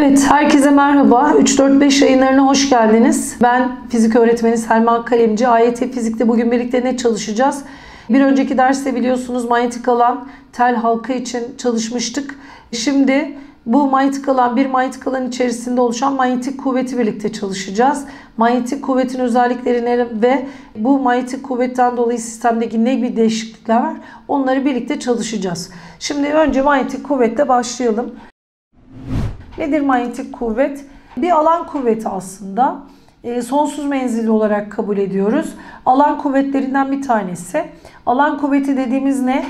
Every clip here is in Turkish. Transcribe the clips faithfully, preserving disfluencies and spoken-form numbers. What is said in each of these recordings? Evet, herkese merhaba. Üç Dört Beş Yayınlarına hoş geldiniz. Ben fizik öğretmeni Selma Kalemci. A Y T Fizik'te bugün birlikte ne çalışacağız? Bir önceki derste biliyorsunuz manyetik alan, tel halka için çalışmıştık. Şimdi bu manyetik alan, bir manyetik alan içerisinde oluşan manyetik kuvveti birlikte çalışacağız. Manyetik kuvvetin özelliklerini ve bu manyetik kuvvetten dolayı sistemdeki ne gibi değişiklikler var, onları birlikte çalışacağız. Şimdi önce manyetik kuvvetle başlayalım. Nedir manyetik kuvvet? Bir alan kuvveti aslında. E, sonsuz menzilli olarak kabul ediyoruz. Alan kuvvetlerinden bir tanesi. Alan kuvveti dediğimiz ne?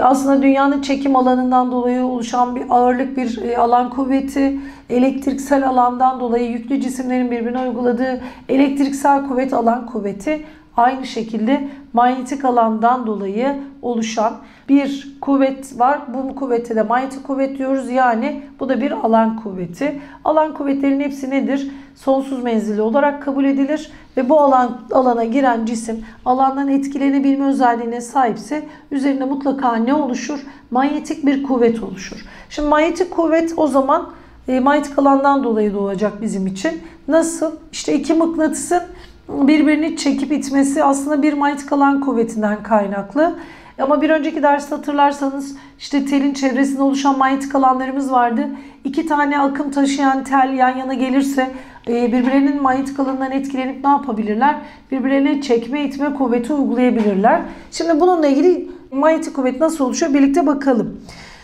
Aslında dünyanın çekim alanından dolayı oluşan bir ağırlık, bir alan kuvveti, elektriksel alandan dolayı yüklü cisimlerin birbirine uyguladığı elektriksel kuvvet, alan kuvveti. Aynı şekilde manyetik alandan dolayı oluşan bir kuvvet var. Bu kuvvete de manyetik kuvvet diyoruz. Yani bu da bir alan kuvveti. Alan kuvvetlerin hepsi nedir? Sonsuz menzilli olarak kabul edilir ve bu alan alana giren cisim alandan etkilenebilme özelliğine sahipse üzerine mutlaka ne oluşur? Manyetik bir kuvvet oluşur. Şimdi manyetik kuvvet o zaman e, manyetik alandan dolayı doğacak bizim için. Nasıl? İşte iki mıknatısın birbirini çekip itmesi aslında bir manyetik alan kuvvetinden kaynaklı. Ama bir önceki derste hatırlarsanız işte telin çevresinde oluşan manyetik alanlarımız vardı. İki tane akım taşıyan tel yan yana gelirse birbirlerinin manyetik alanından etkilenip ne yapabilirler? Birbirlerine çekme itme kuvveti uygulayabilirler. Şimdi bununla ilgili manyetik kuvvet nasıl oluşuyor birlikte bakalım.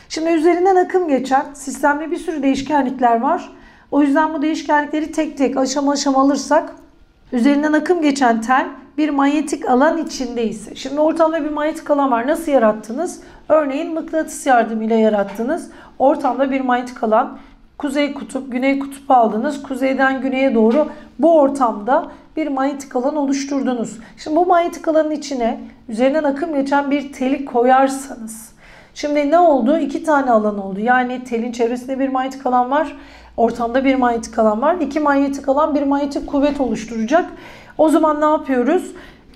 Şimdi üzerinden akım geçen sistemde bir sürü değişkenlikler var. O yüzden bu değişkenlikleri tek tek aşama aşama alırsak üzerinden akım geçen tel bir manyetik alan içindeyse. Şimdi ortamda bir manyetik alan var. Nasıl yarattınız? Örneğin mıknatıs yardımıyla yarattınız. Ortamda bir manyetik alan. Kuzey kutup, güney kutup aldınız. Kuzeyden güneye doğru bu ortamda bir manyetik alan oluşturdunuz. Şimdi bu manyetik alanın içine üzerinden akım geçen bir teli koyarsanız. Şimdi ne oldu? İki tane alan oldu. Yani telin çevresinde bir manyetik alan var. Ortamda bir manyetik alan var. İki manyetik alan bir manyetik kuvvet oluşturacak. O zaman ne yapıyoruz?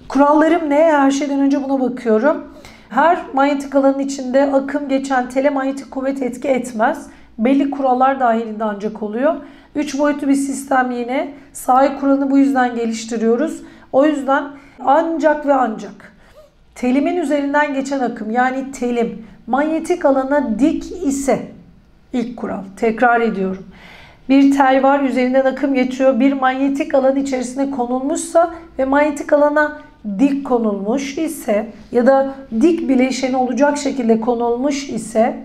Kurallarım ne? Her şeyden önce buna bakıyorum. Her manyetik alanın içinde akım geçen tele manyetik kuvvet etki etmez. Belli kurallar dahilinde ancak oluyor. üç boyutlu bir sistem yine. Sahi kuralını bu yüzden geliştiriyoruz. O yüzden ancak ve ancak telimin üzerinden geçen akım, yani telim manyetik alana dik ise, ilk kural, tekrar ediyorum. Bir tel var, üzerinden akım geçiyor. Bir manyetik alan içerisine konulmuşsa ve manyetik alana dik konulmuş ise ya da dik bileşeni olacak şekilde konulmuş ise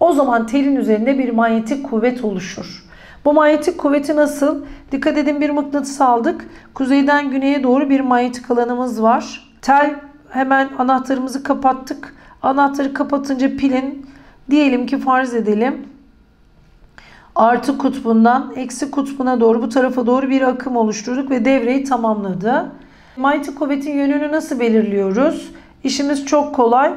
o zaman telin üzerinde bir manyetik kuvvet oluşur. Bu manyetik kuvveti nasıl? Dikkat edin, bir mıknatıs aldık. Kuzeyden güneye doğru bir manyetik alanımız var. Tel, hemen anahtarımızı kapattık. Anahtarı kapatınca pilin, diyelim ki farz edelim, artı kutbundan eksi kutbuna doğru, bu tarafa doğru bir akım oluşturduk ve devreyi tamamladı. Manyetik kuvvetin yönünü nasıl belirliyoruz? İşimiz çok kolay.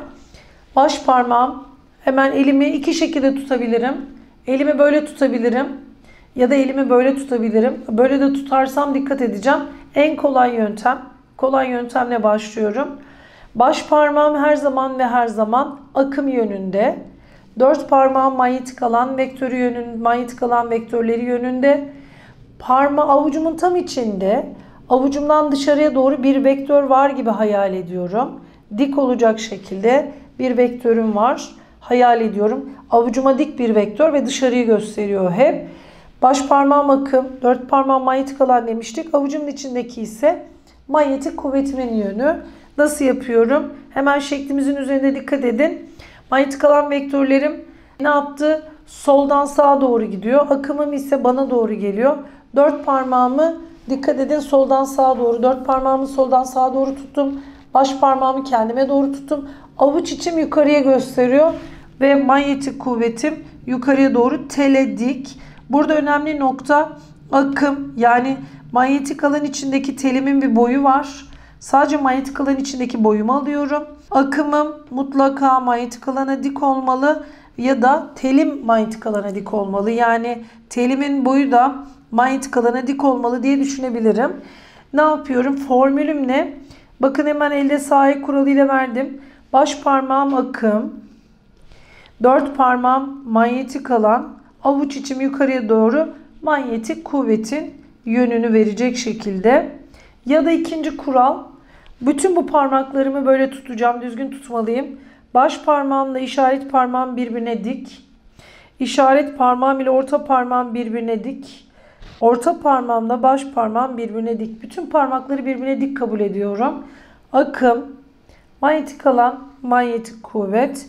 Baş parmağım, hemen elimi iki şekilde tutabilirim. Elimi böyle tutabilirim ya da elimi böyle tutabilirim. Böyle de tutarsam dikkat edeceğim. En kolay yöntem. Kolay yöntemle başlıyorum. Baş parmağım her zaman ve her zaman akım yönünde. Dört parmağım manyetik alan vektörü yönünde, manyetik alan vektörleri yönünde. Parma avucumun tam içinde, avucumdan dışarıya doğru bir vektör var gibi hayal ediyorum. Dik olacak şekilde bir vektörüm var. Hayal ediyorum. Avucuma dik bir vektör ve dışarıyı gösteriyor hep. Baş parmağım akım, dört parmağım manyetik alan demiştik. Avucumun içindeki ise manyetik kuvvetimin yönü. Nasıl yapıyorum? Hemen şeklimizin üzerinde dikkat edin. Manyetik alan vektörlerim ne yaptı? Soldan sağa doğru gidiyor. Akımım ise bana doğru geliyor. Dört parmağımı, dikkat edin, soldan sağa doğru. Dört parmağımı soldan sağa doğru tuttum. Baş parmağımı kendime doğru tuttum. Avuç içim yukarıya gösteriyor. Ve manyetik kuvvetim yukarıya doğru tele dik. Burada önemli nokta akım. Yani manyetik alan içindeki telimin bir boyu var. Sadece manyetik alan içindeki boyumu alıyorum. Akımım mutlaka manyetik alana dik olmalı ya da telim manyetik alana dik olmalı. Yani telimin boyu da manyetik alana dik olmalı diye düşünebilirim. Ne yapıyorum? Formülüm ne? Bakın hemen elde sahi kuralıyla verdim. Baş parmağım akım, dört parmağım manyetik alan, avuç içim yukarıya doğru, manyetik kuvvetin yönünü verecek şekilde. Ya da ikinci kural, bütün bu parmaklarımı böyle tutacağım, düzgün tutmalıyım. Baş parmağımla işaret parmağım birbirine dik. İşaret parmağım ile orta parmağım birbirine dik. Orta parmağımla baş parmağım birbirine dik. Bütün parmakları birbirine dik kabul ediyorum. Akım, manyetik alan, manyetik kuvvet.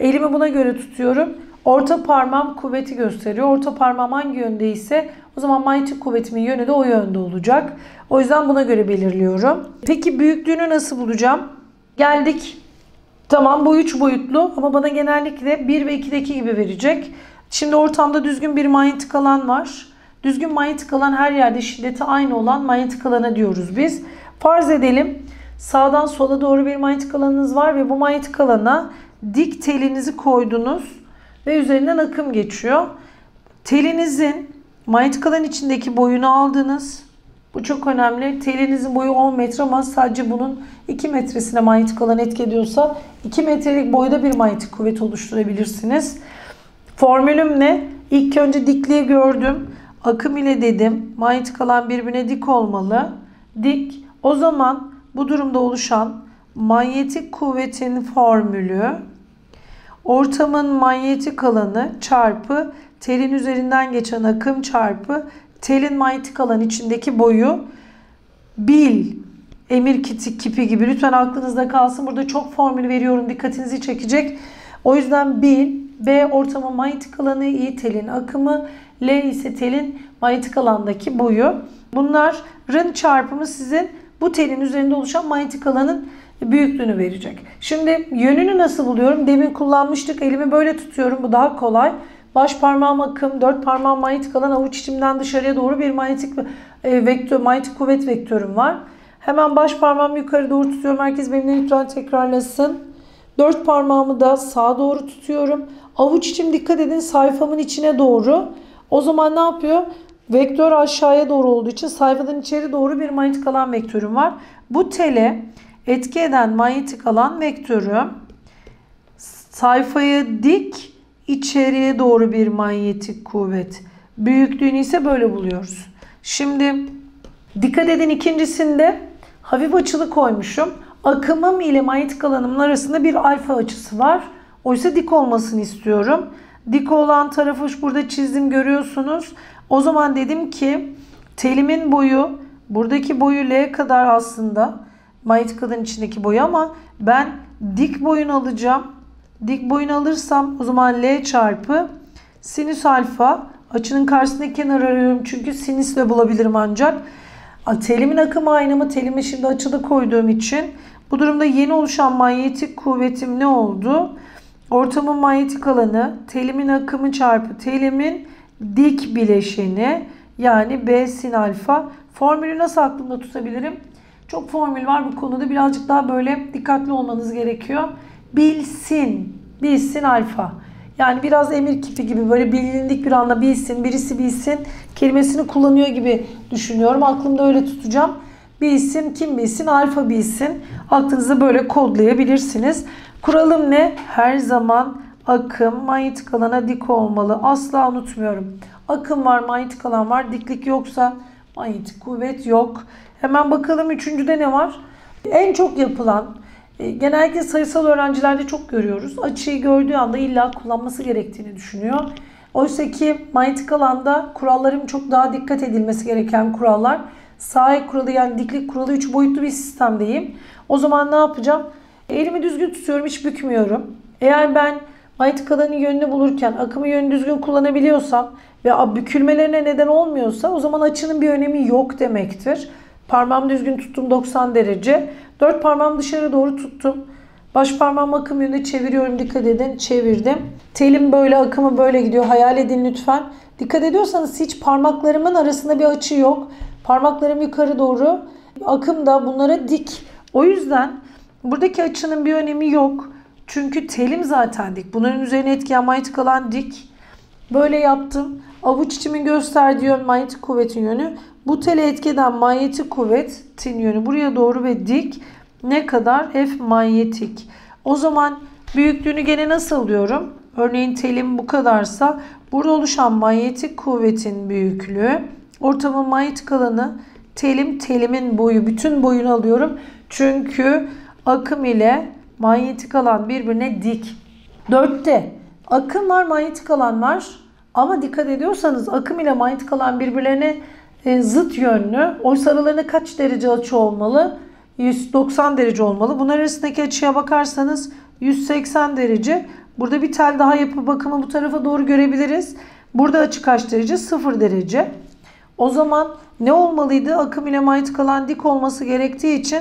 Elimi buna göre tutuyorum. Orta parmağım kuvveti gösteriyor. Orta parmağım hangi yöndeyse o zaman manyetik kuvvetimin yönü de o yönde olacak. O yüzden buna göre belirliyorum. Peki büyüklüğünü nasıl bulacağım? Geldik. Tamam, bu üç boyutlu ama bana genellikle bir ve ikideki gibi verecek. Şimdi ortamda düzgün bir manyetik alan var. Düzgün manyetik alan her yerde şiddeti aynı olan manyetik alana diyoruz biz. Farz edelim sağdan sola doğru bir manyetik alanınız var ve bu manyetik alana dik telinizi koydunuz ve üzerinden akım geçiyor. Telinizin manyetik alan içindeki boyunu aldınız. Bu çok önemli. Telinizin boyu on metre ama sadece bunun iki metresine manyetik alan etki ediyorsa iki metrelik boyda bir manyetik kuvvet oluşturabilirsiniz. Formülüm ne? İlk önce dikliği gördüm. Akım ile dedim. Manyetik alan birbirine dik olmalı. Dik. O zaman bu durumda oluşan manyetik kuvvetin formülü ortamın manyetik alanı çarpı telin üzerinden geçen akım çarpı telin manyetik alan içindeki boyu. Bil emir kiti kipi gibi lütfen aklınızda kalsın. Burada çok formül veriyorum, dikkatinizi çekecek. O yüzden bil, B ortamın manyetik alanı, I telin akımı, L ise telin manyetik alandaki boyu. Bunların çarpımı sizin bu telin üzerinde oluşan manyetik alanın büyüklüğünü verecek. Şimdi yönünü nasıl buluyorum? Demin kullanmıştık. Elimi böyle tutuyorum. Bu daha kolay. Baş parmağım akım, dört parmağım manyetik alan, avuç içimden dışarıya doğru bir manyetik vektör, manyetik kuvvet vektörüm var. Hemen baş parmağımı yukarı doğru tutuyorum. Herkes benimle lütfen tekrarlasın. Dört parmağımı da sağa doğru tutuyorum. Avuç içim dikkat edin sayfamın içine doğru. O zaman ne yapıyor? Vektör aşağıya doğru olduğu için sayfadan içeri doğru bir manyetik alan vektörüm var. Bu tele etki eden manyetik alan vektörü sayfaya dik içeriye doğru bir manyetik kuvvet. Büyüklüğünü ise böyle buluyoruz. Şimdi dikkat edin ikincisinde hafif açılı koymuşum. Akımım ile manyetik alanımın arasında bir alfa açısı var. Oysa dik olmasını istiyorum. Dik olan tarafı burada çizdim, görüyorsunuz. O zaman dedim ki telimin boyu buradaki boyu L kadar aslında. Manyetik alanın içindeki boyu ama ben dik boyunu alacağım. Dik boyunu alırsam o zaman L çarpı sinüs alfa. Açının karşısındaki kenarı arıyorum çünkü sinüsle bulabilirim ancak. Telimin akımı aynı mı? Telimi şimdi açılı koyduğum için. Bu durumda yeni oluşan manyetik kuvvetim ne oldu? Ortamın manyetik alanı telimin akımı çarpı telimin dik bileşeni yani B sin alfa. Formülü nasıl aklımda tutabilirim? Çok formül var bu konuda. Birazcık daha böyle dikkatli olmanız gerekiyor. Bilsin. Bilsin alfa. Yani biraz emir kipi gibi böyle bilindik bir anda bilsin, birisi bilsin kelimesini kullanıyor gibi düşünüyorum. Aklımda öyle tutacağım. Bilsin, kim bilsin? Alfa bilsin. Aklınızı böyle kodlayabilirsiniz. Kuralım ne? Her zaman akım manyetik alana dik olmalı. Asla unutmuyorum. Akım var, manyetik alan var. Diklik yoksa manyetik kuvvet yok. Hemen bakalım üçüncüde ne var? En çok yapılan, genellikle sayısal öğrencilerde çok görüyoruz. Açıyı gördüğü anda illa kullanması gerektiğini düşünüyor. Oysa ki manyetik alanda kurallarım çok daha dikkat edilmesi gereken kurallar. Sağ el kuralı yani diklik kuralı üç boyutlu bir sistemdeyim. O zaman ne yapacağım? Elimi düzgün tutuyorum, hiç bükmüyorum. Eğer ben manyetik alanın yönünü bulurken akımı yönünü düzgün kullanabiliyorsam ve bükülmelerine neden olmuyorsa o zaman açının bir önemi yok demektir. Parmağımı düzgün tuttum doksan derece. Dört parmağımı dışarı doğru tuttum. Baş parmağımı akım yönünde çeviriyorum. Dikkat edin. Çevirdim. Telim böyle, akımı böyle gidiyor. Hayal edin lütfen. Dikkat ediyorsanız hiç parmaklarımın arasında bir açı yok. Parmaklarım yukarı doğru. Akım da bunlara dik. O yüzden buradaki açının bir önemi yok. Çünkü telim zaten dik. Bunların üzerine etkiyen manyetik alan dik. Böyle yaptım. Avuç içimin gösterdiği yön manyetik kuvvetin yönü. Bu tele etkeden manyetik kuvvetin yönü buraya doğru ve dik. Ne kadar? F manyetik. O zaman büyüklüğünü gene nasıl diyorum? Örneğin telim bu kadarsa Burada oluşan manyetik kuvvetin büyüklüğü, ortamın manyetik alanı, telim telimin boyu, bütün boyunu alıyorum. Çünkü akım ile manyetik alan birbirine dik. dörtte akım var, manyetik alan var. Ama dikkat ediyorsanız akım ile manyetik alan birbirlerine e, zıt yönlü. Oysa aralarında kaç derece açı olmalı? yüz doksan derece olmalı. Bunlar arasındaki açıya bakarsanız yüz seksen derece. Burada bir tel daha yapıp bakımı bu tarafa doğru görebiliriz. Burada açı kaç derece? sıfır derece. O zaman ne olmalıydı? Akım ile manyetik alan dik olması gerektiği için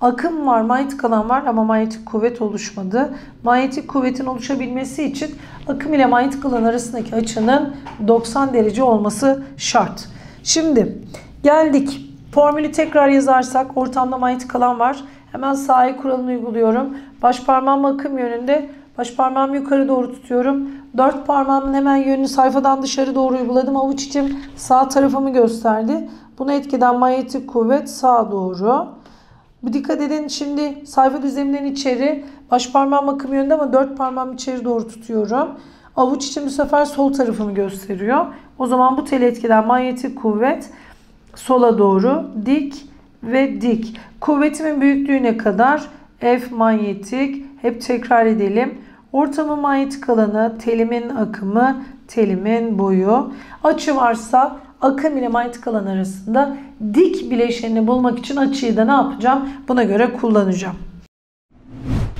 akım var, manyetik alan var ama manyetik kuvvet oluşmadı. Manyetik kuvvetin oluşabilmesi için akım ile manyetik alan arasındaki açının doksan derece olması şart. Şimdi geldik. Formülü tekrar yazarsak ortamda manyetik alan var. Hemen sağ el kuralını uyguluyorum. Baş parmağım akım yönünde. Baş parmağımı yukarı doğru tutuyorum. Dört parmağımın hemen yönünü sayfadan dışarı doğru uyguladım. Avuç içim sağ tarafımı gösterdi. Buna etkeden manyetik kuvvet sağa doğru. Bu dikkat edin, şimdi sayfa düzleminden içeri, baş parmağım akım yönünde ama dört parmağımı içeri doğru tutuyorum. Avuç içim bu sefer sol tarafımı gösteriyor. O zaman bu teli etkiden manyetik kuvvet sola doğru dik ve dik. Kuvvetimin büyüklüğüne kadar F manyetik. Hep tekrar edelim. Ortamın manyetik alanı, telimin akımı, telimin boyu. Açı varsa akım ile manyetik alan arasında dik bileşenini bulmak için açıyı da ne yapacağım? Buna göre kullanacağım.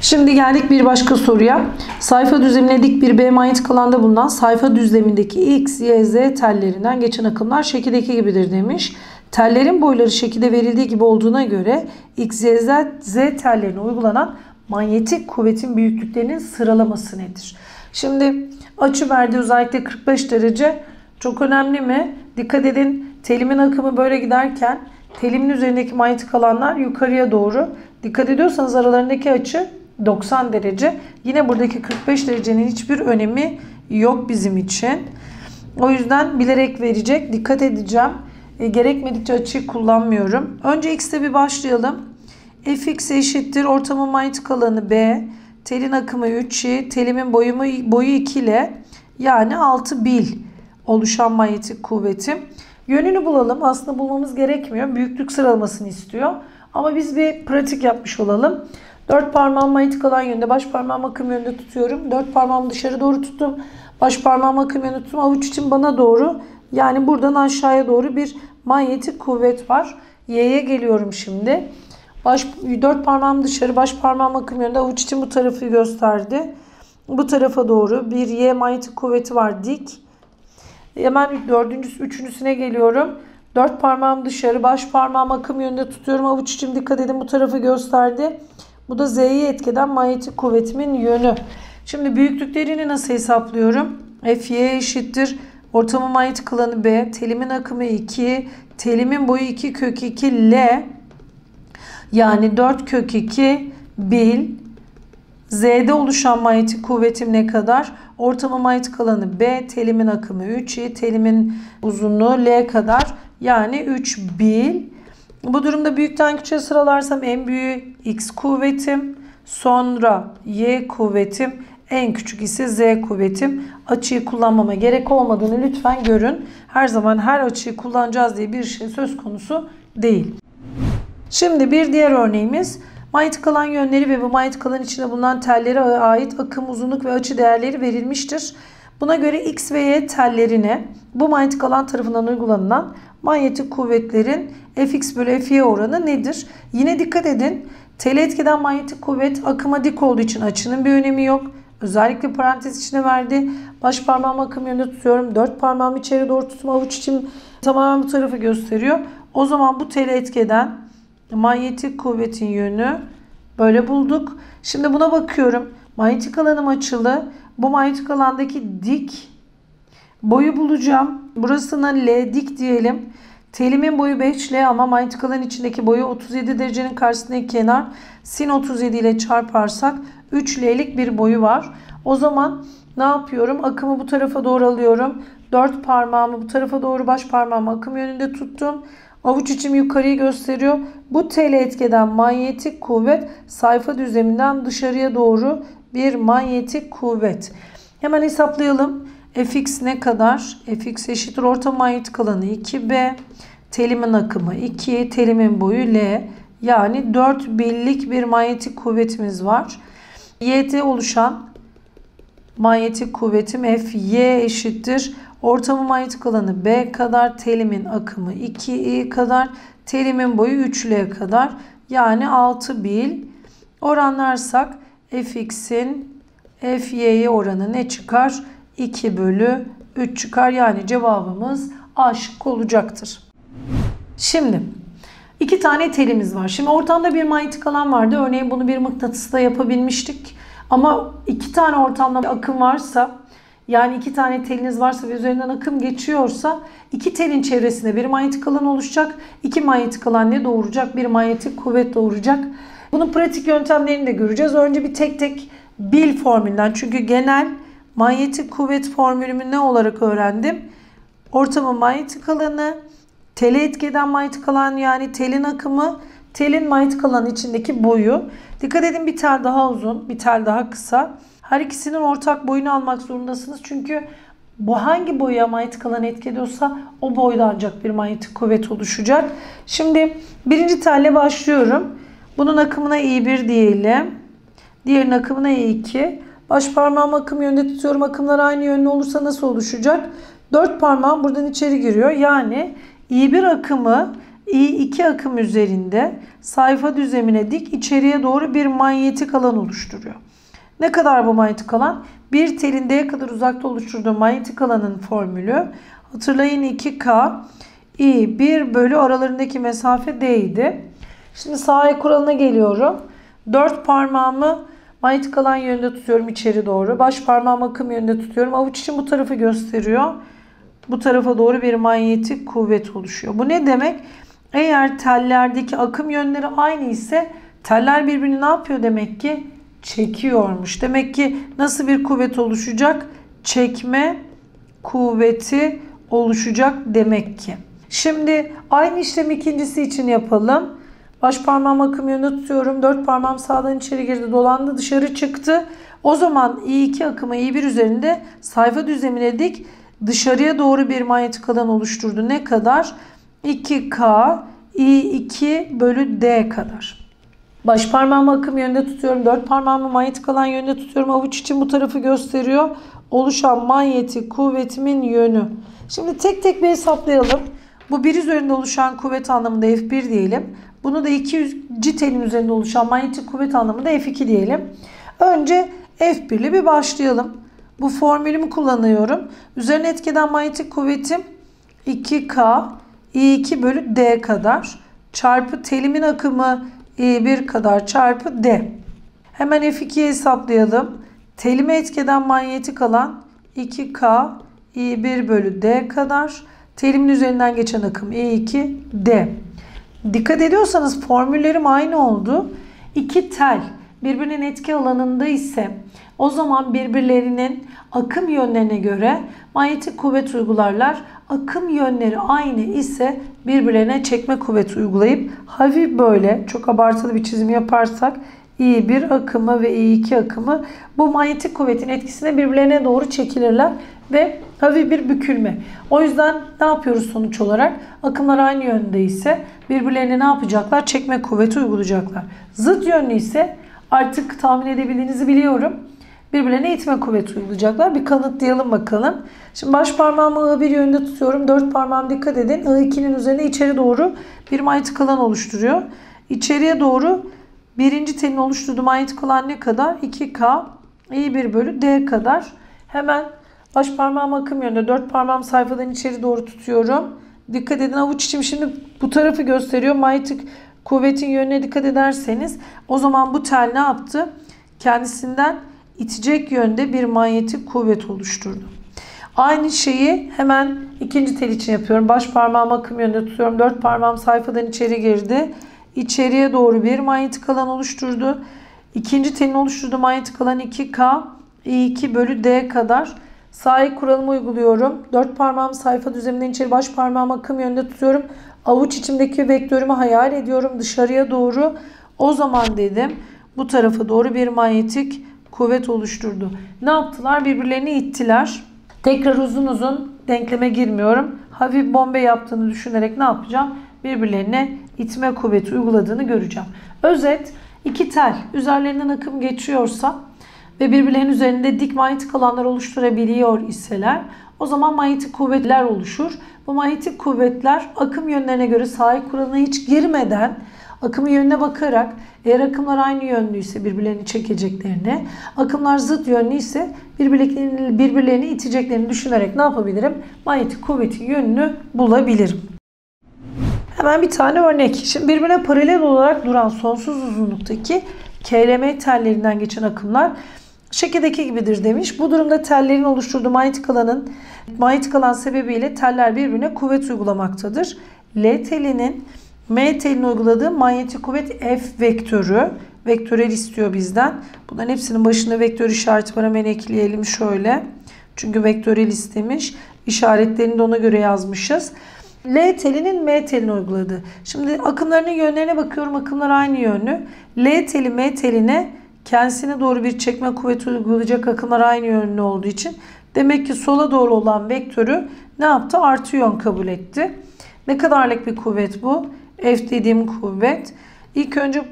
Şimdi geldik bir başka soruya. Sayfa düzlemine dik bir B manyetik alanda bulunan sayfa düzlemindeki X, Y, Z tellerinden geçen akımlar şekildeki gibidir demiş. Tellerin boyları şekilde verildiği gibi olduğuna göre X, Y, Z, Z tellerine uygulanan manyetik kuvvetin büyüklüklerinin sıralaması nedir? Şimdi açı verdiği özellikle kırk beş derece çok önemli mi? Dikkat edin, telimin akımı böyle giderken telimin üzerindeki manyetik alanlar yukarıya doğru. Dikkat ediyorsanız aralarındaki açı doksan derece. Yine buradaki kırk beş derecenin hiçbir önemi yok bizim için. O yüzden bilerek verecek. Dikkat edeceğim. E, gerekmedikçe açıyı kullanmıyorum. Önce x'te bir başlayalım. Fx eşittir ortamın manyetik alanı B. Telin akımı üç i. Telimin boyu, boyu iki ile yani altı bil oluşan manyetik kuvvetim. Yönünü bulalım. Aslında bulmamız gerekmiyor. Büyüklük sıralamasını istiyor. Ama biz bir pratik yapmış olalım. Dört parmağım manyetik alan yönünde, baş parmağım akım yönünde tutuyorum. Dört parmağımı dışarı doğru tuttum. Baş parmağım akım yönünde tuttum. Avuç için bana doğru, yani buradan aşağıya doğru bir manyetik kuvvet var. Y'ye geliyorum şimdi. Baş, dört parmağım dışarı, baş parmağım akım yönünde, avuç için bu tarafı gösterdi. Bu tarafa doğru bir Y manyetik kuvveti var dik. Hemen dördüncüsü, üçüncüsüne geliyorum. Dört parmağım dışarı, baş parmağım akım yönünde tutuyorum. Avuç içim dikkat edin bu tarafı gösterdi. Bu da Z'yi etkeden manyetik kuvvetimin yönü. Şimdi büyüklüklerini nasıl hesaplıyorum? F'ye eşittir. Ortamın manyetik alanı B. Telimin akımı iki. Telimin boyu iki kök iki L. Yani dört kök iki bil. Z'de oluşan manyetik kuvvetim ne kadar? Ortamın manyetik alanı B. Telimin akımı üç i. Telimin uzunluğu L kadar. Yani üç bil. Bu durumda büyükten küçüğe sıralarsam en büyüğü X kuvvetim, sonra Y kuvvetim, en küçük ise Z kuvvetim. Açıyı kullanmama gerek olmadığını lütfen görün. Her zaman her açıyı kullanacağız diye bir şey söz konusu değil. Şimdi bir diğer örneğimiz manyetik alan yönleri ve bu manyetik alan içinde bulunan tellere ait akım, uzunluk ve açı değerleri verilmiştir. Buna göre X ve Y tellerine bu manyetik alan tarafından uygulanan manyetik kuvvetlerin Fx bölü Fy oranı nedir? Yine dikkat edin. Tele etkeden manyetik kuvvet akıma dik olduğu için açının bir önemi yok. Özellikle parantez içine verdi. Baş parmağımı akım yönünde tutuyorum. Dört parmağımı içeri doğru tutma. Avuç içim tamamen bu tarafı gösteriyor. O zaman bu tele etkeden manyetik kuvvetin yönü böyle bulduk. Şimdi buna bakıyorum. Manyetik alanım açılı. Bu manyetik alandaki dik boyu bulacağım. Burasına L dik diyelim. Telimin boyu beş L ama manyetik alan içindeki boyu otuz yedi derecenin karşısındaki kenar. Sin otuz yedi ile çarparsak üç L'lik bir boyu var. O zaman ne yapıyorum? Akımı bu tarafa doğru alıyorum. dört parmağımı bu tarafa doğru, baş parmağımı akım yönünde tuttum. Avuç içim yukarıyı gösteriyor. Bu tele etkeden manyetik kuvvet sayfa düzleminden dışarıya doğru bir manyetik kuvvet. Hemen hesaplayalım. Fx ne kadar? Fx eşittir ortam manyetik alanı iki B. Telimin akımı iki. Telimin boyu L. Yani dört birlik bir manyetik kuvvetimiz var. Y'de oluşan manyetik kuvvetim Fy eşittir ortamın manyetik alanı B kadar, telimin akımı iki i kadar, telimin boyu üç l kadar, yani altı bil. Oranlarsak Fx'in Fy'ye oranı ne çıkar? iki bölü üç çıkar. Yani cevabımız A şıkkı olacaktır. Şimdi iki tane telimiz var. Şimdi ortamda bir manyetik alan vardı. Örneğin bunu bir mıknatısla yapabilmiştik. Ama iki tane ortamda bir akım varsa, yani iki tane teliniz varsa ve üzerinden akım geçiyorsa, iki telin çevresinde bir manyetik alan oluşacak. İki manyetik alan ne doğuracak? Bir manyetik kuvvet doğuracak. Bunun pratik yöntemlerini de göreceğiz. Önce bir tek tek bil formülünden. Çünkü genel manyetik kuvvet formülümü ne olarak öğrendim? Ortamın manyetik alanı, tele etkeden manyetik alan yani telin akımı, telin manyetik alanın içindeki boyu. Dikkat edin, bir tel daha uzun, bir tel daha kısa. Her ikisinin ortak boyunu almak zorundasınız. Çünkü bu hangi boya manyetik alanı etki ediyorsa o boyda ancak bir manyetik kuvvet oluşacak. Şimdi birinci telle başlıyorum. Bunun akımına i bir diyelim. Diğerinin akımına i iki. Baş parmağımı akım yönünde tutuyorum. Akımlar aynı yönlü olursa nasıl oluşacak? Dört parmağım buradan içeri giriyor. Yani i bir akımı i iki akım üzerinde sayfa düzlemine dik içeriye doğru bir manyetik alan oluşturuyor. Ne kadar bu manyetik alan? Bir telin D'ye kadar uzakta oluşturduğu manyetik alanın formülü. Hatırlayın iki K i bir bölü aralarındaki mesafe D idi. Şimdi sağ kuralına geliyorum. dört parmağımı manyetik alan yönünde tutuyorum içeri doğru. Baş parmağım akım yönünde tutuyorum. Avuç için bu tarafı gösteriyor. Bu tarafa doğru bir manyetik kuvvet oluşuyor. Bu ne demek? Eğer tellerdeki akım yönleri aynı ise teller birbirini ne yapıyor demek ki? Çekiyormuş. Demek ki nasıl bir kuvvet oluşacak? Çekme kuvveti oluşacak demek ki. Şimdi aynı işlemi ikincisi için yapalım. Baş parmağım akım yönünde tutuyorum. Dört parmağım sağdan içeri girdi, dolandı, dışarı çıktı. O zaman i iki akımı i bir üzerinde sayfa düzlemine dik dışarıya doğru bir manyetik alan oluşturdu. Ne kadar? iki K i iki bölü D kadar. Baş parmağımı akım yönünde tutuyorum. Dört parmağımı manyetik alan yönünde tutuyorum. Avuç için bu tarafı gösteriyor. Oluşan manyetik kuvvetimin yönü. Şimdi tek tek bir hesaplayalım. Bu bir üzerinde oluşan kuvvet anlamında F bir diyelim. Bunu da ikinci telin üzerinde oluşan manyetik kuvvet anlamında F iki diyelim. Önce F bir ile bir başlayalım. Bu formülümü kullanıyorum. Üzerine etkeden manyetik kuvvetim iki K i iki bölü D kadar çarpı telimin akımı i bir kadar çarpı D. Hemen F iki'yi hesaplayalım. Telime etkeden manyetik alan iki K i bir bölü D kadar, telimin üzerinden geçen akım i iki D. Dikkat ediyorsanız formüllerim aynı oldu. İki tel birbirinin etki alanında ise o zaman birbirlerinin akım yönlerine göre manyetik kuvvet uygularlar. Akım yönleri aynı ise birbirlerine çekme kuvveti uygulayıp hafif böyle çok abartılı bir çizim yaparsak i bir akımı ve i iki akımı bu manyetik kuvvetin etkisine birbirlerine doğru çekilirler ve hafif bir bükülme. O yüzden ne yapıyoruz sonuç olarak? Akımlar aynı yönde ise birbirlerine ne yapacaklar? Çekme kuvveti uygulayacaklar. Zıt yönlü ise artık tahmin edebildiğinizi biliyorum. Birbirlerine itme kuvveti uygulayacaklar. Bir kanıtlayalım bakalım. Şimdi baş parmağımı i bir yönünde tutuyorum. Dört parmağım dikkat edin. i ikinin üzerine içeri doğru bir manyetik alan oluşturuyor. İçeriye doğru birinci telin oluşturduğu manyetik alan ne kadar? iki K i bir bölü D kadar. Hemen baş parmağım akım yönünde. Dört parmağım sayfadan içeri doğru tutuyorum. Dikkat edin, avuç içim şimdi bu tarafı gösteriyor. Manyetik kuvvetin yönüne dikkat ederseniz o zaman bu tel ne yaptı? Kendisinden itecek yönde bir manyetik kuvvet oluşturdu. Aynı şeyi hemen ikinci tel için yapıyorum. Baş parmağım akım yönünde tutuyorum. Dört parmağım sayfadan içeri girdi. İçeriye doğru bir manyetik alan oluşturdu. İkinci telin oluşturduğu manyetik alan iki K i iki bölü D kadar. Sağ kuralımı uyguluyorum. Dört parmağım sayfa düzleminden içeri, baş parmağım akım yönünde tutuyorum. Avuç içimdeki vektörümü hayal ediyorum dışarıya doğru. O zaman dedim bu tarafa doğru bir manyetik kuvvet oluşturdu. Ne yaptılar? Birbirlerini ittiler. Tekrar uzun uzun denkleme girmiyorum. Hafif bombe yaptığını düşünerek ne yapacağım? Birbirlerine itme kuvveti uyguladığını göreceğim. Özet, iki tel üzerlerinden akım geçiyorsa ve birbirlerinin üzerinde dik manyetik alanlar oluşturabiliyor iseler, o zaman manyetik kuvvetler oluşur. Bu manyetik kuvvetler akım yönlerine göre sahil kuralına hiç girmeden akımın yönüne bakarak, eğer akımlar aynı yönlüyse birbirlerini çekeceklerini, akımlar zıt yönlüyse birbirlerini, birbirlerini iteceklerini düşünerek ne yapabilirim? Manyetik kuvvetin yönünü bulabilirim. Hemen bir tane örnek. Şimdi birbirine paralel olarak duran sonsuz uzunluktaki K L M tellerinden geçen akımlar şekildeki gibidir demiş. Bu durumda tellerin oluşturduğu manyetik alanın manyetik alan sebebiyle teller birbirine kuvvet uygulamaktadır. L telinin M telinin uyguladığı manyetik kuvvet F vektörü. Vektörel istiyor bizden. Bunların hepsinin başına vektör işareti var. Hemen ekleyelim şöyle. Çünkü vektörel istemiş. İşaretlerini de ona göre yazmışız. L telinin M telini uyguladığı. Şimdi akımlarının yönlerine bakıyorum. Akımlar aynı yönlü. L teli M teline kendisine doğru bir çekme kuvveti uygulayacak akımlar aynı yönlü olduğu için. Demek ki sola doğru olan vektörü ne yaptı? Artı yön kabul etti. Ne kadarlık bir kuvvet bu? F dediğim kuvvet. İlk önce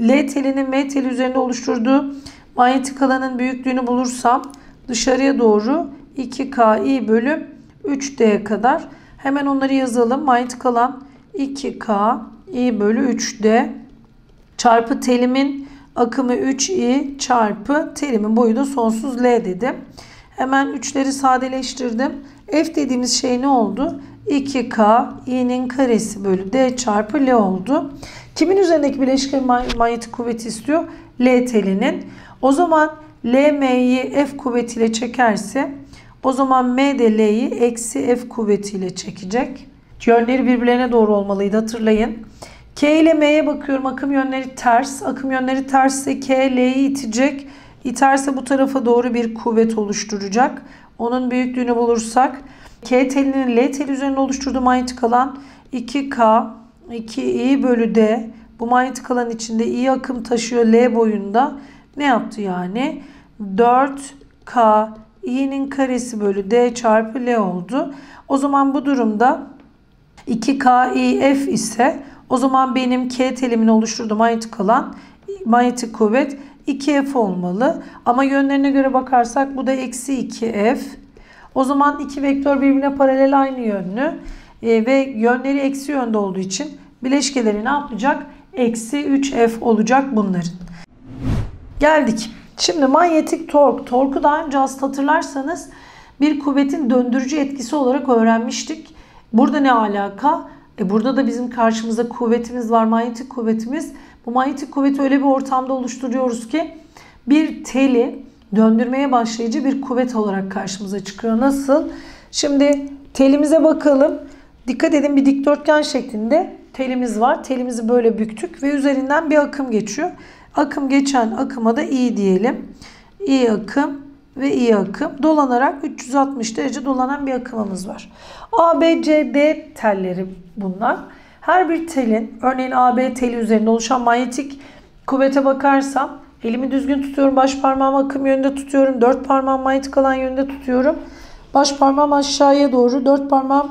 L telinin M teli üzerinde oluşturduğu manyetik alanın büyüklüğünü bulursam dışarıya doğru iki K I bölü üç D kadar. Hemen onları yazalım. Manyetik alan iki K I bölü üç D çarpı telimin akımı üç I çarpı telimin boyu da sonsuz L dedim. Hemen üçleri sadeleştirdim. F dediğimiz şey ne oldu? iki K i'nin karesi bölü d çarpı l oldu. Kimin üzerindeki bileşken manyetik kuvveti istiyor? L telinin. O zaman L m'yi F kuvvetiyle çekerse o zaman M de L'yi eksi F kuvvetiyle çekecek. Yönleri birbirlerine doğru olmalıydı, hatırlayın. K ile M'ye bakıyorum. Akım yönleri ters. Akım yönleri tersse K L'yi itecek. İterse bu tarafa doğru bir kuvvet oluşturacak. Onun büyüklüğünü bulursak K telinin L teli üzerinde oluşturduğu manyetik alan iki K iki I bölü D. Bu manyetik alan içinde I akım taşıyor L boyunda. Ne yaptı yani? dört K i'nin karesi bölü D çarpı L oldu. O zaman bu durumda iki K i F ise o zaman benim K telimin oluşturduğu manyetik alan manyetik kuvvet iki F olmalı. Ama yönlerine göre bakarsak bu da eksi iki F. O zaman iki vektör birbirine paralel aynı yönlü e, ve yönleri eksi yönde olduğu için bileşkeleri ne yapacak? Eksi üç F olacak bunların. Geldik. Şimdi manyetik tork. Torku daha önce aslında hatırlarsanız bir kuvvetin döndürücü etkisi olarak öğrenmiştik. Burada ne alaka? E burada da bizim karşımıza kuvvetimiz var. Manyetik kuvvetimiz. Bu manyetik kuvveti öyle bir ortamda oluşturuyoruz ki bir teli döndürmeye başlayıcı bir kuvvet olarak karşımıza çıkıyor. Nasıl? Şimdi telimize bakalım. Dikkat edin, bir dikdörtgen şeklinde telimiz var. Telimizi böyle büktük ve üzerinden bir akım geçiyor. Akım geçen akıma da i diyelim. i akım ve i akım dolanarak üç yüz altmış derece dolanan bir akımımız var. A, B, C, D telleri bunlar. Her bir telin, örneğin A B teli üzerinde oluşan manyetik kuvvete bakarsam elimi düzgün tutuyorum. Baş parmağımı akım yönünde tutuyorum. Dört parmağım manyetik alan yönünde tutuyorum. Baş parmağım aşağıya doğru, dört parmağım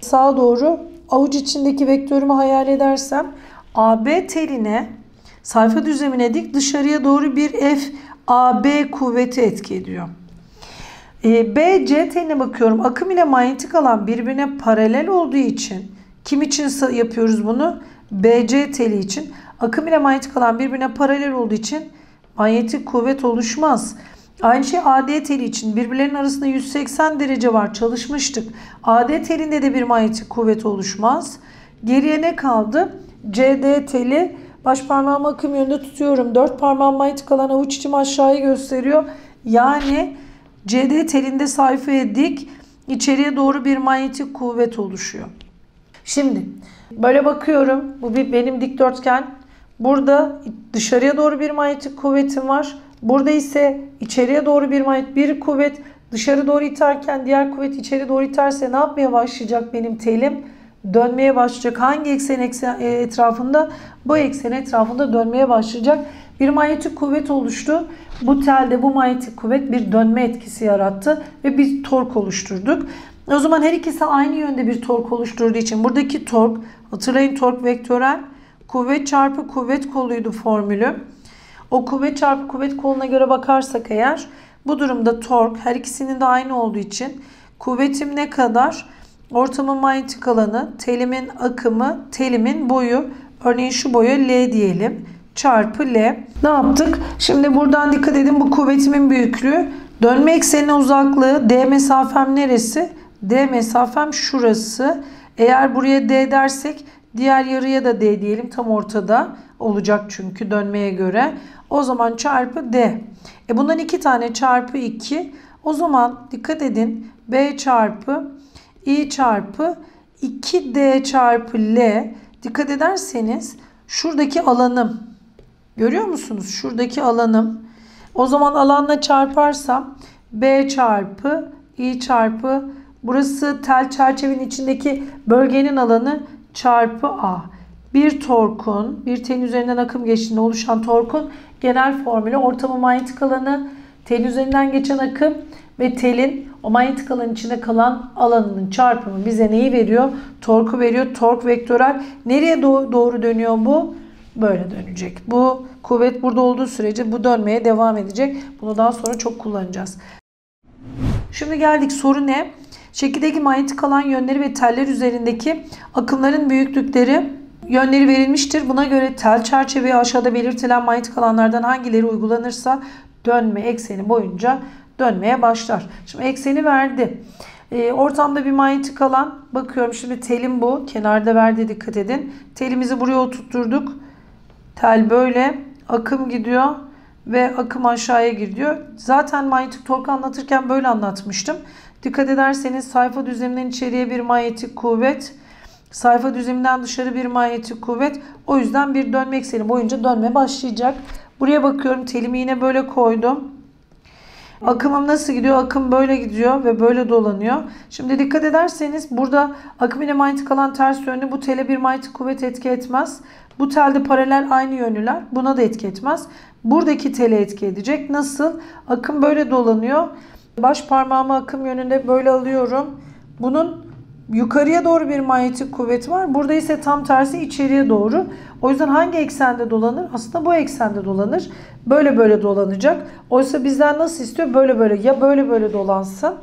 sağa doğru. Avuç içindeki vektörümü hayal edersem A B teline, sayfa düzlemine dik dışarıya doğru bir F A B kuvveti etki ediyor. E, B, C teline bakıyorum. Akım ile manyetik alan birbirine paralel olduğu için, kim için yapıyoruz bunu? B C teli için. Akım ile manyetik alan birbirine paralel olduğu için manyetik kuvvet oluşmaz. Aynı şey A D teli için. Birbirlerinin arasında yüz seksen derece var. Çalışmıştık. A D telinde de bir manyetik kuvvet oluşmaz. Geriye ne kaldı? C D teli. Baş parmağımı akım yönünde tutuyorum. Dört parmağım manyetik alan, avuç içim aşağıya gösteriyor. Yani C D telinde sayfaya dik içeriye doğru bir manyetik kuvvet oluşuyor. Şimdi böyle bakıyorum. Bu bir benim dikdörtgen. Burada dışarıya doğru bir manyetik kuvvetim var. Burada ise içeriye doğru bir manyetik bir kuvvet dışarı doğru iterken diğer kuvvet içeri doğru iterse ne yapmaya başlayacak benim telim? dönmeye başlayacak. Hangi eksen, eksen etrafında? Bu eksen etrafında dönmeye başlayacak. Bir manyetik kuvvet oluştu. Bu telde bu manyetik kuvvet bir dönme etkisi yarattı ve bir tork oluşturduk. O zaman her ikisi aynı yönde bir tork oluşturduğu için buradaki tork, hatırlayın tork vektörel, kuvvet çarpı kuvvet koluydu formülü. O kuvvet çarpı kuvvet koluna göre bakarsak eğer, bu durumda tork her ikisinin de aynı olduğu için kuvvetim ne kadar? Ortamın manyetik alanı, telimin akımı, telimin boyu, örneğin şu boya L diyelim, çarpı L. Ne yaptık? Şimdi buradan dikkat edin, bu kuvvetimin büyüklüğü, dönme eksenine uzaklığı, D mesafem neresi? D mesafem şurası. Eğer buraya D dersek diğer yarıya da D diyelim, tam ortada olacak çünkü dönmeye göre. O zaman çarpı D. E bundan iki tane çarpı iki. O zaman dikkat edin, B çarpı I çarpı iki D çarpı L. Dikkat ederseniz şuradaki alanım, görüyor musunuz? Şuradaki alanım. O zaman alanla çarparsam B çarpı I çarpı, burası tel çerçevenin içindeki bölgenin alanı, çarpı A. Bir torkun, bir telin üzerinden akım geçtiğinde oluşan torkun genel formülü ortamın manyetik alanı, telin üzerinden geçen akım ve telin o manyetik alanın içinde kalan alanının çarpımı bize neyi veriyor? Torku veriyor. Tork vektörel. Nereye doğru dönüyor bu? Böyle dönecek. Bu kuvvet burada olduğu sürece bu dönmeye devam edecek. Bunu daha sonra çok kullanacağız. Şimdi geldik soru ne? Şekildeki manyetik alan yönleri ve teller üzerindeki akımların büyüklükleri, yönleri verilmiştir. Buna göre tel çerçeveye aşağıda belirtilen manyetik alanlardan hangileri uygulanırsa dönme ekseni boyunca dönmeye başlar. Şimdi ekseni verdi. E, ortamda bir manyetik alan. Bakıyorum şimdi telim bu. Kenarda verdi, dikkat edin. Telimizi buraya oturtturduk. Tel böyle. Akım gidiyor ve akım aşağıya gidiyor. Zaten manyetik torku anlatırken böyle anlatmıştım. Dikkat ederseniz sayfa düzleminden içeriye bir manyetik kuvvet, sayfa düzleminden dışarı bir manyetik kuvvet. O yüzden bir dönme ekseni boyunca dönme başlayacak. Buraya bakıyorum. Telimi yine böyle koydum. Akımım nasıl gidiyor? Akım böyle gidiyor ve böyle dolanıyor. Şimdi dikkat ederseniz burada akım ile manyetik alan ters yönlü. Bu tele bir manyetik kuvvet etki etmez. Bu telde paralel aynı yönlüler. Buna da etki etmez. Buradaki tele etki edecek. Nasıl? Akım böyle dolanıyor. Baş parmağımı akım yönünde böyle alıyorum. Bunun yukarıya doğru bir manyetik kuvvet var. Burada ise tam tersi, içeriye doğru. O yüzden hangi eksende dolanır? Aslında bu eksende dolanır. Böyle böyle dolanacak. Oysa bizden nasıl istiyor? Böyle böyle. Ya böyle böyle dolansın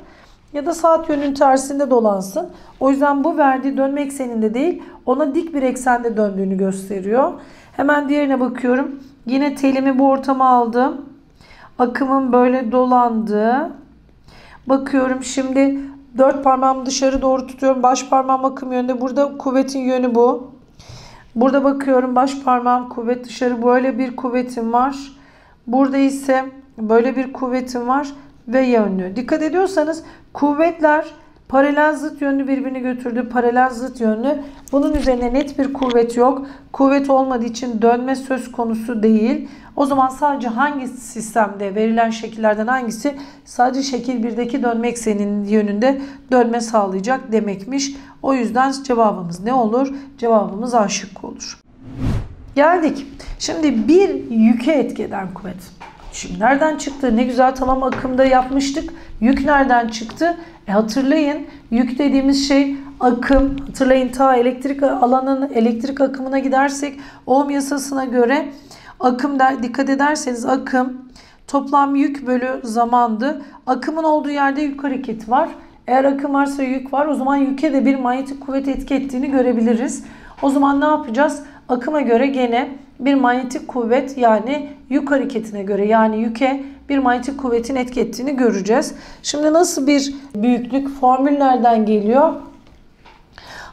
ya da saat yönünün tersinde dolansın. O yüzden bu verdiği dönme ekseninde değil, ona dik bir eksende döndüğünü gösteriyor. Hemen diğerine bakıyorum. Yine telimi bu ortama aldım. Akımın böyle dolandığı. Bakıyorum şimdi dört parmağımı dışarı doğru tutuyorum. Baş parmağım akım yönünde. Burada kuvvetin yönü bu. Burada bakıyorum baş parmağım kuvvet dışarı. Böyle bir kuvvetim var. Burada ise böyle bir kuvvetim var ve yönlü. Dikkat ediyorsanız kuvvetler paralel zıt yönlü birbirini götürdü. Paralel zıt yönlü. Bunun üzerine net bir kuvvet yok. Kuvvet olmadığı için dönme söz konusu değil. O zaman sadece hangi sistemde verilen şekillerden hangisi sadece şekil birdeki dönme ekseninin yönünde dönme sağlayacak demekmiş. O yüzden cevabımız ne olur? Cevabımız A şıkkı olur. Geldik. Şimdi bir yüke etki eden kuvvet. Şimdi nereden çıktı? Ne güzel, tamam, akımda yapmıştık. Yük nereden çıktı? E hatırlayın, yük dediğimiz şey akım. Hatırlayın, ta elektrik alanının elektrik akımına gidersek Ohm yasasına göre akım da, dikkat ederseniz akım toplam yük bölü zamandı. Akımın olduğu yerde yük hareketi var. Eğer akım varsa yük var. O zaman yüke de bir manyetik kuvvet etki ettiğini görebiliriz. O zaman ne yapacağız? Akıma göre gene bir manyetik kuvvet, yani yük hareketine göre, yani yüke bir manyetik kuvvetin etki ettiğini göreceğiz. Şimdi nasıl bir büyüklük? Formül nereden geliyor?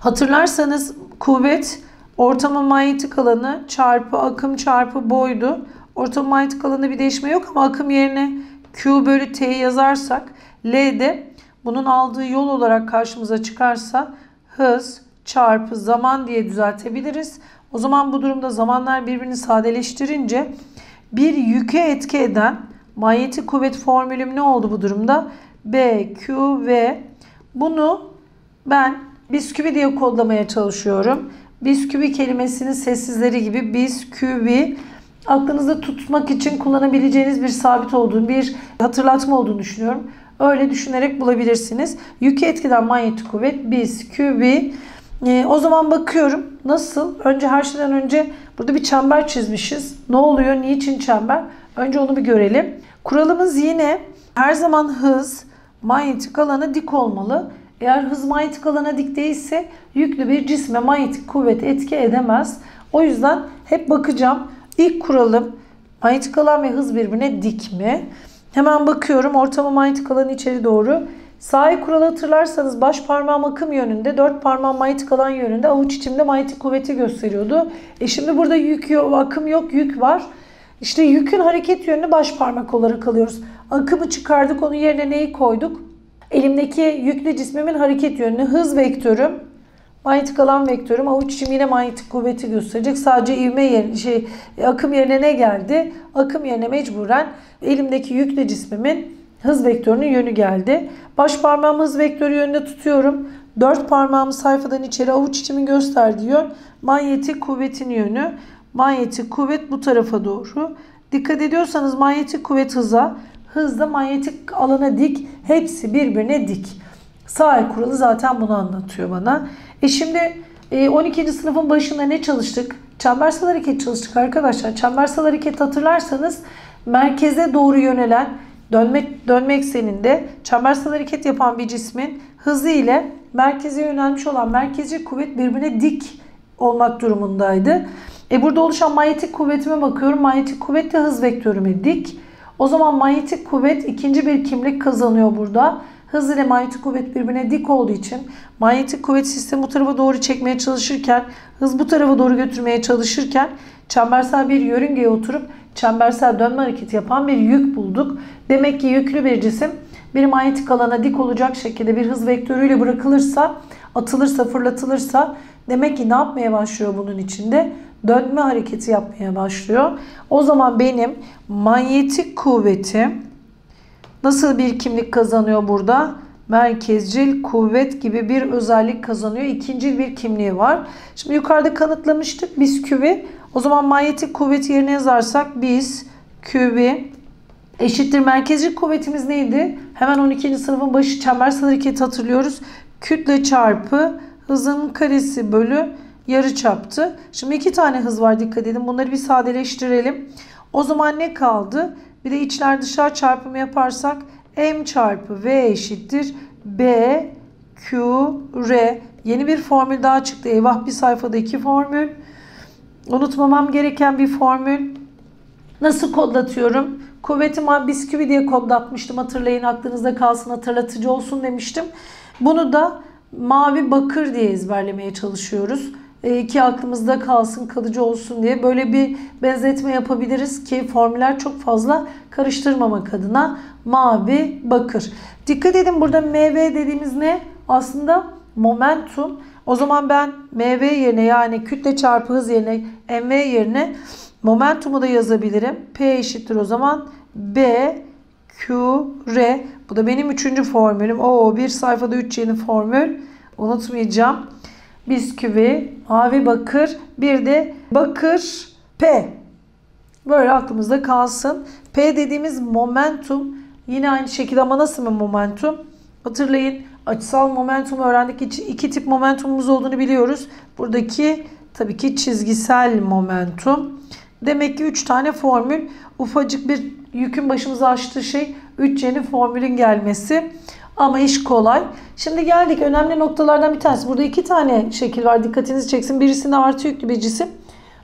Hatırlarsanız kuvvet ortamın manyetik alanı çarpı akım çarpı boydu. Ortamın manyetik alanında bir değişme yok ama akım yerine Q bölü T'yi yazarsak L de bunun aldığı yol olarak karşımıza çıkarsa hız çarpı zaman diye düzeltebiliriz. O zaman bu durumda zamanlar birbirini sadeleştirince bir yüke etki eden manyetik kuvvet formülüm ne oldu bu durumda? B, Q, V. Bunu ben bisküvi diye kodlamaya çalışıyorum. Bisküvi kelimesinin sessizleri gibi bisküvi aklınızda tutmak için kullanabileceğiniz bir sabit olduğunu, bir hatırlatma olduğunu düşünüyorum. Öyle düşünerek bulabilirsiniz. Yükü etkiden manyetik kuvvet bisküvi. E, o zaman bakıyorum nasıl? Önce her şeyden önce burada bir çember çizmişiz. Ne oluyor? Niçin çember? Önce onu bir görelim. Kuralımız yine her zaman hız manyetik alana dik olmalı. Eğer hız manyetik alana dik değilse yüklü bir cisme manyetik kuvvet etki edemez. O yüzden hep bakacağım. İlk kuralım manyetik alan ve hız birbirine dik mi? Hemen bakıyorum ortama manyetik alanı içeri doğru. Sağ kuralı hatırlarsanız baş parmağım akım yönünde, dört parmağım manyetik alan yönünde, avuç içimde manyetik kuvveti gösteriyordu. E şimdi burada yük yok, akım yok, yük var. İşte yükün hareket yönünü baş parmak olarak alıyoruz. Akımı çıkardık, onun yerine neyi koyduk? Elimdeki yüklü cismimin hareket yönünü, hız vektörüm, manyetik alan vektörüm, avuç içim yine manyetik kuvveti gösterecek. Sadece ivme yerine, şey, akım yerine ne geldi? Akım yerine mecburen elimdeki yüklü cismimin hız vektörünün yönü geldi. Baş parmağımı hız vektörü yönünde tutuyorum. Dört parmağımı sayfadan içeri avuç içimin gösterdiği yön. Manyetik kuvvetin yönü. Manyetik kuvvet bu tarafa doğru. Dikkat ediyorsanız manyetik kuvvet hıza, hız da manyetik alana dik. Hepsi birbirine dik. Sağ el kuralı zaten bunu anlatıyor bana. E şimdi on ikinci sınıfın başında ne çalıştık? Çembersel hareket çalıştık arkadaşlar. Çembersel hareket hatırlarsanız merkeze doğru yönelen dönme, dönme ekseninde çembersel hareket yapan bir cismin hızı ile merkeze yönelmiş olan merkezi kuvvet birbirine dik olmak durumundaydı. E burada oluşan manyetik kuvvetime bakıyorum. Manyetik kuvvet de hız vektörüme dik. O zaman manyetik kuvvet ikinci bir kimlik kazanıyor burada. Hız ile manyetik kuvvet birbirine dik olduğu için manyetik kuvvet sistemi bu tarafa doğru çekmeye çalışırken, hız bu tarafa doğru götürmeye çalışırken çembersel bir yörüngeye oturup çembersel dönme hareketi yapan bir yük bulduk. Demek ki yüklü bir cisim bir manyetik alana dik olacak şekilde bir hız vektörüyle bırakılırsa, atılırsa, fırlatılırsa demek ki ne yapmaya başlıyor bunun içinde? Dönme hareketi yapmaya başlıyor. O zaman benim manyetik kuvvetim nasıl bir kimlik kazanıyor burada? Merkezcil kuvvet gibi bir özellik kazanıyor. İkincil bir kimliği var. Şimdi yukarıda kanıtlamıştık bisküvi. O zaman manyetik kuvvet yerine yazarsak bisküvi eşittir. Merkezcil kuvvetimiz neydi? Hemen on ikinci sınıfın başı çembersel hareketi hatırlıyoruz. Kütle çarpı hızın karesi bölü yarıçaptı. Şimdi iki tane hız var, dikkat edin. Bunları bir sadeleştirelim. O zaman ne kaldı? Bir de içler dışlar çarpımı yaparsak m çarpı v eşittir b q r. Yeni bir formül daha çıktı. Eyvah, bir sayfada iki formül. Unutmamam gereken bir formül. Nasıl kodlatıyorum? Kuvvetimi bisküvi diye kodlatmıştım. Hatırlayın, aklınızda kalsın, hatırlatıcı olsun demiştim. Bunu da mavi bakır diye ezberlemeye çalışıyoruz. Ki aklımızda kalsın, kalıcı olsun diye böyle bir benzetme yapabiliriz ki formüller çok fazla karıştırmamak adına mavi bakır. Dikkat edin, burada M V dediğimiz ne? Aslında momentum. O zaman ben M V yerine, yani kütle çarpı hız yerine M V yerine momentumu da yazabilirim. P eşittir o zaman B Q R. Bu da benim üçüncü formülüm. Oo, bir sayfada üç yeni formül. Unutmayacağım. Bisküvi, mavi bakır, bir de bakır P. Böyle aklımızda kalsın. P dediğimiz momentum. Yine aynı şekilde, ama nasıl bir momentum? Hatırlayın, açısal momentum öğrendik. İki tip momentumumuz olduğunu biliyoruz. Buradaki tabii ki çizgisel momentum. Demek ki üç tane formül. Ufacık bir yükün başımıza açtığı şey üç yeni formülün gelmesi. Ama iş kolay. Şimdi geldik önemli noktalardan bir tanesi. Burada iki tane şekil var. Dikkatinizi çeksin. Birisinde artı yüklü bir cisim.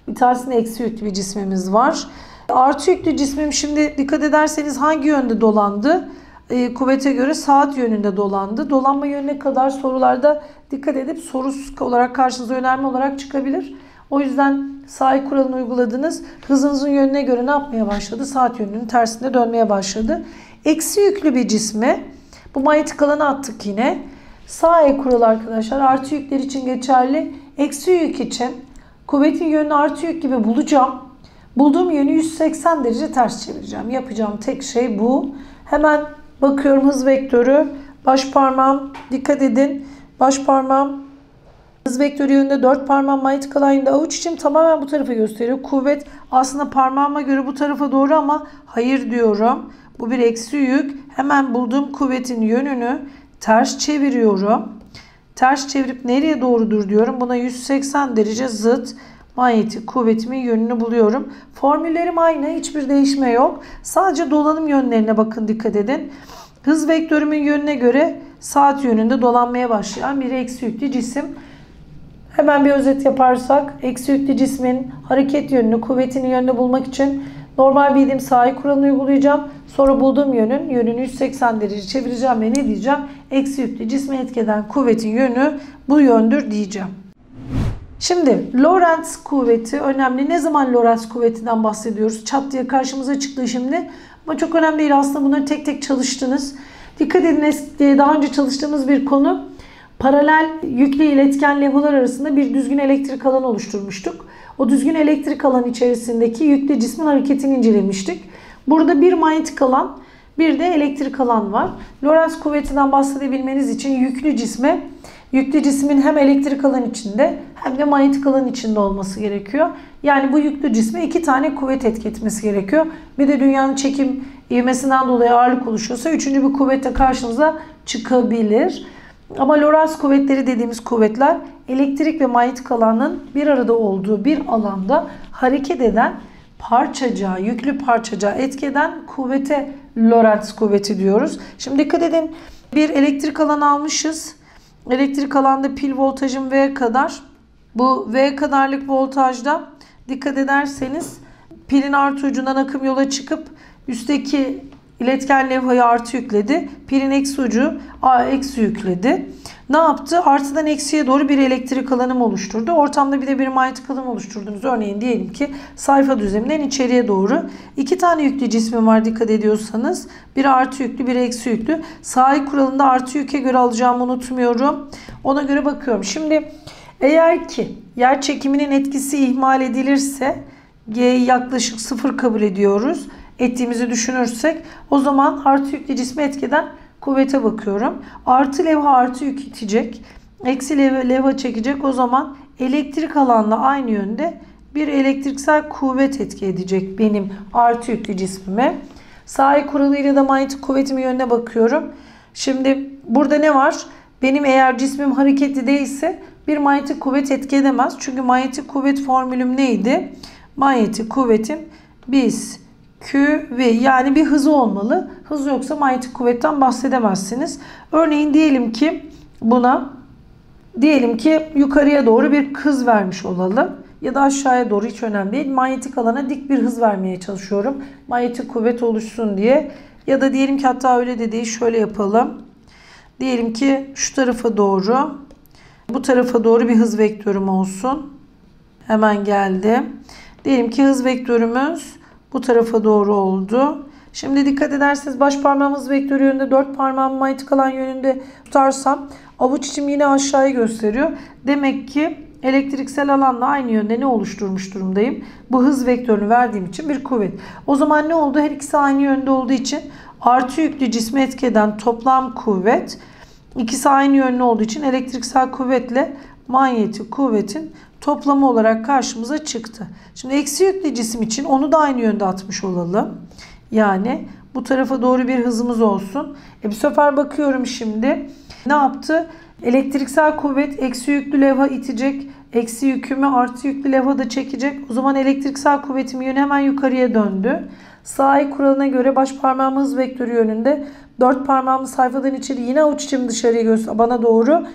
Bir tanesinde eksi yüklü bir cismimiz var. Artı yüklü cismim şimdi dikkat ederseniz hangi yönde dolandı? E, kuvvete göre saat yönünde dolandı. Dolanma yönüne kadar sorularda dikkat edip soru olarak karşınıza önemli olarak çıkabilir. O yüzden sağ el kuralını uyguladınız. Hızınızın yönüne göre ne yapmaya başladı? Saat yönünün tersinde dönmeye başladı. Eksi yüklü bir cismi. Bu manyetik alanı attık yine. Sağ el kuralı arkadaşlar artı yükler için geçerli. Eksi yük için kuvvetin yönünü artı yük gibi bulacağım. Bulduğum yönü yüz seksen derece ters çevireceğim. Yapacağım tek şey bu. Hemen bakıyorum hız vektörü. Baş parmağım, dikkat edin. Baş parmağım Hız vektörü yönünde dört parmağım manyetik alan yönünde avuç içim tamamen bu tarafa gösteriyor. Kuvvet aslında parmağıma göre bu tarafa doğru ama hayır diyorum. Bu bir eksi yük. Hemen bulduğum kuvvetin yönünü ters çeviriyorum. Ters çevirip nereye doğrudur diyorum. Buna yüz seksen derece zıt manyetik kuvvetimin yönünü buluyorum. Formüllerim aynı. Hiçbir değişme yok. Sadece dolanım yönlerine bakın, dikkat edin. Hız vektörümün yönüne göre saat yönünde dolanmaya başlayan bir eksi yüklü cisim. Hemen bir özet yaparsak, eksi yüklü cismin hareket yönünü, kuvvetinin yönünü bulmak için normal bildiğim sağ kuralını uygulayacağım. Sonra bulduğum yönün yönünü yüz seksen derece çevireceğim ve ne diyeceğim? Eksi yüklü cisme etkeden kuvvetin yönü bu yöndür diyeceğim. Şimdi Lorentz kuvveti önemli. Ne zaman Lorentz kuvvetinden bahsediyoruz? Çat diye karşımıza çıktı şimdi. Ama çok önemli değil. Aslında bunları tek tek çalıştınız. Dikkat edin, diye daha önce çalıştığımız bir konu. Paralel yüklü iletken levhalar arasında bir düzgün elektrik alanı oluşturmuştuk. O düzgün elektrik alanı içerisindeki yüklü cismin hareketini incelemiştik. Burada bir manyetik alan, bir de elektrik alan var. Lorentz kuvvetinden bahsedebilmeniz için yüklü cisme, yüklü cismin hem elektrik alan içinde hem de manyetik alan içinde olması gerekiyor. Yani bu yüklü cisme iki tane kuvvet etki etmesi gerekiyor. Bir de dünyanın çekim ivmesinden dolayı ağırlık oluşuyorsa üçüncü bir kuvvetle karşımıza çıkabilir. Ama Lorentz kuvvetleri dediğimiz kuvvetler elektrik ve manyetik alanın bir arada olduğu bir alanda hareket eden parçacığa, yüklü parçacığa etki eden kuvvete Lorentz kuvveti diyoruz. Şimdi dikkat edin, bir elektrik alanı almışız. Elektrik alanda pil voltajım V kadar. Bu V kadarlık voltajda dikkat ederseniz pilin artı ucundan akım yola çıkıp üstteki iletken levhaya artı yükledi. Pilin eksi ucu A eksi yükledi. Ne yaptı? Artıdan eksiye doğru bir elektrik alanım oluşturdu. Ortamda bir de bir manyetik alan oluşturduğumuz, örneğin diyelim ki sayfa düzleminden içeriye doğru. İki tane yüklü cismim var dikkat ediyorsanız. Biri artı yüklü, biri eksi yüklü. Sağ kuralında artı yüke göre alacağımı unutmuyorum. Ona göre bakıyorum. Şimdi eğer ki yer çekiminin etkisi ihmal edilirse G'yi yaklaşık sıfır kabul ediyoruz. Ettiğimizi düşünürsek o zaman artı yüklü cisme etkeden kuvvete bakıyorum. Artı levha artı yük itecek. Eksi levha, levha çekecek. O zaman elektrik alanla aynı yönde bir elektriksel kuvvet etki edecek benim artı yüklü cismime. Sağ kuralıyla da manyetik kuvvetimin yönüne bakıyorum. Şimdi burada ne var? Benim eğer cismim hareketli değilse bir manyetik kuvvet etki edemez. Çünkü manyetik kuvvet formülüm neydi? Manyetik kuvvetim biz Q, V, yani bir hızı olmalı. Hız yoksa manyetik kuvvetten bahsedemezsiniz. Örneğin diyelim ki buna diyelim ki yukarıya doğru bir hız vermiş olalım. Ya da aşağıya doğru, hiç önemli değil. Manyetik alana dik bir hız vermeye çalışıyorum. Manyetik kuvvet oluşsun diye. Ya da diyelim ki hatta öyle de değil, şöyle yapalım. Diyelim ki şu tarafa doğru, bu tarafa doğru bir hız vektörüm olsun. Hemen geldi. Diyelim ki hız vektörümüz bu tarafa doğru oldu. Şimdi dikkat ederseniz baş parmağım hız vektörü yönünde, dört parmağım manyetik alan yönünde tutarsam avuç içim yine aşağıyı gösteriyor. Demek ki elektriksel alanla aynı yönde ne oluşturmuş durumdayım? Bu hız vektörünü verdiğim için bir kuvvet. O zaman ne oldu? Her ikisi aynı yönde olduğu için artı yüklü cisme etki eden toplam kuvvet, ikisi aynı yönlü olduğu için elektriksel kuvvetle manyetik kuvvetin toplamı olarak karşımıza çıktı. Şimdi eksi yüklü cisim için onu da aynı yönde atmış olalım. Yani bu tarafa doğru bir hızımız olsun. E bir sefer bakıyorum şimdi. Ne yaptı? Elektriksel kuvvet eksi yüklü levha itecek. Eksi yükümü artı yüklü levha da çekecek. O zaman elektriksel kuvvetim yönü hemen yukarıya döndü. Sağ el kuralına göre baş parmağım hız vektörü yönünde. Dört parmağımı sayfadan içeri, yine avuç içim dışarıya göster bana doğru.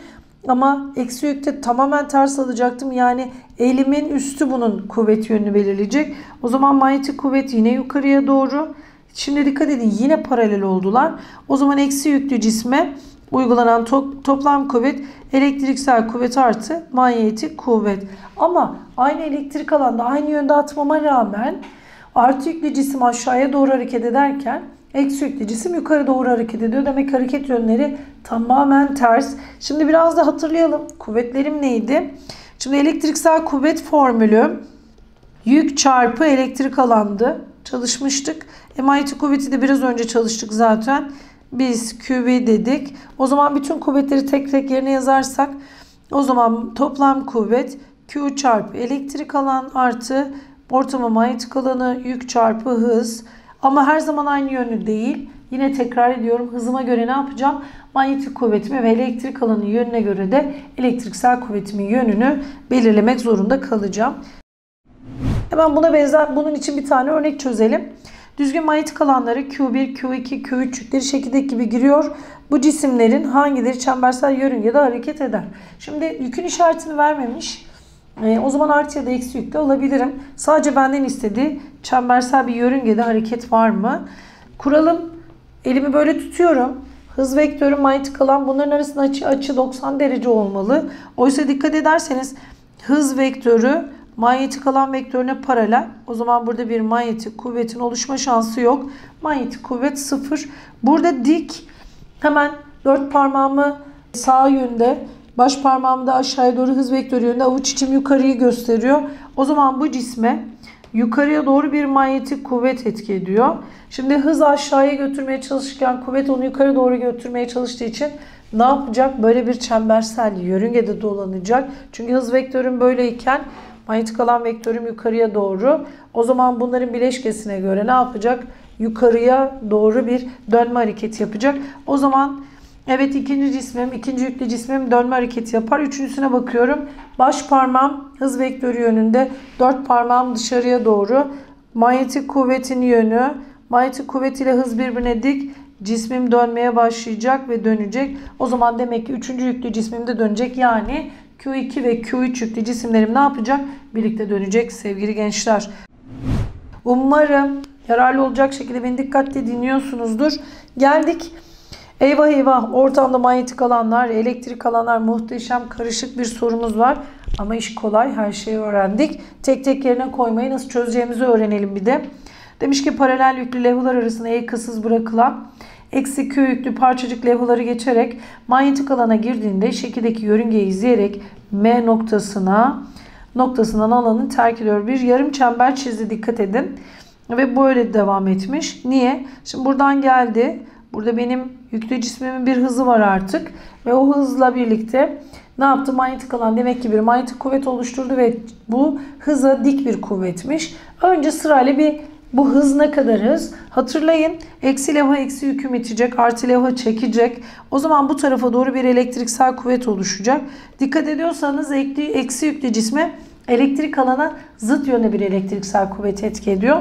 Ama eksi yükte tamamen ters alacaktım. Yani elimin üstü bunun kuvvet yönünü belirleyecek. O zaman manyetik kuvvet yine yukarıya doğru. Şimdi dikkat edin, yine paralel oldular. O zaman eksi yüklü cisme uygulanan to toplam kuvvet elektriksel kuvvet artı manyetik kuvvet. Ama aynı elektrik alanda aynı yönde atmama rağmen artı yüklü cisim aşağıya doğru hareket ederken eksi yüklü cisim yukarı doğru hareket ediyor. Demek hareket yönleri tamamen ters. Şimdi biraz da hatırlayalım. Kuvvetlerim neydi? Şimdi elektriksel kuvvet formülü yük çarpı elektrik alandı. Çalışmıştık. E, manyetik kuvveti de biraz önce çalıştık zaten. Biz Q V dedik. O zaman bütün kuvvetleri tek tek yerine yazarsak O zaman toplam kuvvet Q çarpı elektrik alan artı ortama manyetik alanı yük çarpı hız. Ama her zaman aynı yönlü değil. Yine tekrar ediyorum, hızıma göre ne yapacağım? Manyetik kuvvetimi ve elektrik alanı yönüne göre de elektriksel kuvvetimin yönünü belirlemek zorunda kalacağım. Hemen buna benzer, bunun için bir tane örnek çözelim. Düzgün manyetik alanları Q bir, Q iki, Q üç yükleri şekildeki gibi giriyor. Bu cisimlerin hangileri çembersel yörüngede hareket eder? Şimdi yükün işaretini vermemiş. E, o zaman artı ya da eksi yükte alabilirim. Sadece benden istediği çembersel bir yörüngede hareket var mı? Kuralım, elimi böyle tutuyorum. Hız vektörü, manyetik alan, bunların arasında açı, açı doksan derece olmalı. Oysa dikkat ederseniz hız vektörü manyetik alan vektörüne paralel. O zaman burada bir manyetik kuvvetin oluşma şansı yok. Manyetik kuvvet sıfır. Burada dik, hemen dört parmağımı sağ yönde, baş parmağımı da aşağıya doğru hız vektörü yönünde, avuç içim yukarıyı gösteriyor. O zaman bu cisme yukarıya doğru bir manyetik kuvvet etki ediyor. Şimdi hız aşağıya götürmeye çalışırken kuvvet onu yukarı doğru götürmeye çalıştığı için ne yapacak? Böyle bir çembersel yörüngede dolanacak. Çünkü hız vektörüm böyleyken manyetik alan vektörüm yukarıya doğru. O zaman bunların bileşkesine göre ne yapacak? Yukarıya doğru bir dönme hareketi yapacak. O zaman evet, ikinci cismim, ikinci yüklü cismim dönme hareketi yapar. Üçüncüsüne bakıyorum. Baş parmağım hız vektörü yönünde. Dört parmağım dışarıya doğru. Manyetik kuvvetin yönü. Manyetik kuvvetiyle hız birbirine dik. Cismim dönmeye başlayacak ve dönecek. O zaman demek ki üçüncü yüklü cismim de dönecek. Yani Q iki ve Q üç yüklü cisimlerim ne yapacak? Birlikte dönecek sevgili gençler. Umarım yararlı olacak şekilde beni dikkatli dinliyorsunuzdur. Geldik. Eyvah eyvah, ortamda manyetik alanlar, elektrik alanlar, muhteşem karışık bir sorumuz var. Ama iş kolay, her şeyi öğrendik. Tek tek yerine koymayı nasıl çözeceğimizi öğrenelim bir de. Demiş ki paralel yüklü levhalar arasında yakasız bırakılan eksi Q yüklü parçacık levhaları geçerek manyetik alana girdiğinde şekildeki yörüngeyi izleyerek M noktasına noktasından alanı terk ediyor. Bir yarım çember çizdi, dikkat edin. Ve böyle devam etmiş. Niye? Şimdi buradan geldi. Burada benim yüklü cismimin bir hızı var artık ve o hızla birlikte ne yaptı? Manyetik alan demek ki bir manyetik kuvvet oluşturdu ve bu hıza dik bir kuvvetmiş. Önce sırayla bir bu hız ne kadar hız? Hatırlayın, eksi levha eksi yüküm itecek, artı levha çekecek. O zaman bu tarafa doğru bir elektriksel kuvvet oluşacak. Dikkat ediyorsanız eksi yüklü cisme elektrik alana zıt yönde bir elektriksel kuvvet etki ediyor.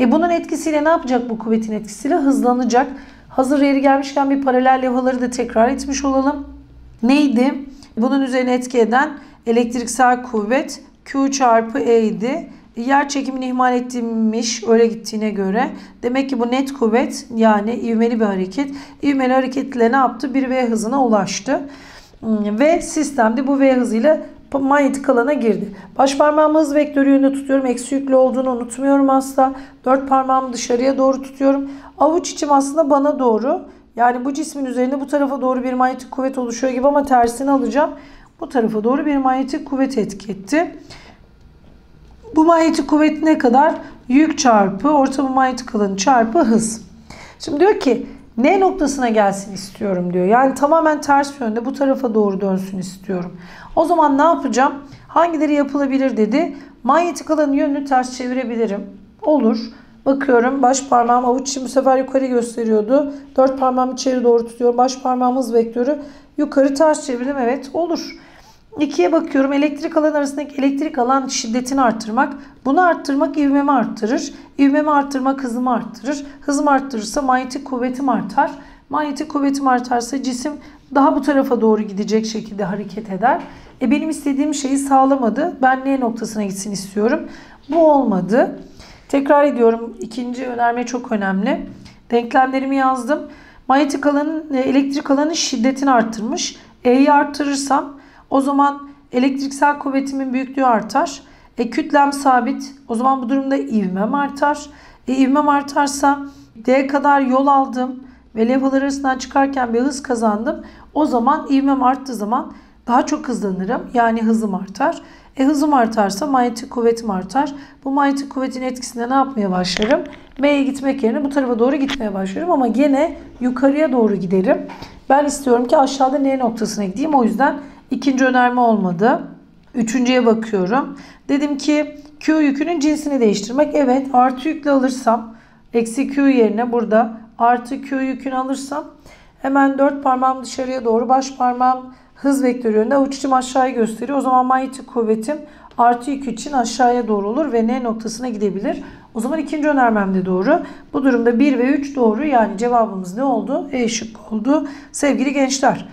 E bunun etkisiyle ne yapacak? Bu kuvvetin etkisiyle hızlanacak. Hazır yeri gelmişken bir paralel levhaları da tekrar etmiş olalım. Neydi? Bunun üzerine etki eden elektriksel kuvvet Q çarpı E idi. Yer çekimini ihmal etmiş öyle gittiğine göre. Demek ki bu net kuvvet, yani ivmeli bir hareket. İvmeli hareketle ne yaptı? Bir V hızına ulaştı. Ve sistemde bu V hızıyla manyetik alana girdi. Baş parmağımı hız vektörü yönünde tutuyorum. Eksi yüklü olduğunu unutmuyorum asla. Dört parmağımı dışarıya doğru tutuyorum. Avuç içim aslında bana doğru. Yani bu cismin üzerinde bu tarafa doğru bir manyetik kuvvet oluşuyor gibi ama tersini alacağım. Bu tarafa doğru bir manyetik kuvvet etki etti. Bu manyetik kuvvet ne kadar? Yük çarpı ortamın manyetik alanı çarpı hız. Şimdi diyor ki N noktasına gelsin istiyorum diyor. Yani tamamen ters yönde bu tarafa doğru dönsün istiyorum. O zaman ne yapacağım? Hangileri yapılabilir dedi. Manyetik alanın yönünü ters çevirebilirim. Olur. Bakıyorum, baş parmağım avuç içi bu sefer yukarı gösteriyordu. Dört parmağımı içeri doğru tutuyorum. Baş parmağım hız vektörü yukarı ters çevirdim. Evet, olur. ikiye bakıyorum, elektrik alan arasındaki elektrik alan şiddetini arttırmak. Bunu arttırmak ivmemi arttırır. İvmemi arttırmak hızımı arttırır. Hızım arttırırsa manyetik kuvvetim artar. Manyetik kuvvetim artarsa cisim daha bu tarafa doğru gidecek şekilde hareket eder. E benim istediğim şeyi sağlamadı. Ben N noktasına gitsin istiyorum. Bu olmadı. Tekrar ediyorum, ikinci önerme çok önemli. Denklemlerimi yazdım. Manyetik alanın, elektrik alanın şiddetini arttırmış. E'yi arttırırsam o zaman elektriksel kuvvetimin büyüklüğü artar. E, kütlem sabit. O zaman bu durumda ivmem artar. E, ivmem artarsa D'ye kadar yol aldım ve levhalar arasından çıkarken bir hız kazandım. O zaman ivmem arttığı zaman daha çok hızlanırım. Yani hızım artar. E, hızım artarsa manyetik kuvvetim artar. Bu manyetik kuvvetin etkisinde ne yapmaya başlarım? M'ye gitmek yerine bu tarafa doğru gitmeye başlarım ama gene yukarıya doğru giderim. Ben istiyorum ki aşağıda N noktasına gideyim. O yüzden İkinci önerme olmadı. Üçüncüye bakıyorum. Dedim ki Q yükünün cinsini değiştirmek. Evet, artı yükle alırsam eksi Q yerine burada artı Q yükünü alırsam hemen dört parmağım dışarıya doğru, baş parmağım hız vektörü yönünde, avuç içim aşağıya gösteriyor. O zaman manyetik kuvvetim artı yük için aşağıya doğru olur ve N noktasına gidebilir. O zaman ikinci önermem de doğru. Bu durumda bir ve üç doğru. Yani cevabımız ne oldu? E şıkkı oldu sevgili gençler.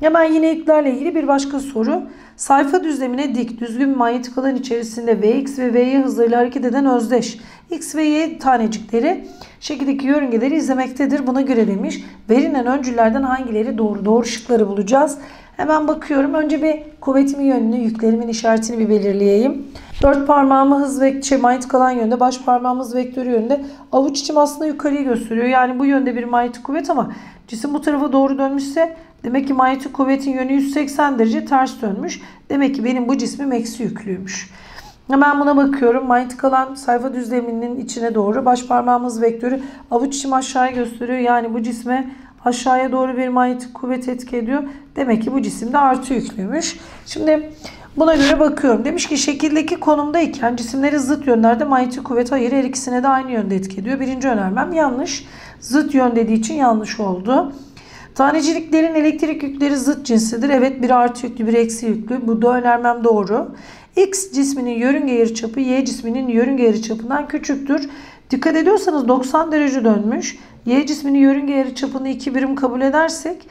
Hemen yine yüklerle ilgili bir başka soru. Sayfa düzlemine dik düzgün manyetik alan içerisinde Vx ve Vy hızlarıyla hareket eden özdeş X ve Y tanecikleri şekildeki yörüngeleri izlemektedir. Buna göre demiş. Verilen öncüllerden hangileri doğru? Doğru şıkları bulacağız. Hemen bakıyorum. Önce bir kuvvetimin yönünü, yüklerimin işaretini bir belirleyeyim. Dört parmağımı hız ve şey, manyetik alan yönünde, baş parmağımız vektörü yönünde. Avuç içim aslında yukarıyı gösteriyor. Yani bu yönde bir manyetik kuvvet ama cisim bu tarafa doğru dönmüşse demek ki manyetik kuvvetin yönü yüz seksen derece ters dönmüş. Demek ki benim bu cismim eksi yüklüymüş. Hemen buna bakıyorum. Manyetik alan sayfa düzleminin içine doğru. Baş parmağımız vektörü, avuç içim aşağıya gösteriyor. Yani bu cisme aşağıya doğru bir manyetik kuvvet etki ediyor. Demek ki bu cisimde artı yüklüymüş. Şimdi buna göre bakıyorum. Demiş ki şekildeki konumdayken cisimleri zıt yönlerde manyetik kuvvet ayırı her ikisine de aynı yönde etki ediyor. Birinci önermem yanlış. Zıt yön dediği için yanlış oldu. Taneciliklerin elektrik yükleri zıt cinsidir. Evet, bir artı yüklü, bir eksi yüklü. Bu da önermem doğru. X cisminin yörünge yarıçapı Y cisminin yörünge yarıçapından küçüktür. Dikkat ediyorsanız doksan derece dönmüş. Y cisminin yörünge yarıçapını iki birim kabul edersek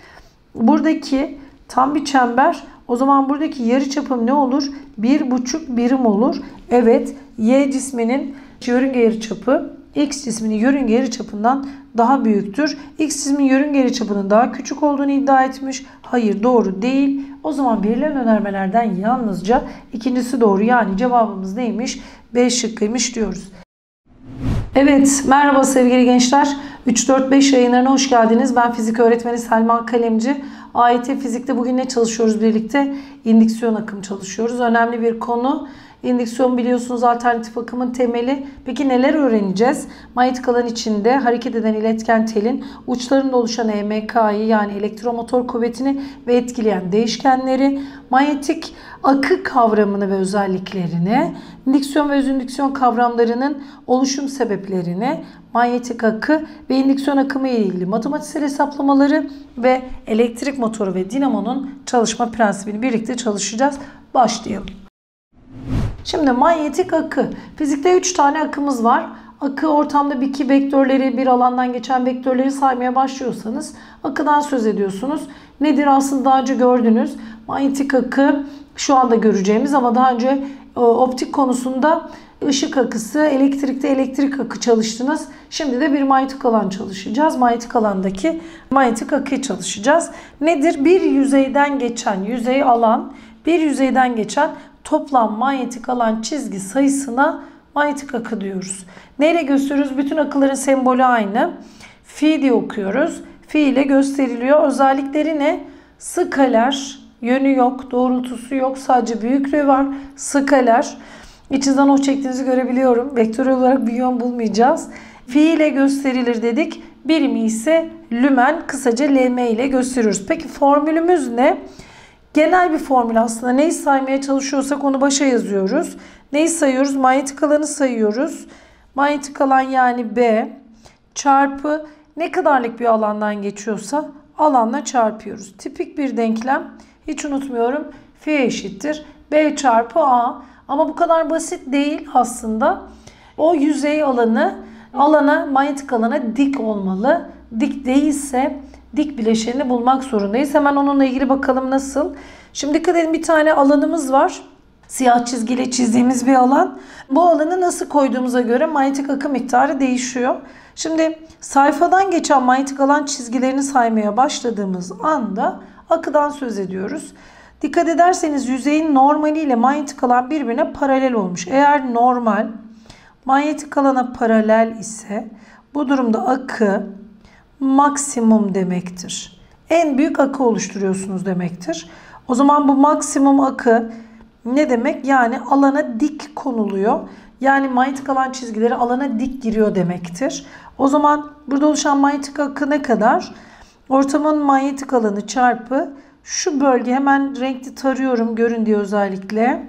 buradaki tam bir çember. O zaman buradaki yarıçapım ne olur? bir buçuk birim olur. Evet, Y cisminin yörünge yarıçapı X cisminin yörünge yarıçapından daha büyüktür. X cisminin yörünge yarıçapının daha küçük olduğunu iddia etmiş. Hayır, doğru değil. O zaman verilen önermelerden yalnızca ikincisi doğru. Yani cevabımız neymiş? B şıkkıymış diyoruz. Evet, merhaba sevgili gençler. üç dört beş yayınlarına hoş geldiniz. Ben fizik öğretmeni Selma Kalemci. A Y T fizikte bugün ne çalışıyoruz birlikte? İndüksiyon akım çalışıyoruz. Önemli bir konu. İndüksiyon biliyorsunuz alternatif akımın temeli. Peki neler öğreneceğiz? Manyetik alan içinde hareket eden iletken telin uçlarında oluşan E M K'yı yani elektromotor kuvvetini ve etkileyen değişkenleri, manyetik akı kavramını ve özelliklerini, indüksiyon ve özündüksiyon kavramlarının oluşum sebeplerini, manyetik akı ve indüksiyon akımı ile ilgili matematiksel hesaplamaları ve elektrik motoru ve dinamonun çalışma prensibini birlikte çalışacağız. Başlayalım. Şimdi manyetik akı. Fizikte üç tane akımız var. Akı ortamda bir iki vektörleri, bir alandan geçen vektörleri saymaya başlıyorsanız akıdan söz ediyorsunuz. Nedir aslında daha önce gördünüz. Manyetik akı şu anda göreceğimiz ama daha önce optik konusunda ışık akısı, elektrikte elektrik akı çalıştınız. Şimdi de bir manyetik alan çalışacağız. Manyetik alandaki manyetik akıyı çalışacağız. Nedir? Bir yüzeyden geçen yüzey alan, bir yüzeyden geçen toplam manyetik alan çizgi sayısına manyetik akı diyoruz. Neyle gösteriyoruz? Bütün akıların sembolü aynı. Fi diye okuyoruz. Fi ile gösteriliyor. Özellikleri ne? Skaler, yönü yok, doğrultusu yok, sadece büyüklüğü var. Skaler. İçinden o çektiğinizi görebiliyorum. Vektörel olarak bir yön bulmayacağız. Fi ile gösterilir dedik. Birimi ise lümen, kısaca L M ile gösteriyoruz. Peki formülümüz ne? Genel bir formül aslında. Neyi saymaya çalışıyorsak onu başa yazıyoruz. Neyi sayıyoruz? Manyetik alanı sayıyoruz. Manyetik alan yani B çarpı ne kadarlık bir alandan geçiyorsa alanla çarpıyoruz. Tipik bir denklem. Hiç unutmuyorum. Fi eşittir B çarpı A. Ama bu kadar basit değil aslında. O yüzey alanı alana, manyetik alana dik olmalı. Dik değilse dik bileşenini bulmak zorundayız. Hemen onunla ilgili bakalım nasıl. Şimdi dikkat edin, bir tane alanımız var. Siyah çizgiyle çizdiğimiz bir alan. Bu alanı nasıl koyduğumuza göre manyetik akım miktarı değişiyor. Şimdi sayfadan geçen manyetik alan çizgilerini saymaya başladığımız anda akıdan söz ediyoruz. Dikkat ederseniz yüzeyin normali ile manyetik alan birbirine paralel olmuş. Eğer normal manyetik alana paralel ise bu durumda akı maksimum demektir. En büyük akı oluşturuyorsunuz demektir. O zaman bu maksimum akı ne demek? Yani alana dik konuluyor. Yani manyetik alan çizgileri alana dik giriyor demektir. O zaman burada oluşan manyetik akı ne kadar? Ortamın manyetik alanı çarpı Şu bölge hemen renkli tarıyorum, görün diye özellikle.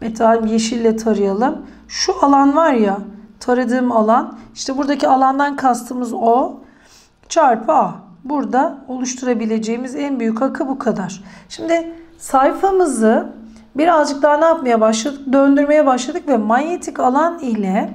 Metal yeşille tarayalım. Şu alan var ya, taradığım alan. İşte buradaki alandan kastımız o. Çarpı A. Burada oluşturabileceğimiz en büyük akı bu kadar. Şimdi sayfamızı birazcık daha ne yapmaya başladık? Döndürmeye başladık ve manyetik alan ile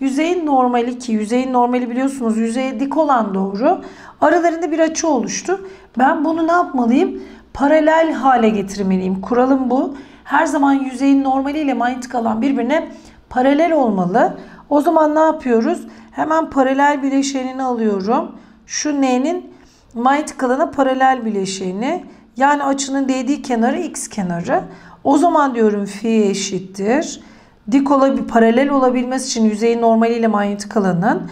yüzeyin normali, ki yüzeyin normali biliyorsunuz yüzeye dik olan doğru, aralarında bir açı oluştu. Ben bunu ne yapmalıyım? Paralel hale getirmeliyim. Kuralım bu. Her zaman yüzeyin normali ile manyetik alan birbirine paralel olmalı. O zaman ne yapıyoruz? Hemen paralel bileşenini alıyorum. Şu N'nin manyetik alana paralel bileşeni. Yani açının değdiği kenarı X kenarı. O zaman diyorum fi eşittir. Dik olabil, paralel olabilmesi için yüzeyin normali ile manyetik alanın,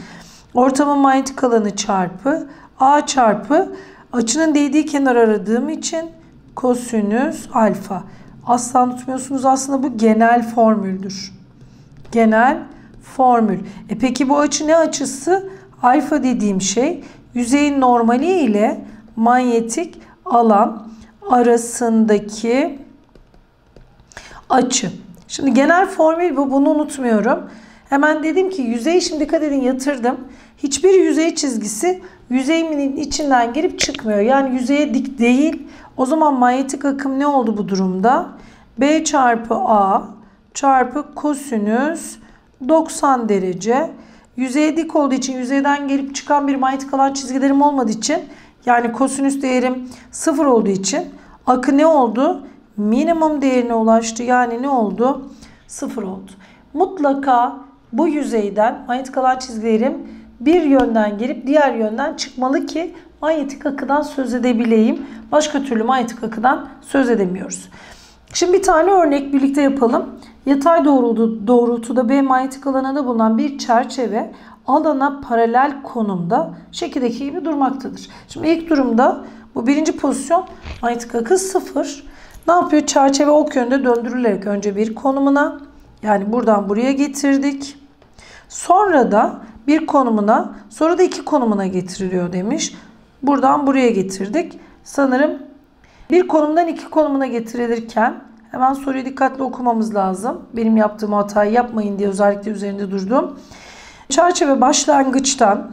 ortamın manyetik alanı çarpı A çarpı açının değdiği kenar aradığım için kosinüs alfa. Asla tutmuyorsunuz, aslında bu genel formüldür. Genel formül. E peki bu açı ne açısı? Alfa dediğim şey yüzeyin normali ile manyetik alan arasındaki açı. Şimdi genel formül bu. Bunu unutmuyorum. Hemen dedim ki yüzeyi, şimdi dikkat edin yatırdım. Hiçbir yüzey çizgisi yüzeyimin içinden girip çıkmıyor. Yani yüzeye dik değil. O zaman manyetik akım ne oldu bu durumda? B çarpı A çarpı kosinüs doksan derece. Yüzeye dik olduğu için, yüzeyden gelip çıkan bir manyetik alan çizgilerim olmadığı için, yani kosinüs değerim sıfır olduğu için akı ne oldu? Minimum değerine ulaştı. Yani ne oldu? Sıfır oldu. Mutlaka bu yüzeyden manyetik alan çizgilerim bir yönden gelip diğer yönden çıkmalı ki manyetik akıdan söz edebileyim. Başka türlü manyetik akıdan söz edemiyoruz. Şimdi bir tane örnek birlikte yapalım. Yatay doğrultuda B manyetik alanında bulunan bir çerçeve alana paralel konumda şekildeki gibi durmaktadır. Şimdi ilk durumda bu birinci pozisyon manyetik akı sıfır. Ne yapıyor? Çerçeve ok yönde döndürülerek önce bir konumuna, yani buradan buraya getirdik. Sonra da bir konumuna, sonra da iki konumuna getiriliyor demiş. Buradan buraya getirdik. Sanırım bir konumdan iki konumuna getirilirken hemen soruyu dikkatli okumamız lazım. Benim yaptığım hatayı yapmayın diye özellikle üzerinde durdum. Çerçeve başlangıçtan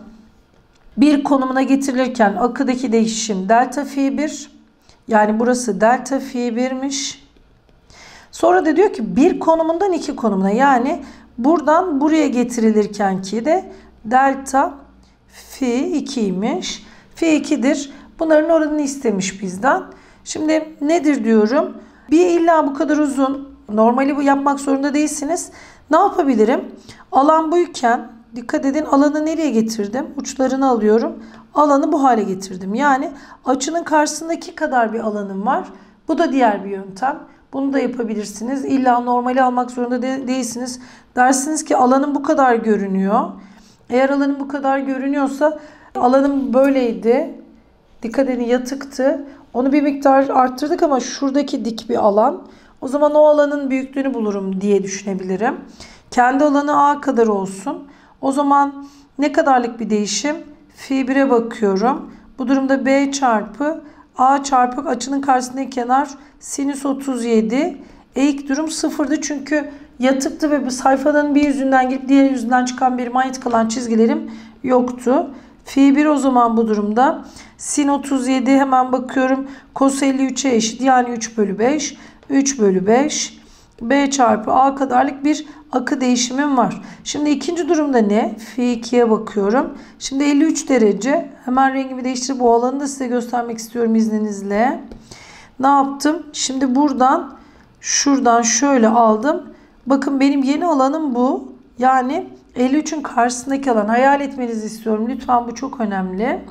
bir konumuna getirilirken akıdaki değişim delta fi bir. Yani burası delta fi birmiş. Sonra da diyor ki bir konumundan iki konumuna, yani buradan buraya getirilirken ki de delta fi ikiymiş. Fi ikidir. Bunların oranını istemiş bizden. Şimdi nedir diyorum? Bir illa bu kadar uzun. Normali bu yapmak zorunda değilsiniz. Ne yapabilirim? Alan buyken dikkat edin, alanı nereye getirdim? Uçlarını alıyorum. Alanı bu hale getirdim. Yani açının karşısındaki kadar bir alanım var. Bu da diğer bir yöntem. Bunu da yapabilirsiniz. İlla normali almak zorunda de değilsiniz. Dersiniz ki alanım bu kadar görünüyor. Eğer alanım bu kadar görünüyorsa, alanım böyleydi. Dikkat edin yatıktı. Onu bir miktar arttırdık ama şuradaki dik bir alan. O zaman o alanın büyüklüğünü bulurum diye düşünebilirim. Kendi alanı A kadar olsun. O zaman ne kadarlık bir değişim? Fi bire bakıyorum. Bu durumda B çarpı A çarpı açının karşısındaki kenar sinüs otuz yedi. Eğik durum sıfırdı çünkü yatıktı ve bu sayfanın bir yüzünden girip diğer yüzünden çıkan bir manyetik alan çizgilerim yoktu. Fi bir o zaman bu durumda. Sin otuz yedi hemen bakıyorum. Kos elli üç'e eşit, yani üç bölü beş. üç bölü beş. B çarpı A kadarlık bir akı değişimim var. Şimdi ikinci durumda ne? Fi ikiye bakıyorum. Şimdi elli üç derece. Hemen rengimi değiştirip bu alanı da size göstermek istiyorum izninizle. Ne yaptım? Şimdi buradan şuradan şöyle aldım. Bakın benim yeni alanım bu. Yani elli üçün karşısındaki alan. Hayal etmenizi istiyorum. Lütfen bu çok önemli.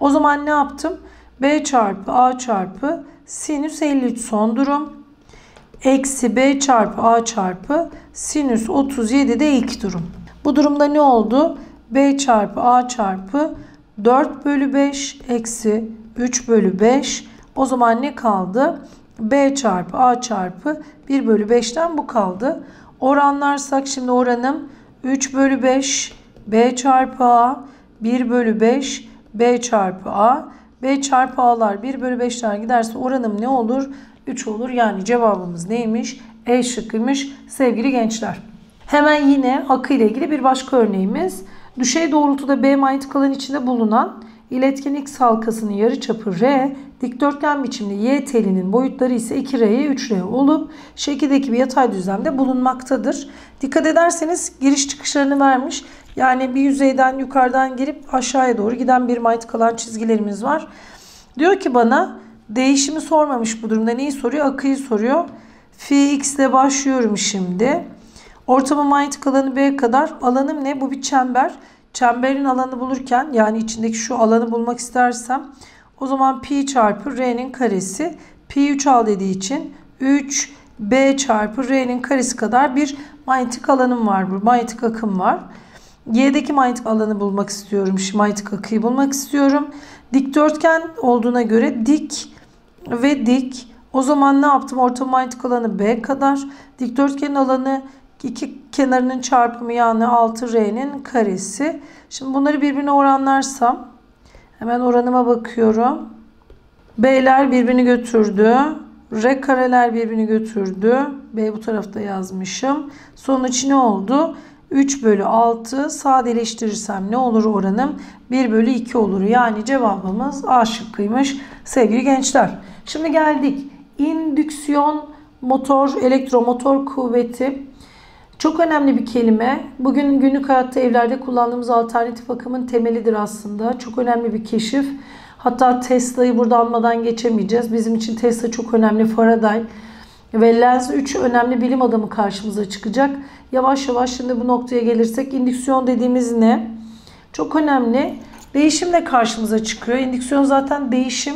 O zaman ne yaptım? B çarpı A çarpı sinüs elli üç son durum. Eksi B çarpı A çarpı sinüs otuz yedi'de ilk durum. Bu durumda ne oldu? B çarpı A çarpı dört bölü beş eksi üç bölü beş. O zaman ne kaldı? B çarpı A çarpı bir bölü beş'ten bu kaldı. Oranlarsak şimdi oranım üç bölü beş B çarpı A, bir bölü beş B çarpı A, B çarpı A'lar bir bölü beşler giderse oranım ne olur? üç olur. Yani cevabımız neymiş? E şıkkıymış sevgili gençler. Hemen yine akı ile ilgili bir başka örneğimiz. Düşey doğrultuda B manyetik alan içinde bulunan iletken X halkasının yarıçapı R, dikdörtgen biçimli Y telinin boyutları ise iki R'ye üç R olup şekildeki bir yatay düzlemde bulunmaktadır. Dikkat ederseniz giriş çıkışlarını vermiş. Yani bir yüzeyden yukarıdan girip aşağıya doğru giden bir manyetik alan çizgilerimiz var. Diyor ki bana değişimi sormamış bu durumda. Neyi soruyor? Akıyı soruyor. Fi X ile başlıyorum şimdi. Ortamın manyetik alanı B kadar. Alanım ne? Bu bir çember. Çemberin alanı bulurken yani içindeki şu alanı bulmak istersem o zaman pi çarpı R'nin karesi. Pi üç A dediği için üç B çarpı R'nin karesi kadar bir manyetik alanım var. Bu manyetik akım var. Y'deki manyetik alanı bulmak istiyorum. Şimdi manyetik akıyı bulmak istiyorum. Dikdörtgen olduğuna göre dik ve dik. O zaman ne yaptım? Orta manyetik alanı B kadar. Dikdörtgenin alanı iki kenarının çarpımı yani altı R'nin karesi. Şimdi bunları birbirine oranlarsam hemen oranıma bakıyorum. B'ler birbirini götürdü. R kareler birbirini götürdü. B bu tarafta yazmışım. Sonuç ne oldu? üç bölü altı sadeleştirirsem ne olur oranım? bir bölü iki olur. Yani cevabımız A şıkkıymış sevgili gençler. Şimdi geldik. İndüksiyon motor, elektromotor kuvveti. Çok önemli bir kelime. Bugün günlük hayatta evlerde kullandığımız alternatif akımın temelidir aslında. Çok önemli bir keşif. Hatta Tesla'yı burada almadan geçemeyeceğiz. Bizim için Tesla çok önemli. Faraday ve Lenz üç önemli bilim adamı karşımıza çıkacak. Yavaş yavaş şimdi bu noktaya gelirsek indüksiyon dediğimiz ne? Çok önemli. Değişimle karşımıza çıkıyor. İndüksiyon zaten değişim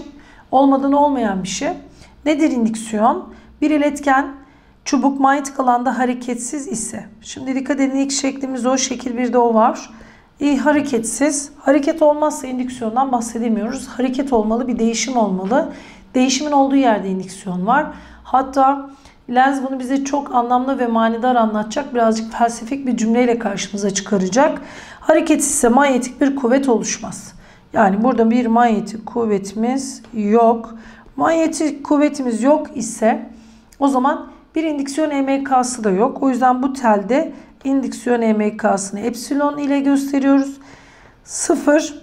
olmadan olmayan bir şey. Nedir indüksiyon? Bir iletken çubuk manyetik alanda hareketsiz ise. Şimdi dikkat edin ilk şeklimiz o. Şekil birde o var. İyi hareketsiz. Hareket olmazsa indüksiyondan bahsedemiyoruz. Hareket olmalı, bir değişim olmalı. Değişimin olduğu yerde indüksiyon var. Hatta Lenz bunu bize çok anlamlı ve manidar anlatacak. Birazcık felsefik bir cümleyle karşımıza çıkaracak. Hareketsiz ise manyetik bir kuvvet oluşmaz. Yani burada bir manyetik kuvvetimiz yok. Manyetik kuvvetimiz yok ise o zaman bir indüksiyon E M K'sı da yok. O yüzden bu telde indüksiyon E M K'sını epsilon ile gösteriyoruz. sıfır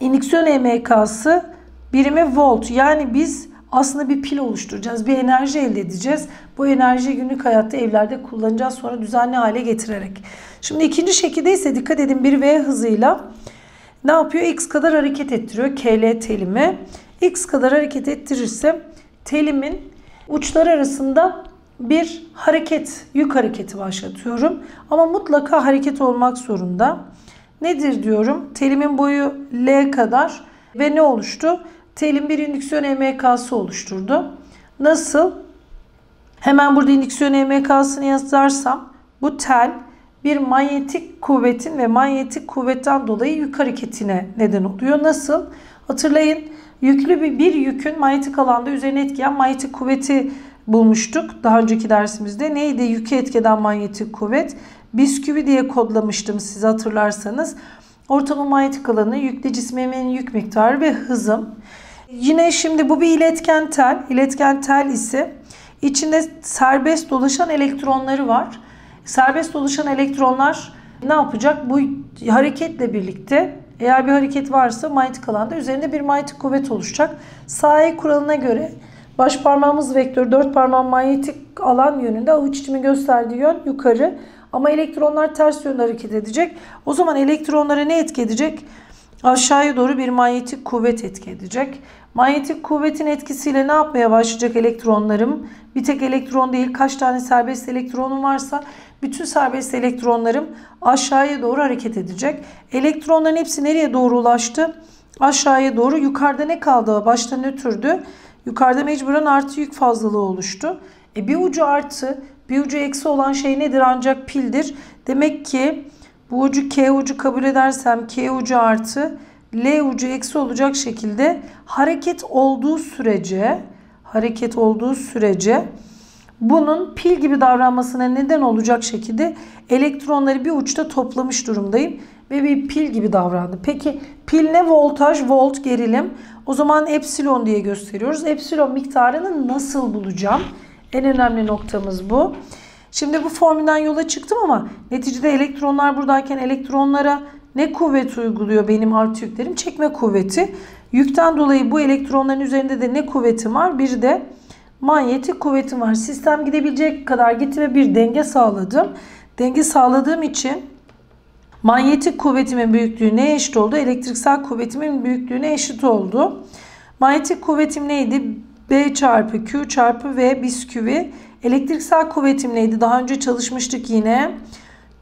indüksiyon E M K'sı birimi volt. Yani biz aslında bir pil oluşturacağız. Bir enerji elde edeceğiz. Bu enerjiyi günlük hayatta evlerde kullanacağız. Sonra düzenli hale getirerek. Şimdi ikinci şekilde ise dikkat edin bir V hızıyla ne yapıyor? X kadar hareket ettiriyor. K L telimi. X kadar hareket ettirirse telimin uçları arasında bir hareket, yük hareketi başlatıyorum. Ama mutlaka hareket olmak zorunda. Nedir diyorum? Telimin boyu L kadar ve ne oluştu? Telim bir indüksiyon E M K'sı oluşturdu. Nasıl? Hemen burada indüksiyon E M K'sını yazarsam bu tel bir manyetik kuvvetin ve manyetik kuvvetten dolayı yük hareketine neden oluyor. Nasıl? Hatırlayın yüklü bir, bir yükün manyetik alanda üzerine etkileyen manyetik kuvveti bulmuştuk daha önceki dersimizde. Neydi? Yükü etkeden manyetik kuvvet. Bisküvi diye kodlamıştım siz hatırlarsanız. Ortamın manyetik alanı, yüklü cismemin yük miktarı ve hızım. Yine şimdi bu bir iletken tel. İletken tel ise içinde serbest dolaşan elektronları var. Serbest dolaşan elektronlar ne yapacak? Bu hareketle birlikte eğer bir hareket varsa manyetik alanda üzerinde bir manyetik kuvvet oluşacak. Sağ kuralına göre baş parmağımız vektör, dört parmağım manyetik alan yönünde, avuç içimi gösterdiği yön yukarı. Ama elektronlar ters yönde hareket edecek. O zaman elektronlara ne etki edecek? Aşağıya doğru bir manyetik kuvvet etki edecek. Manyetik kuvvetin etkisiyle ne yapmaya başlayacak elektronlarım? Bir tek elektron değil, kaç tane serbest elektronum varsa bütün serbest elektronlarım aşağıya doğru hareket edecek. Elektronların hepsi nereye doğru ulaştı? Aşağıya doğru. Yukarıda ne kaldı? Başta nötrdü. Yukarıda mecburen artı yük fazlalığı oluştu. E bir ucu artı, bir ucu eksi olan şey nedir? Ancak pildir. Demek ki bu ucu K ucu kabul edersem K ucu artı, L ucu eksi olacak şekilde hareket olduğu sürece, hareket olduğu sürece bunun pil gibi davranmasına neden olacak şekilde elektronları bir uçta toplamış durumdayım. Ve bir pil gibi davrandı. Peki pil ne? Voltaj, volt, gerilim. O zaman epsilon diye gösteriyoruz. Epsilon miktarını nasıl bulacağım? En önemli noktamız bu. Şimdi bu formülden yola çıktım ama neticede elektronlar buradayken elektronlara ne kuvvet uyguluyor benim artı yüklerim? Çekme kuvveti. Yükten dolayı bu elektronların üzerinde de ne kuvvetim var? Bir de manyetik kuvvetim var. Sistem gidebilecek kadar gitti ve bir denge sağladım. Denge sağladığım için manyetik kuvvetimin büyüklüğüne eşit oldu. Elektriksel kuvvetimin büyüklüğüne eşit oldu. Manyetik kuvvetim neydi? B çarpı Q çarpı V bisküvi. Elektriksel kuvvetim neydi? Daha önce çalışmıştık yine.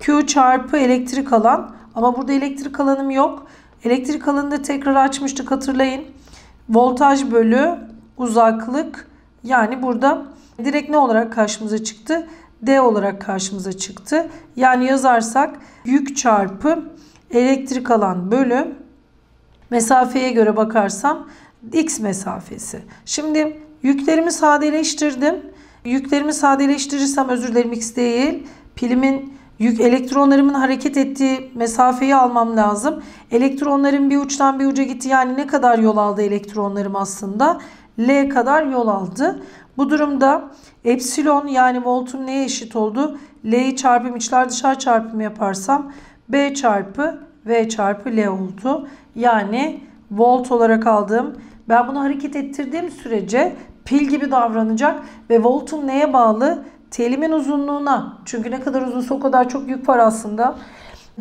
Q çarpı elektrik alan. Ama burada elektrik alanım yok. Elektrik alanını da tekrar açmıştık, hatırlayın. Voltaj bölü uzaklık. Yani burada direkt ne olarak karşımıza çıktı? D olarak karşımıza çıktı. Yani yazarsak yük çarpı elektrik alan bölü mesafeye göre bakarsam x mesafesi. Şimdi yüklerimi sadeleştirdim. Yüklerimi sadeleştirirsem özür dilerim x değil. Pilimin yük elektronlarımın hareket ettiği mesafeyi almam lazım. Elektronların bir uçtan bir uca gitti. Yani ne kadar yol aldı elektronlarım aslında? L kadar yol aldı. Bu durumda epsilon yani voltum neye eşit oldu? L'yi çarpım içler dışarı çarpımı yaparsam B çarpı V çarpı L oldu. Yani volt olarak aldım. Ben bunu hareket ettirdiğim sürece pil gibi davranacak ve voltum neye bağlı? Telimin uzunluğuna. Çünkü ne kadar uzunsa o kadar çok yük var aslında.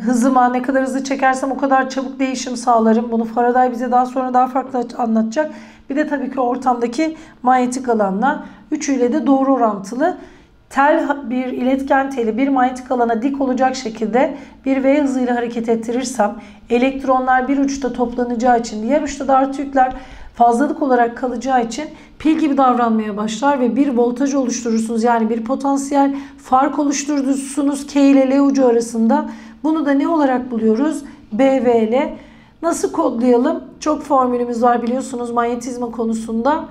Hızıma ne kadar hızlı çekersem o kadar çabuk değişim sağlarım. Bunu Faraday bize daha sonra daha farklı anlatacak. Bir de tabii ki ortamdaki manyetik alanla üçüyle de doğru orantılı. Tel bir iletken teli bir manyetik alana dik olacak şekilde bir V hızıyla hareket ettirirsem elektronlar bir uçta toplanacağı için diğer uçta da artı yükler fazlalık olarak kalacağı için pil gibi davranmaya başlar ve bir voltaj oluşturursunuz. Yani bir potansiyel fark oluşturursunuz K ile L ucu arasında. Bunu da ne olarak buluyoruz? B V L. Nasıl kodlayalım? Çok formülümüz var biliyorsunuz manyetizma konusunda.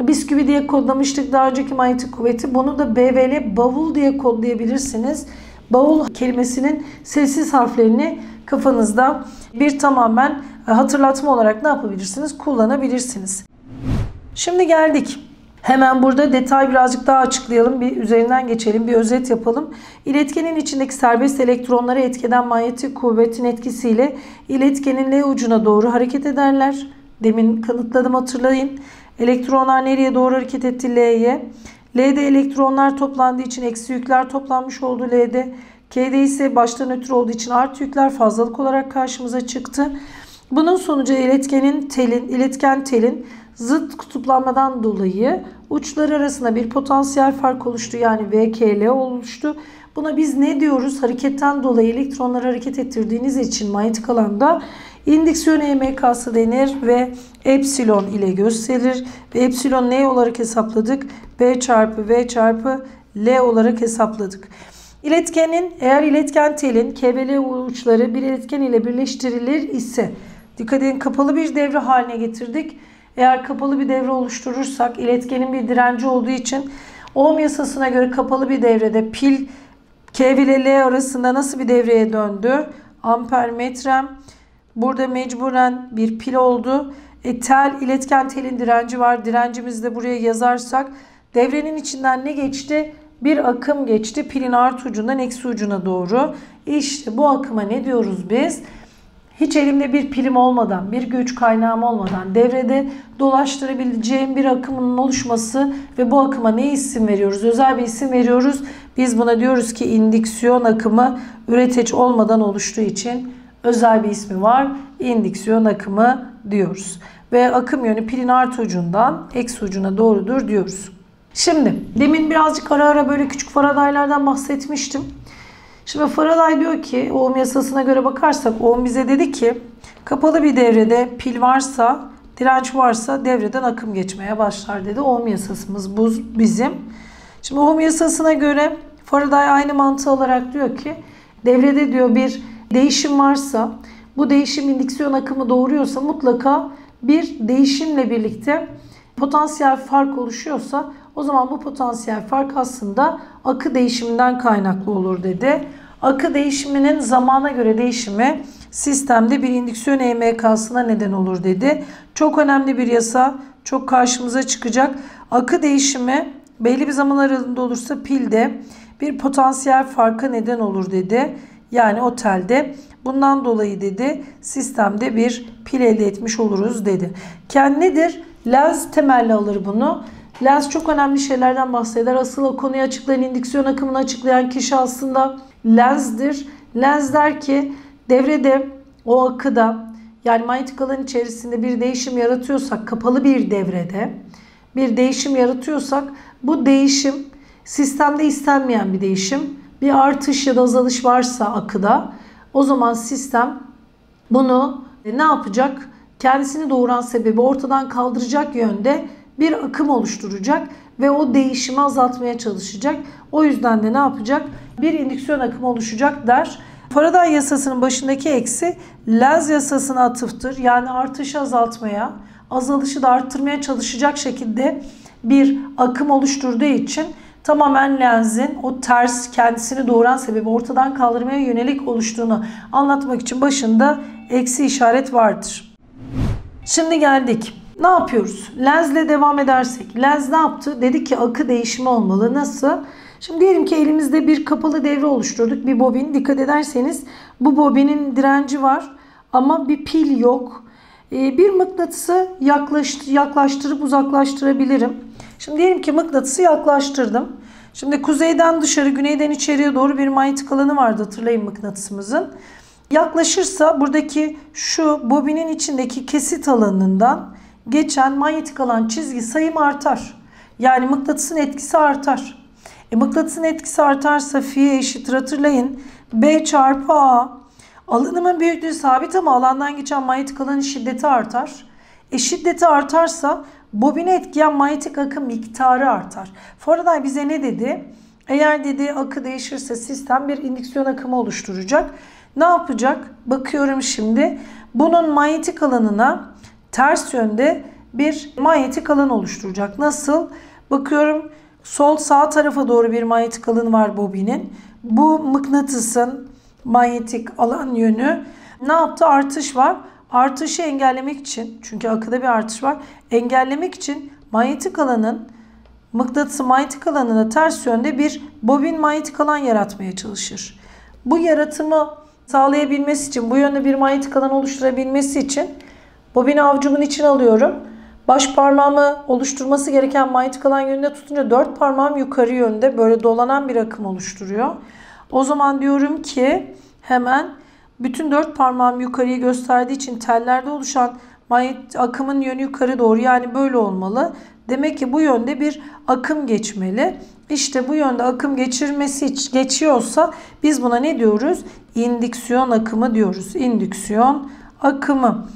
Bisküvi diye kodlamıştık daha önceki manyetik kuvveti. Bunu da B V L bavul diye kodlayabilirsiniz. Bavul kelimesinin sessiz harflerini kafanızda bir tamamen hatırlatma olarak ne yapabilirsiniz? Kullanabilirsiniz. Şimdi geldik. Hemen burada detay birazcık daha açıklayalım. Bir üzerinden geçelim. Bir özet yapalım. İletkenin içindeki serbest elektronlara etkeden manyetik kuvvetin etkisiyle iletkenin L ucuna doğru hareket ederler. Demin kanıtladım hatırlayın. Elektronlar nereye doğru hareket etti? L'ye. L'de elektronlar toplandığı için eksi yükler toplanmış oldu L'de. K'de ise baştan ötürü olduğu için artı yükler fazlalık olarak karşımıza çıktı. Bunun sonucu iletkenin telin, iletken telin zıt kutuplanmadan dolayı uçları arasında bir potansiyel fark oluştu. Yani V K L oluştu. Buna biz ne diyoruz? Hareketten dolayı elektronları hareket ettirdiğiniz için manyetik alanda indüksiyon E M K'sı denir ve epsilon ile gösterilir. Ve epsilon ne olarak hesapladık? B çarpı V çarpı L olarak hesapladık. İletkenin eğer iletken telin K ve L uçları bir iletken ile birleştirilir ise dikkat edin kapalı bir devre haline getirdik. Eğer kapalı bir devre oluşturursak iletkenin bir direnci olduğu için Ohm yasasına göre kapalı bir devrede pil K ile L arasında nasıl bir devreye döndü? Ampermetrem burada mecburen bir pil oldu. E, tel iletken telin direnci var. Direncimizi de buraya yazarsak devrenin içinden ne geçti? Bir akım geçti. Pilin artı ucundan eksi ucuna doğru. İşte bu akıma ne diyoruz biz? Hiç elimde bir pilim olmadan, bir güç kaynağım olmadan devrede dolaştırabileceğim bir akımın oluşması ve bu akıma ne isim veriyoruz? Özel bir isim veriyoruz. Biz buna diyoruz ki indüksiyon akımı üreteç olmadan oluştuğu için özel bir ismi var. İndüksiyon akımı diyoruz. Ve akım yönü pilin artı ucundan eksi ucuna doğrudur diyoruz. Şimdi demin birazcık ara ara böyle küçük Faraday'lardan bahsetmiştim. Şimdi Faraday diyor ki Ohm yasasına göre bakarsak Ohm bize dedi ki kapalı bir devrede pil varsa direnç varsa devreden akım geçmeye başlar dedi. Ohm yasasımız bu bizim. Şimdi Ohm yasasına göre Faraday aynı mantığı olarak diyor ki devrede diyor bir değişim varsa bu değişim indüksiyon akımı doğuruyorsa mutlaka bir değişimle birlikte potansiyel fark oluşuyorsa O zaman bu potansiyel fark aslında akı değişiminden kaynaklı olur dedi. Akı değişiminin zamana göre değişimi sistemde bir indüksiyon E M K'sına neden olur dedi. Çok önemli bir yasa, çok karşımıza çıkacak. Akı değişimi belli bir zaman aralığında olursa pilde bir potansiyel farka neden olur dedi. Yani o telde. Bundan dolayı dedi sistemde bir pil elde etmiş oluruz dedi. Kendi nedir? Lenz temelli alır bunu. Lenz çok önemli şeylerden bahseder. Asıl o konuyu açıklayan, indüksiyon akımını açıklayan kişi aslında Lenz'dir. Lenz der ki devrede, o akıda, yani manyetik alan içerisinde bir değişim yaratıyorsak, kapalı bir devrede bir değişim yaratıyorsak, bu değişim sistemde istenmeyen bir değişim, bir artış ya da azalış varsa akıda, o zaman sistem bunu ne yapacak? Kendisini doğuran sebebi ortadan kaldıracak yönde bir akım oluşturacak ve o değişimi azaltmaya çalışacak. O yüzden de ne yapacak? Bir indüksiyon akımı oluşacak der. Faraday yasasının başındaki eksi Lenz yasasına atıftır. Yani artışı azaltmaya, azalışı da arttırmaya çalışacak şekilde bir akım oluşturduğu için tamamen Lenz'in o ters, kendisini doğuran sebebi ortadan kaldırmaya yönelik oluştuğunu anlatmak için başında eksi işaret vardır. Şimdi geldik. Ne yapıyoruz? Lenz'le devam edersek. Lenz ne yaptı? Dedi ki akı değişimi olmalı. Nasıl? Şimdi diyelim ki elimizde bir kapalı devre oluşturduk. Bir bobin. Dikkat ederseniz bu bobinin direnci var ama bir pil yok. Bir mıknatısı yaklaştırıp uzaklaştırabilirim. Şimdi diyelim ki mıknatısı yaklaştırdım. Şimdi kuzeyden dışarı, güneyden içeriye doğru bir manyetik alanı vardı, hatırlayın mıknatısımızın. Yaklaşırsa buradaki şu bobinin içindeki kesit alanından geçen manyetik alan çizgi sayım artar. Yani mıknatısın etkisi artar. E, mıknatısın etkisi artarsa fi'ye eşittir, hatırlayın. B çarpı A. Alanımın büyüklüğü sabit ama alandan geçen manyetik alanın şiddeti artar. E, şiddeti artarsa bobine etkileyen manyetik akım miktarı artar. Faraday bize ne dedi? Eğer dedi akı değişirse sistem bir indüksiyon akımı oluşturacak. Ne yapacak? Bakıyorum şimdi. Bunun manyetik alanına ters yönde bir manyetik alan oluşturacak. Nasıl? Bakıyorum sol sağ tarafa doğru bir manyetik alan var bobinin. Bu mıknatısın manyetik alan yönü ne yaptı? Artış var. Artışı engellemek için, çünkü akıda bir artış var, engellemek için manyetik alanın, mıknatısı manyetik alanına ters yönde bir bobin manyetik alan yaratmaya çalışır. Bu yaratımı sağlayabilmesi için, bu yönde bir manyetik alan oluşturabilmesi için bobini avcumun içine alıyorum. Baş parmağımı oluşturması gereken manyetik alan yönünde tutunca dört parmağım yukarı yönde böyle dolanan bir akım oluşturuyor. O zaman diyorum ki hemen bütün dört parmağım yukarıyı gösterdiği için tellerde oluşan manyetik akımın yönü yukarı doğru, yani böyle olmalı. Demek ki bu yönde bir akım geçmeli. İşte bu yönde akım geçirmesi geçiyorsa biz buna ne diyoruz? İndüksiyon akımı diyoruz. İndüksiyon akımı.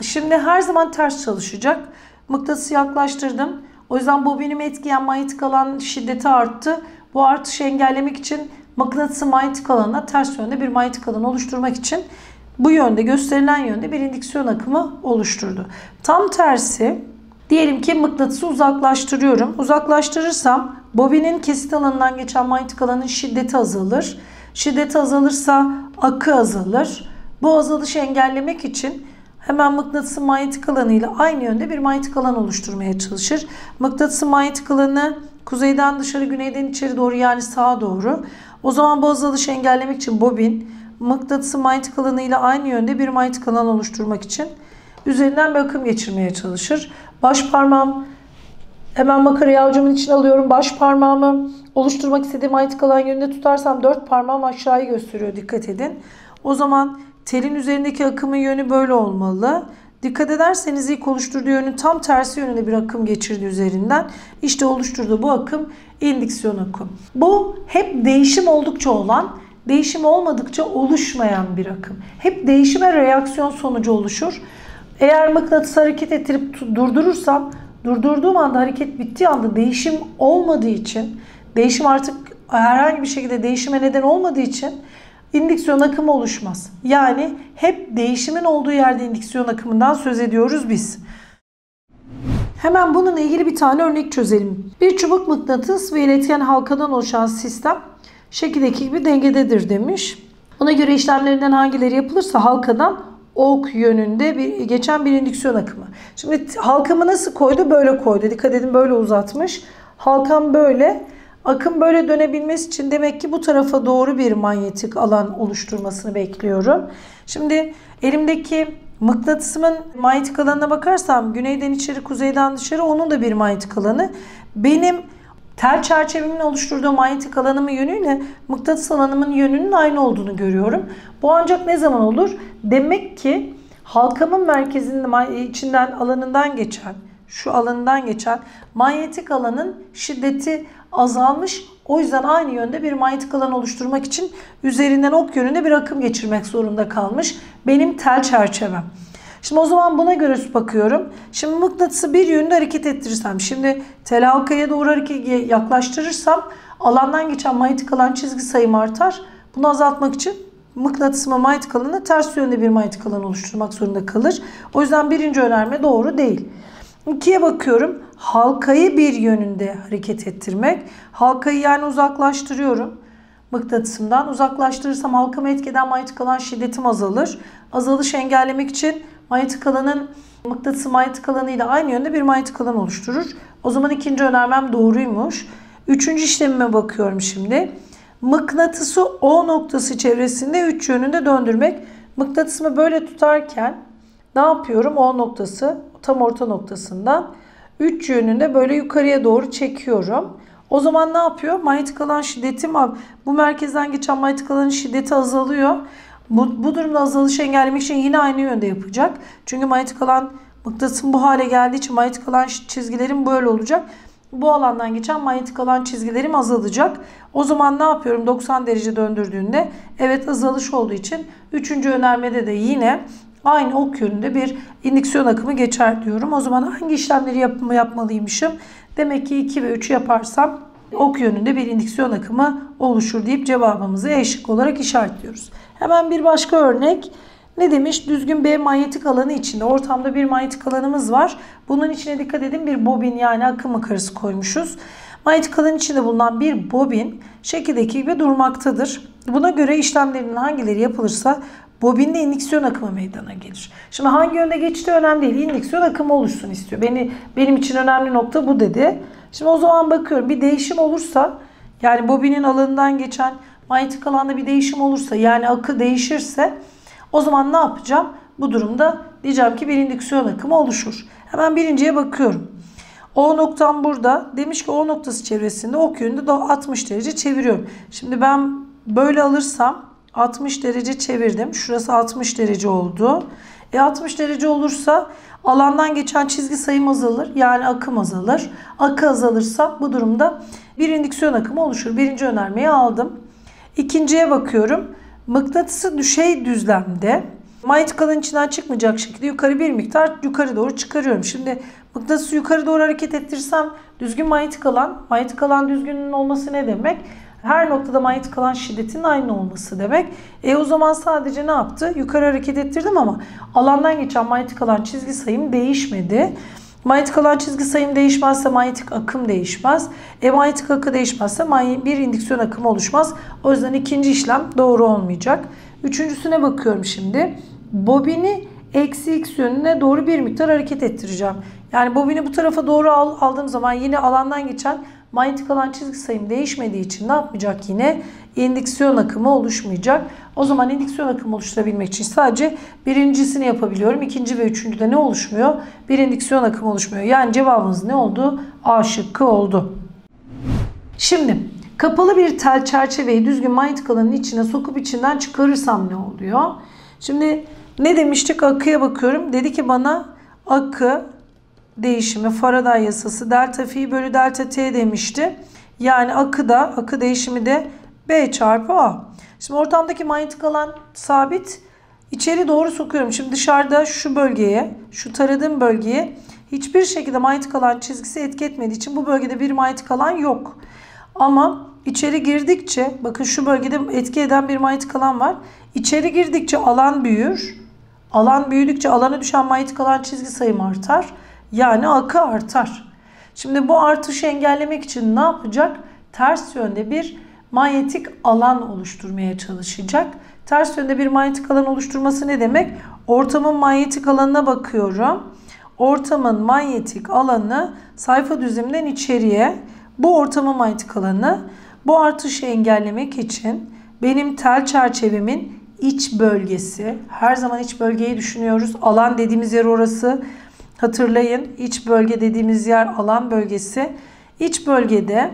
Şimdi her zaman ters çalışacak. Mıknatısı yaklaştırdım. O yüzden bobinimi etkileyen manyetik alan şiddeti arttı. Bu artışı engellemek için mıknatısı manyetik alanına ters yönde bir manyetik alan oluşturmak için bu yönde, gösterilen yönde bir indüksiyon akımı oluşturdu. Tam tersi, diyelim ki mıknatısı uzaklaştırıyorum. Uzaklaştırırsam bobinin kesit alanından geçen manyetik alanın şiddeti azalır. Şiddeti azalırsa akı azalır. Bu azalışı engellemek için hemen mıknatısın manyetik alanıyla aynı yönde bir manyetik alan oluşturmaya çalışır. Mıknatısın manyetik alanı kuzeyden dışarı, güneyden içeri doğru, yani sağa doğru. O zaman bu azalışı engellemek için bobin mıknatısın manyetik alanıyla aynı yönde bir manyetik alan oluşturmak için üzerinden bir akım geçirmeye çalışır. Baş parmağım, hemen makarayı avucumun içine alıyorum. Baş parmağımı oluşturmak istediğim manyetik alan yönünde tutarsam dört parmağım aşağıyı gösteriyor, dikkat edin. O zaman telin üzerindeki akımın yönü böyle olmalı. Dikkat ederseniz ilk oluşturduğu yönün tam tersi yönünde bir akım geçirdi üzerinden. İşte oluşturduğu bu akım indüksiyon akım. Bu hep değişim oldukça olan, değişim olmadıkça oluşmayan bir akım. Hep değişime reaksiyon sonucu oluşur. Eğer mıknatısı hareket ettirip durdurursam, durdurduğum anda, hareket bittiği anda değişim olmadığı için, değişim artık herhangi bir şekilde değişime neden olmadığı için İndüksiyon akımı oluşmaz. Yani hep değişimin olduğu yerde indüksiyon akımından söz ediyoruz biz. Hemen bununla ilgili bir tane örnek çözelim. Bir çubuk mıknatıs ve iletken halkadan oluşan sistem şekildeki gibi dengededir demiş. Ona göre işlemlerinden hangileri yapılırsa halkadan ok yönünde bir, geçen bir indüksiyon akımı. Şimdi halkamı nasıl koydu? Böyle koydu. Dikkat edin, böyle uzatmış. Halkam böyle. Akım böyle dönebilmesi için demek ki bu tarafa doğru bir manyetik alan oluşturmasını bekliyorum. Şimdi elimdeki mıknatısımın manyetik alanına bakarsam güneyden içeri, kuzeyden dışarı, onun da bir manyetik alanı. Benim tel çerçevemin oluşturduğu manyetik alanımın yönüyle mıknatıs alanımın yönünün aynı olduğunu görüyorum. Bu ancak ne zaman olur? Demek ki halkamın merkezinin içinden, alanından geçen, şu alanından geçen manyetik alanın şiddeti azalmış. O yüzden aynı yönde bir manyetik alan oluşturmak için üzerinden ok yönünde bir akım geçirmek zorunda kalmış benim tel çerçevem. Şimdi o zaman buna göre bakıyorum. Şimdi mıknatısı bir yönde hareket ettirirsem, şimdi tel halkaya doğru hareket yaklaştırırsam alandan geçen manyetik alan çizgi sayım artar. Bunu azaltmak için mıknatısıma manyetik alanı ters yönde bir manyetik alan oluşturmak zorunda kalır. O yüzden birinci önerme doğru değil. İkiye bakıyorum. Halkayı bir yönünde hareket ettirmek. Halkayı yani uzaklaştırıyorum. Mıknatısımdan uzaklaştırırsam halkama etkeden manyetik alan şiddetim azalır. Azalışı engellemek için manyetik alanın mıknatısı manyetik alanıyla aynı yönde bir manyetik alan oluşturur. O zaman ikinci önermem doğruymuş. Üçüncü işlemime bakıyorum şimdi. Mıknatısı O noktası çevresinde üç yönünde döndürmek. Mıknatısımı böyle tutarken ne yapıyorum? O noktası tam orta noktasından üç yönünde böyle yukarıya doğru çekiyorum. O zaman ne yapıyor? Manyetik alan şiddetim, bu merkezden geçen manyetik alanın şiddeti azalıyor. Bu, bu durumda azalışı engellemek için yine aynı yönde yapacak. Çünkü manyetik alan mıknatısın bu hale geldiği için manyetik alan çizgilerim böyle olacak. Bu alandan geçen manyetik alan çizgilerim azalacak. O zaman ne yapıyorum? doksan derece döndürdüğünde evet azalış olduğu için üçüncü önermede de yine aynı ok yönünde bir indüksiyon akımı geçer diyorum. O zaman hangi işlemleri yapma, yapmalıymışım? Demek ki iki ve üçü yaparsam ok yönünde bir indüksiyon akımı oluşur deyip cevabımızı E şıkkı olarak işaretliyoruz. Hemen bir başka örnek. Ne demiş? Düzgün B manyetik alanı içinde ortamda bir manyetik alanımız var. Bunun içine dikkat edin, bir bobin yani akım makarası koymuşuz. Manyetik alanın içinde bulunan bir bobin şekildeki gibi durmaktadır. Buna göre işlemlerinin hangileri yapılırsa bobinde indüksiyon akımı meydana gelir. Şimdi hangi yönde geçtiği önemli değil. İndüksiyon akımı oluşsun istiyor. Beni, benim için önemli nokta bu dedi. Şimdi o zaman bakıyorum, bir değişim olursa yani bobinin alanından geçen manyetik alanda bir değişim olursa yani akı değişirse o zaman ne yapacağım? Bu durumda diyeceğim ki bir indüksiyon akımı oluşur. Hemen birinciye bakıyorum. O noktam burada. Demiş ki O noktası çevresinde ok yönünde altmış derece çeviriyorum. Şimdi ben böyle alırsam altmış derece çevirdim. Şurası altmış derece oldu. E altmış derece olursa alandan geçen çizgi sayım azalır. Yani akım azalır. Akı azalırsa bu durumda bir indüksiyon akımı oluşur. Birinci önermeyi aldım. İkinciye bakıyorum. Mıknatısı düşey düzlemde manyetik alanın içinden çıkmayacak şekilde yukarı bir miktar yukarı doğru çıkarıyorum. Şimdi mıknatısı yukarı doğru hareket ettirsem düzgün manyetik alan. Manyetik alan düzgünün olması ne demek? Her noktada manyetik alan şiddetinin aynı olması demek. E o zaman sadece ne yaptı? Yukarı hareket ettirdim ama alandan geçen manyetik alan çizgi sayım değişmedi. Manyetik alan çizgi sayım değişmezse manyetik akım değişmez. E manyetik akı değişmezse bir indüksiyon akımı oluşmaz. O yüzden ikinci işlem doğru olmayacak. Üçüncüsüne bakıyorum şimdi. Bobini eksi x yönüne doğru bir miktar hareket ettireceğim. Yani bobini bu tarafa doğru aldığım zaman yine alandan geçen manyetik alan çizgi sayım değişmediği için ne yapmayacak yine? İndüksiyon akımı oluşmayacak. O zaman indüksiyon akımı oluşturabilmek için sadece birincisini yapabiliyorum. İkinci ve üçüncüde ne oluşmuyor? Bir indüksiyon akımı oluşmuyor. Yani cevabımız ne oldu? A şıkkı oldu. Şimdi kapalı bir tel çerçeveyi düzgün manyetik alanın içine sokup içinden çıkarırsam ne oluyor? Şimdi ne demiştik? Akıya bakıyorum. Dedi ki bana akı değişimi Faraday yasası delta fi bölü delta t demişti. Yani akı da akı değişimi de b çarpı a. Şimdi ortamdaki manyetik alan sabit. İçeri doğru sokuyorum. Şimdi dışarıda şu bölgeye, şu taradığım bölgeye hiçbir şekilde manyetik alan çizgisi etki etmediği için bu bölgede bir manyetik alan yok. Ama içeri girdikçe bakın şu bölgede etki eden bir manyetik alan var. İçeri girdikçe alan büyür. Alan büyüdükçe alana düşen manyetik alan çizgi sayım artar. Yani akı artar. Şimdi bu artışı engellemek için ne yapacak? Ters yönde bir manyetik alan oluşturmaya çalışacak. Ters yönde bir manyetik alan oluşturması ne demek? Ortamın manyetik alanına bakıyorum. Ortamın manyetik alanı sayfa düzleminden içeriye. Bu ortamın manyetik alanı. Bu artışı engellemek için benim tel çerçevemin iç bölgesi. Her zaman iç bölgeyi düşünüyoruz. Alan dediğimiz yer orası. Hatırlayın, iç bölge dediğimiz yer alan bölgesi. İç bölgede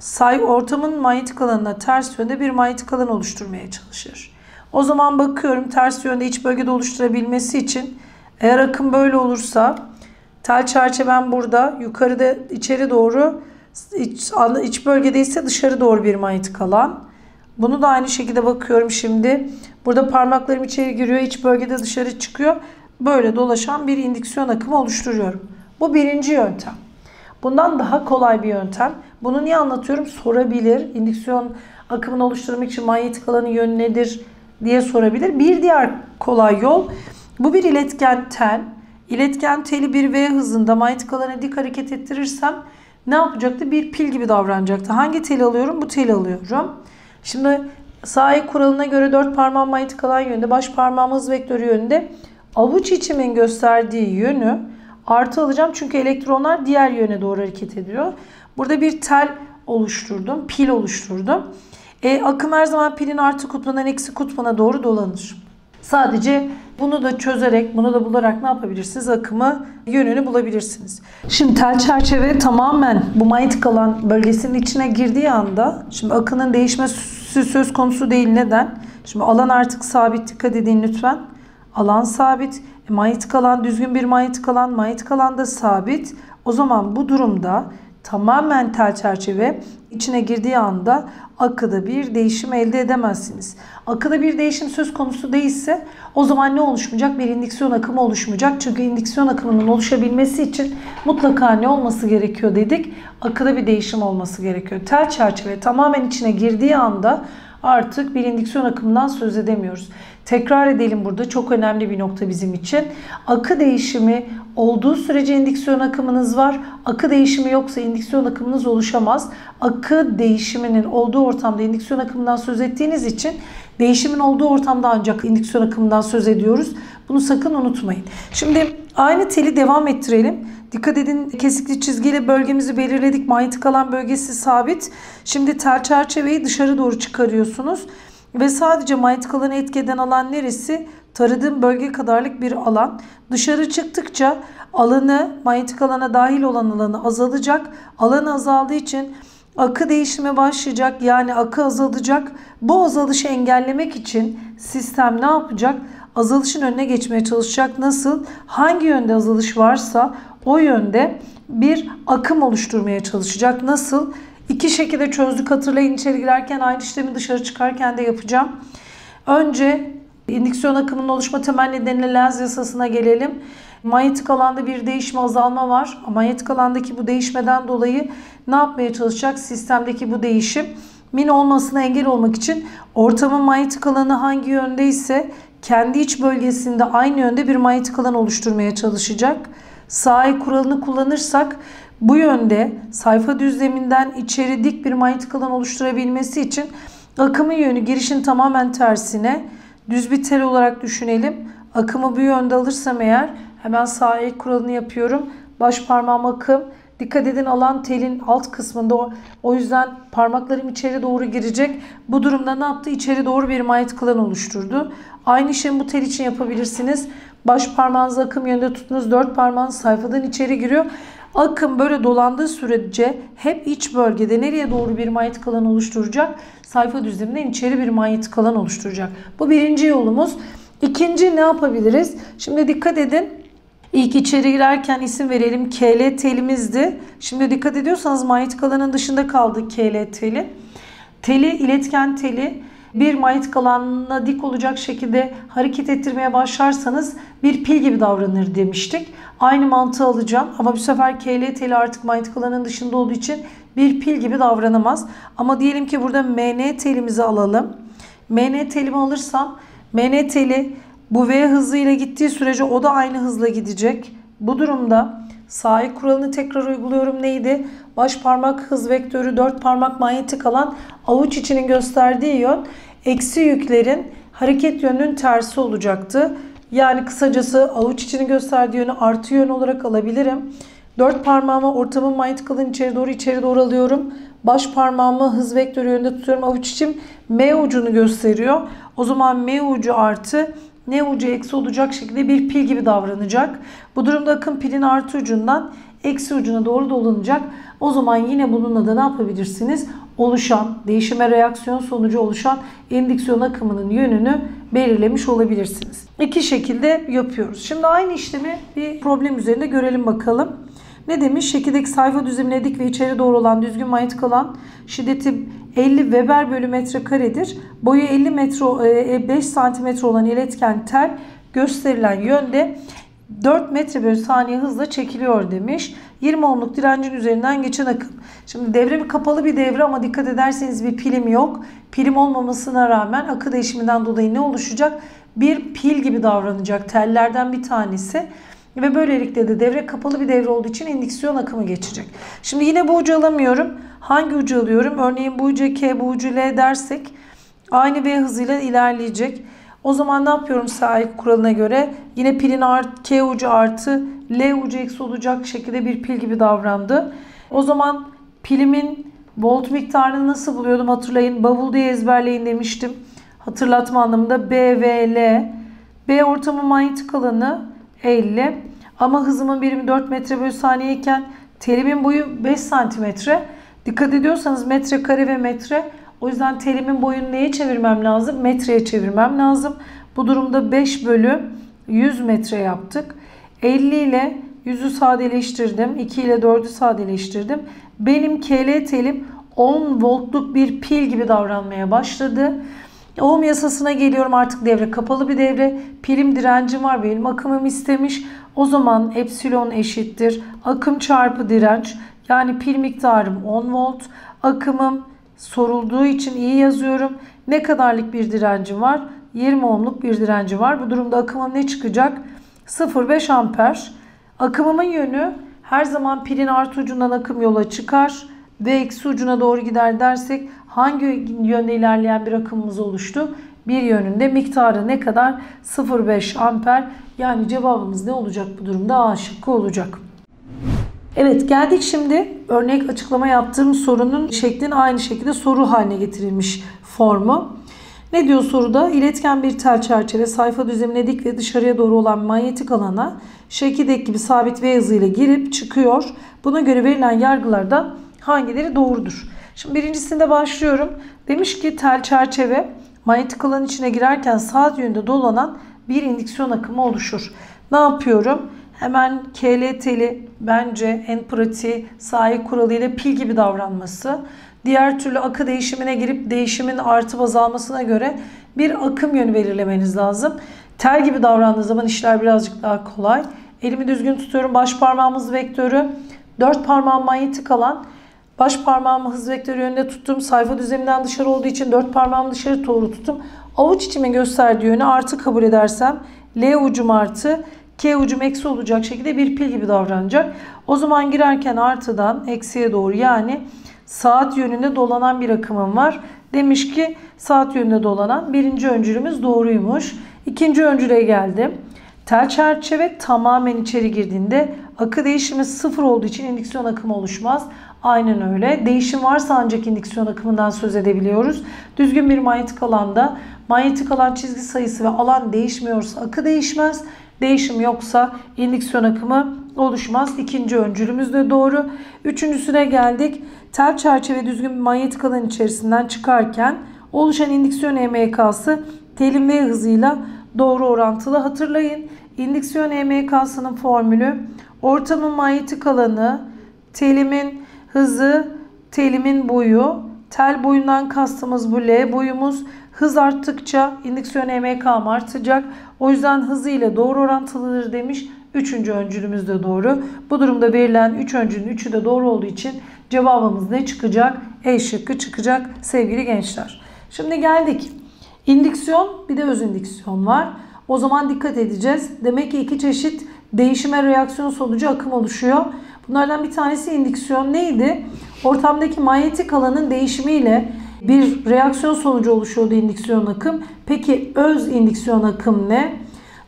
say ortamın manyetik alanına ters yönde bir manyetik alan oluşturmaya çalışır. O zaman bakıyorum ters yönde iç bölgede oluşturabilmesi için eğer akım böyle olursa tel çerçevem burada yukarıda içeri doğru iç, iç bölgede ise dışarı doğru bir manyetik alan. Bunu da aynı şekilde bakıyorum şimdi. Burada parmaklarım içeri giriyor, iç bölgede dışarı çıkıyor. Böyle dolaşan bir indüksiyon akımı oluşturuyorum. Bu birinci yöntem. Bundan daha kolay bir yöntem. Bunu niye anlatıyorum? Sorabilir. İndüksiyon akımını oluşturmak için manyetik alanın yönü nedir diye sorabilir. Bir diğer kolay yol. Bu bir iletken tel. İletken teli bir V hızında manyetik alana dik hareket ettirirsem ne yapacaktı? Bir pil gibi davranacaktı. Hangi teli alıyorum? Bu teli alıyorum. Şimdi sağ el kuralına göre dört parmağım manyetik alan yönünde, baş parmağım hız vektörü yönünde. Avuç içimin gösterdiği yönü artı alacağım çünkü elektronlar diğer yöne doğru hareket ediyor. Burada bir tel oluşturdum, pil oluşturdum. E, akım her zaman pilin artı kutbundan eksi kutbuna doğru dolanır. Sadece bunu da çözerek, bunu da bularak ne yapabilirsiniz? Akımı, yönünü bulabilirsiniz. Şimdi tel çerçeve tamamen bu manyetik alan bölgesinin içine girdiği anda, şimdi akının değişmesi söz konusu değil. Neden? Şimdi alan artık sabit. Dikkat edin lütfen. Alan sabit, e, manyetik alan düzgün bir manyetik alan, manyetik alan da sabit. O zaman bu durumda tamamen tel çerçeve içine girdiği anda akıda bir değişim elde edemezsiniz. Akıda bir değişim söz konusu değilse o zaman ne oluşmayacak? Bir indüksiyon akımı oluşmayacak. Çünkü indüksiyon akımının oluşabilmesi için mutlaka ne olması gerekiyor dedik? Akıda bir değişim olması gerekiyor. Tel çerçeve tamamen içine girdiği anda artık bir indüksiyon akımından söz edemiyoruz. Tekrar edelim, burada çok önemli bir nokta bizim için. Akı değişimi olduğu sürece indüksiyon akımınız var. Akı değişimi yoksa indüksiyon akımınız oluşamaz. Akı değişiminin olduğu ortamda indüksiyon akımından söz ettiğiniz için değişimin olduğu ortamda ancak indüksiyon akımından söz ediyoruz. Bunu sakın unutmayın. Şimdi aynı teli devam ettirelim. Dikkat edin, kesikli çizgiyle bölgemizi belirledik. Manyetik alan bölgesi sabit. Şimdi tel çerçeveyi dışarı doğru çıkarıyorsunuz. Ve sadece manyetik alanı etki eden alan neresi? Taradığım bölge kadarlık bir alan. Dışarı çıktıkça alanı, manyetik alana dahil olan alanı azalacak. Alan azaldığı için akı değişime başlayacak. Yani akı azalacak. Bu azalışı engellemek için sistem ne yapacak? Azalışın önüne geçmeye çalışacak. Nasıl? Hangi yönde azalış varsa o yönde bir akım oluşturmaya çalışacak. Nasıl? İki şekilde çözdük, hatırlayın, içeri girerken aynı işlemi dışarı çıkarken de yapacağım. Önce indüksiyon akımının oluşma temel nedeniyle Lenz yasasına gelelim. Manyetik alanda bir değişme, azalma var. Manyetik alandaki bu değişmeden dolayı ne yapmaya çalışacak? Sistemdeki bu değişimin olmasına engel olmak için ortamın manyetik alanı hangi yöndeyse kendi iç bölgesinde aynı yönde bir manyetik alan oluşturmaya çalışacak. Sağ el kuralını kullanırsak bu yönde sayfa düzleminden içeri dik bir manyetik alan oluşturabilmesi için akımın yönü girişin tamamen tersine, düz bir tel olarak düşünelim. Akımı bu yönde alırsam eğer hemen sağ el kuralını yapıyorum. Baş parmağım akım. Dikkat edin, alan telin alt kısmında, o, o yüzden parmaklarım içeri doğru girecek. Bu durumda ne yaptı? İçeri doğru bir manyetik alan oluşturdu. Aynı işlemi bu tel için yapabilirsiniz. Baş parmağınızı akım yönünde tuttunuz. Dört parmağınız sayfadan içeri giriyor. Akım böyle dolandığı sürece hep iç bölgede nereye doğru bir manyetik alan oluşturacak? Sayfa düzleminden içeri bir manyetik alan oluşturacak. Bu birinci yolumuz. İkinci ne yapabiliriz? Şimdi dikkat edin. İlk içeri girerken isim verelim. K L telimizdi. Şimdi dikkat ediyorsanız manyetik alanın dışında kaldı K L teli. Teli, iletken teli bir manyetik alanına dik olacak şekilde hareket ettirmeye başlarsanız bir pil gibi davranır demiştik. Aynı mantığı alacağım ama bu sefer K L teli artık manyetik alanın dışında olduğu için bir pil gibi davranamaz. Ama diyelim ki burada M N telimizi alalım. M N telimi alırsam M N teli bu V hızıyla gittiği sürece o da aynı hızla gidecek. Bu durumda Sağ el kuralını tekrar uyguluyorum. Neydi? Baş parmak hız vektörü, dört parmak manyetik alan, avuç içinin gösterdiği yön, eksi yüklerin hareket yönünün tersi olacaktı. Yani kısacası avuç içini gösterdiği yönü artı yön olarak alabilirim. Dört parmağımı ortamın manyetik alanı içeri doğru içeri doğru alıyorum. Baş parmağımı hız vektörü yönünde tutuyorum. Avuç içim M ucunu gösteriyor. O zaman M ucu artı, N ucu eksi olacak şekilde bir pil gibi davranacak. Bu durumda akım pilin artı ucundan eksi ucuna doğru dolanacak. O zaman yine bununla da ne yapabilirsiniz? Oluşan, değişime reaksiyon sonucu oluşan indüksiyon akımının yönünü belirlemiş olabilirsiniz. İki şekilde yapıyoruz. Şimdi aynı işlemi bir problem üzerinde görelim bakalım. Ne demiş? Şekildeki sayfa düzlemine dik ve içeri doğru olan düzgün manyetik alan şiddeti elli Weber bölü metre karedir. Boyu elli metre, beş santimetre olan iletken tel gösterilen yönde dört metre bölü saniye hızla çekiliyor demiş. yirmi ohmluk direncin üzerinden geçen akım. Şimdi devre kapalı bir devre ama dikkat ederseniz bir pilim yok. Pilim olmamasına rağmen akı değişiminden dolayı ne oluşacak? Bir pil gibi davranacak tellerden bir tanesi. Ve böylelikle de devre kapalı bir devre olduğu için indüksiyon akımı geçecek. Şimdi yine bu ucu alamıyorum. Hangi ucu alıyorum? Örneğin bu ucu K, bu ucu L dersek aynı V hızıyla ilerleyecek. O zaman ne yapıyorum sağ el kuralına göre? Yine pilin art, K ucu artı, L ucu eksi olacak şekilde bir pil gibi davrandı. O zaman pilimin volt miktarını nasıl buluyordum hatırlayın. Bavul diye ezberleyin demiştim. Hatırlatma anlamında B, V, L. B ortamın manyetik alanı elli. Ama hızımın birimi dört metre bölü saniye iken telimin boyu beş santimetre. Dikkat ediyorsanız metre kare ve metre. O yüzden telimin boyunu neye çevirmem lazım? Metreye çevirmem lazım. Bu durumda beş bölü yüz metre yaptık. elli ile yüzü sadeleştirdim. iki ile dördü sadeleştirdim. Benim K L telim on voltluk bir pil gibi davranmaya başladı. Ohm yasasına geliyorum, artık devre kapalı bir devre. Pilim direncim var, benim akımım istemiş. O zaman epsilon eşittir akım çarpı direnç. Yani pil miktarım on volt. Akımım sorulduğu için iyi yazıyorum. Ne kadarlık bir direncim var? yirmi ohmluk bir direnci var. Bu durumda akımım ne çıkacak? sıfır virgül beş amper. Akımımın yönü her zaman pilin artı ucundan akım yola çıkar ve eksi ucuna doğru gider dersek hangi yönde ilerleyen bir akımımız oluştu? Bir yönünde, miktarı ne kadar? sıfır virgül beş amper. Yani cevabımız ne olacak bu durumda? A şıkkı olacak. Evet, geldik şimdi örnek açıklama yaptığım sorunun şeklin aynı şekilde soru haline getirilmiş formu. Ne diyor soruda? İletken bir tel çerçeve sayfa düzlemine dik ve dışarıya doğru olan manyetik alana şekildeki gibi sabit V hızıyla girip çıkıyor. Buna göre verilen yargılardan hangileri doğrudur? Şimdi birincisinde başlıyorum. Demiş ki tel çerçeve manyetik alanın içine girerken saat yönünde dolanan bir indüksiyon akımı oluşur. Ne yapıyorum? Hemen K L teli bence en pratiği sağ el kuralı ile pil gibi davranması. Diğer türlü akı değişimine girip değişimin artıp azalmasına göre bir akım yönü belirlemeniz lazım. Tel gibi davrandığı zaman işler birazcık daha kolay. Elimi düzgün tutuyorum. Baş parmağımız vektörü. Dört parmağım manyetik alan. Baş parmağımı hız vektörü yönünde tuttum. Sayfa düzleminden dışarı olduğu için dört parmağımı dışarı doğru tuttum. Avuç içimin gösterdiği yönü artı kabul edersem L ucum artı, K ucum eksi olacak şekilde bir pil gibi davranacak. O zaman girerken artıdan eksiye doğru yani saat yönünde dolanan bir akımım var. Demiş ki saat yönünde dolanan birinci öncülümüz doğruymuş. İkinci öncüle geldim. Tel çerçeve tamamen içeri girdiğinde akı değişimi sıfır olduğu için indüksiyon akımı oluşmaz. Aynen öyle. Değişim varsa ancak indüksiyon akımından söz edebiliyoruz. Düzgün bir manyetik alanda manyetik alan çizgi sayısı ve alan değişmiyorsa akı değişmez. Değişim yoksa indüksiyon akımı oluşmaz. İkinci öncülümüz de doğru. Üçüncüsüne geldik. Tel çerçeve düzgün bir manyetik alan içerisinden çıkarken oluşan indüksiyon E M K'sı telin V hızıyla doğru orantılı. Hatırlayın. İndüksiyon E M K'sının formülü ortamın manyetik alanı, telimin hızı, telimin boyu. Tel boyundan kastımız bu L boyumuz. Hız arttıkça indüksiyon E M K'm artacak. O yüzden hızıyla doğru orantılıdır demiş. Üçüncü öncülümüz de doğru. Bu durumda verilen üç öncülün üçü de doğru olduğu için cevabımız ne çıkacak? E şıkkı çıkacak sevgili gençler. Şimdi geldik. İndüksiyon bir de öz indüksiyon var. O zaman dikkat edeceğiz. Demek ki iki çeşit değişime reaksiyon sonucu akım oluşuyor. Bunlardan bir tanesi indüksiyon neydi? Ortamdaki manyetik alanın değişimiyle bir reaksiyon sonucu oluşuyordu indüksiyon akım. Peki öz indüksiyon akım ne?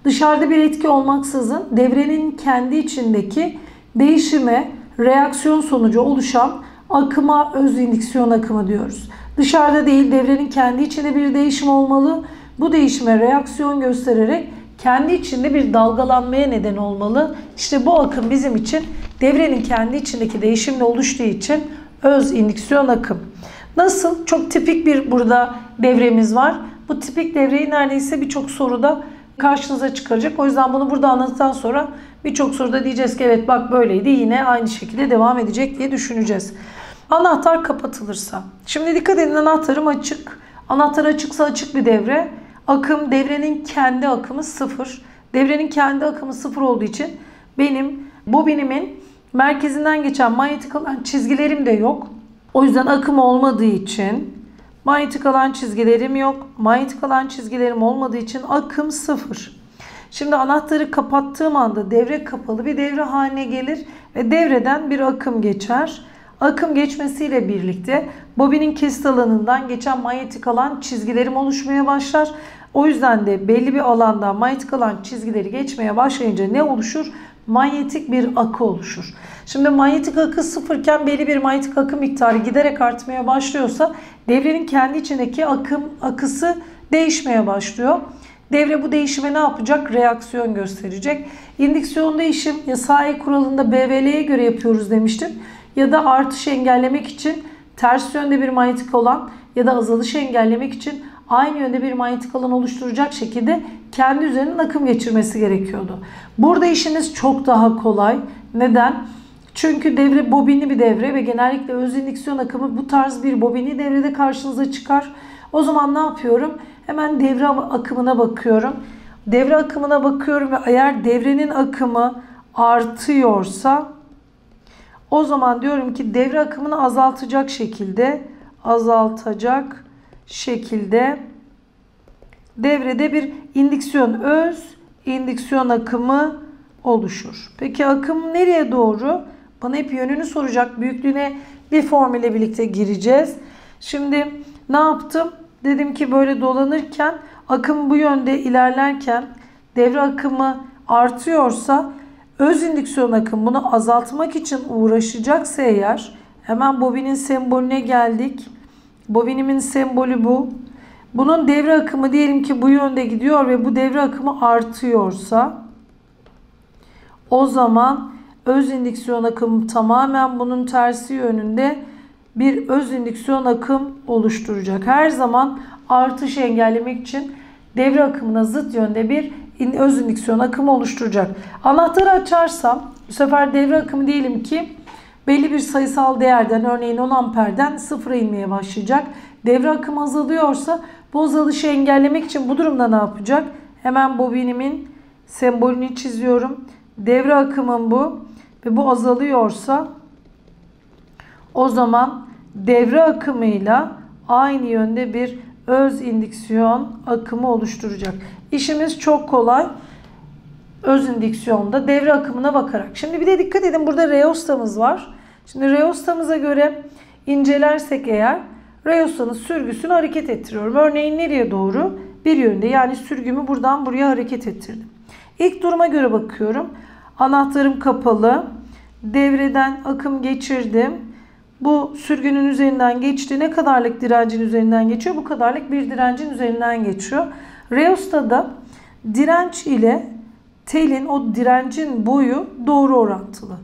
Dışarıda bir etki olmaksızın devrenin kendi içindeki değişime reaksiyon sonucu oluşan akıma öz indüksiyon akımı diyoruz. Dışarıda değil, devrenin kendi içinde bir değişim olmalı. Bu değişime reaksiyon göstererek kendi içinde bir dalgalanmaya neden olmalı. İşte bu akım bizim için devrenin kendi içindeki değişimle oluştuğu için öz indüksiyon akım. Nasıl? Çok tipik bir burada devremiz var. Bu tipik devreyi neredeyse birçok soruda karşınıza çıkacak. O yüzden bunu burada anlattıktan sonra birçok soruda diyeceğiz ki evet bak böyleydi, yine aynı şekilde devam edecek diye düşüneceğiz. Anahtar kapatılırsa. Şimdi dikkat edin, anahtarım açık. Anahtar açıksa açık bir devre. Akım, devrenin kendi akımı sıfır. Devrenin kendi akımı sıfır olduğu için benim bobinimin merkezinden geçen manyetik alan çizgilerim de yok. O yüzden akım olmadığı için manyetik alan çizgilerim yok. Manyetik alan çizgilerim olmadığı için akım sıfır. Şimdi anahtarı kapattığım anda devre kapalı bir devre haline gelir ve devreden bir akım geçer. Akım geçmesiyle birlikte bobinin kesit alanından geçen manyetik alan çizgilerim oluşmaya başlar. O yüzden de belli bir alandan manyetik alan çizgileri geçmeye başlayınca ne oluşur? Manyetik bir akı oluşur. Şimdi manyetik akı sıfırken belli bir manyetik akı miktarı giderek artmaya başlıyorsa devrenin kendi içindeki akım akısı değişmeye başlıyor. Devre bu değişime ne yapacak? Reaksiyon gösterecek. İndüksiyon değişim yasağı kuralında B V L'ye göre yapıyoruz demiştim. Ya da artışı engellemek için ters yönde bir manyetik alan ya da azalışı engellemek için aynı yönde bir manyetik alan oluşturacak şekilde kendi üzerinden akım geçirmesi gerekiyordu. Burada işiniz çok daha kolay. Neden? Çünkü devre bobinli bir devre ve genellikle öz indüksiyon akımı bu tarz bir bobinli devrede karşınıza çıkar. O zaman ne yapıyorum? Hemen devre akımına bakıyorum. Devre akımına bakıyorum ve eğer devrenin akımı artıyorsa o zaman diyorum ki devre akımını azaltacak şekilde azaltacak şekilde devrede bir indüksiyon, öz indüksiyon akımı oluşur. Peki akım nereye doğru? Bana hep yönünü soracak. Büyüklüğüne bir formülle birlikte gireceğiz. Şimdi ne yaptım? Dedim ki böyle dolanırken akım bu yönde ilerlerken devre akımı artıyorsa öz indüksiyon akım bunu azaltmak için uğraşacaksa eğer hemen bobinin sembolüne geldik. Bobinimin sembolü bu. Bunun devre akımı diyelim ki bu yönde gidiyor ve bu devre akımı artıyorsa o zaman öz indüksiyon akım tamamen bunun tersi yönünde bir öz indüksiyon akım oluşturacak. Her zaman artışı engellemek için devre akımına zıt yönde bir öz indüksiyon akımı oluşturacak. Anahtarı açarsam bu sefer devre akımı diyelim ki belli bir sayısal değerden örneğin on amperden sıfıra inmeye başlayacak. Devre akımı azalıyorsa bu azalışı engellemek için bu durumda ne yapacak? Hemen bobinimin sembolünü çiziyorum. Devre akımım bu ve bu azalıyorsa o zaman devre akımıyla aynı yönde bir öz indüksiyon akımı oluşturacak. İşimiz çok kolay. Öz indüksiyonda devre akımına bakarak. Şimdi bir de dikkat edin, burada reostamız var. Şimdi reostamıza göre incelersek eğer reostanın sürgüsünü hareket ettiriyorum. Örneğin nereye doğru? Bir yönde, yani sürgümü buradan buraya hareket ettirdim. İlk duruma göre bakıyorum. Anahtarım kapalı. Devreden akım geçirdim. Bu sürgünün üzerinden geçti. Ne kadarlık direncin üzerinden geçiyor? Bu kadarlık bir direncin üzerinden geçiyor. Reostada direnç ile telin, o direncin boyu doğru orantılı.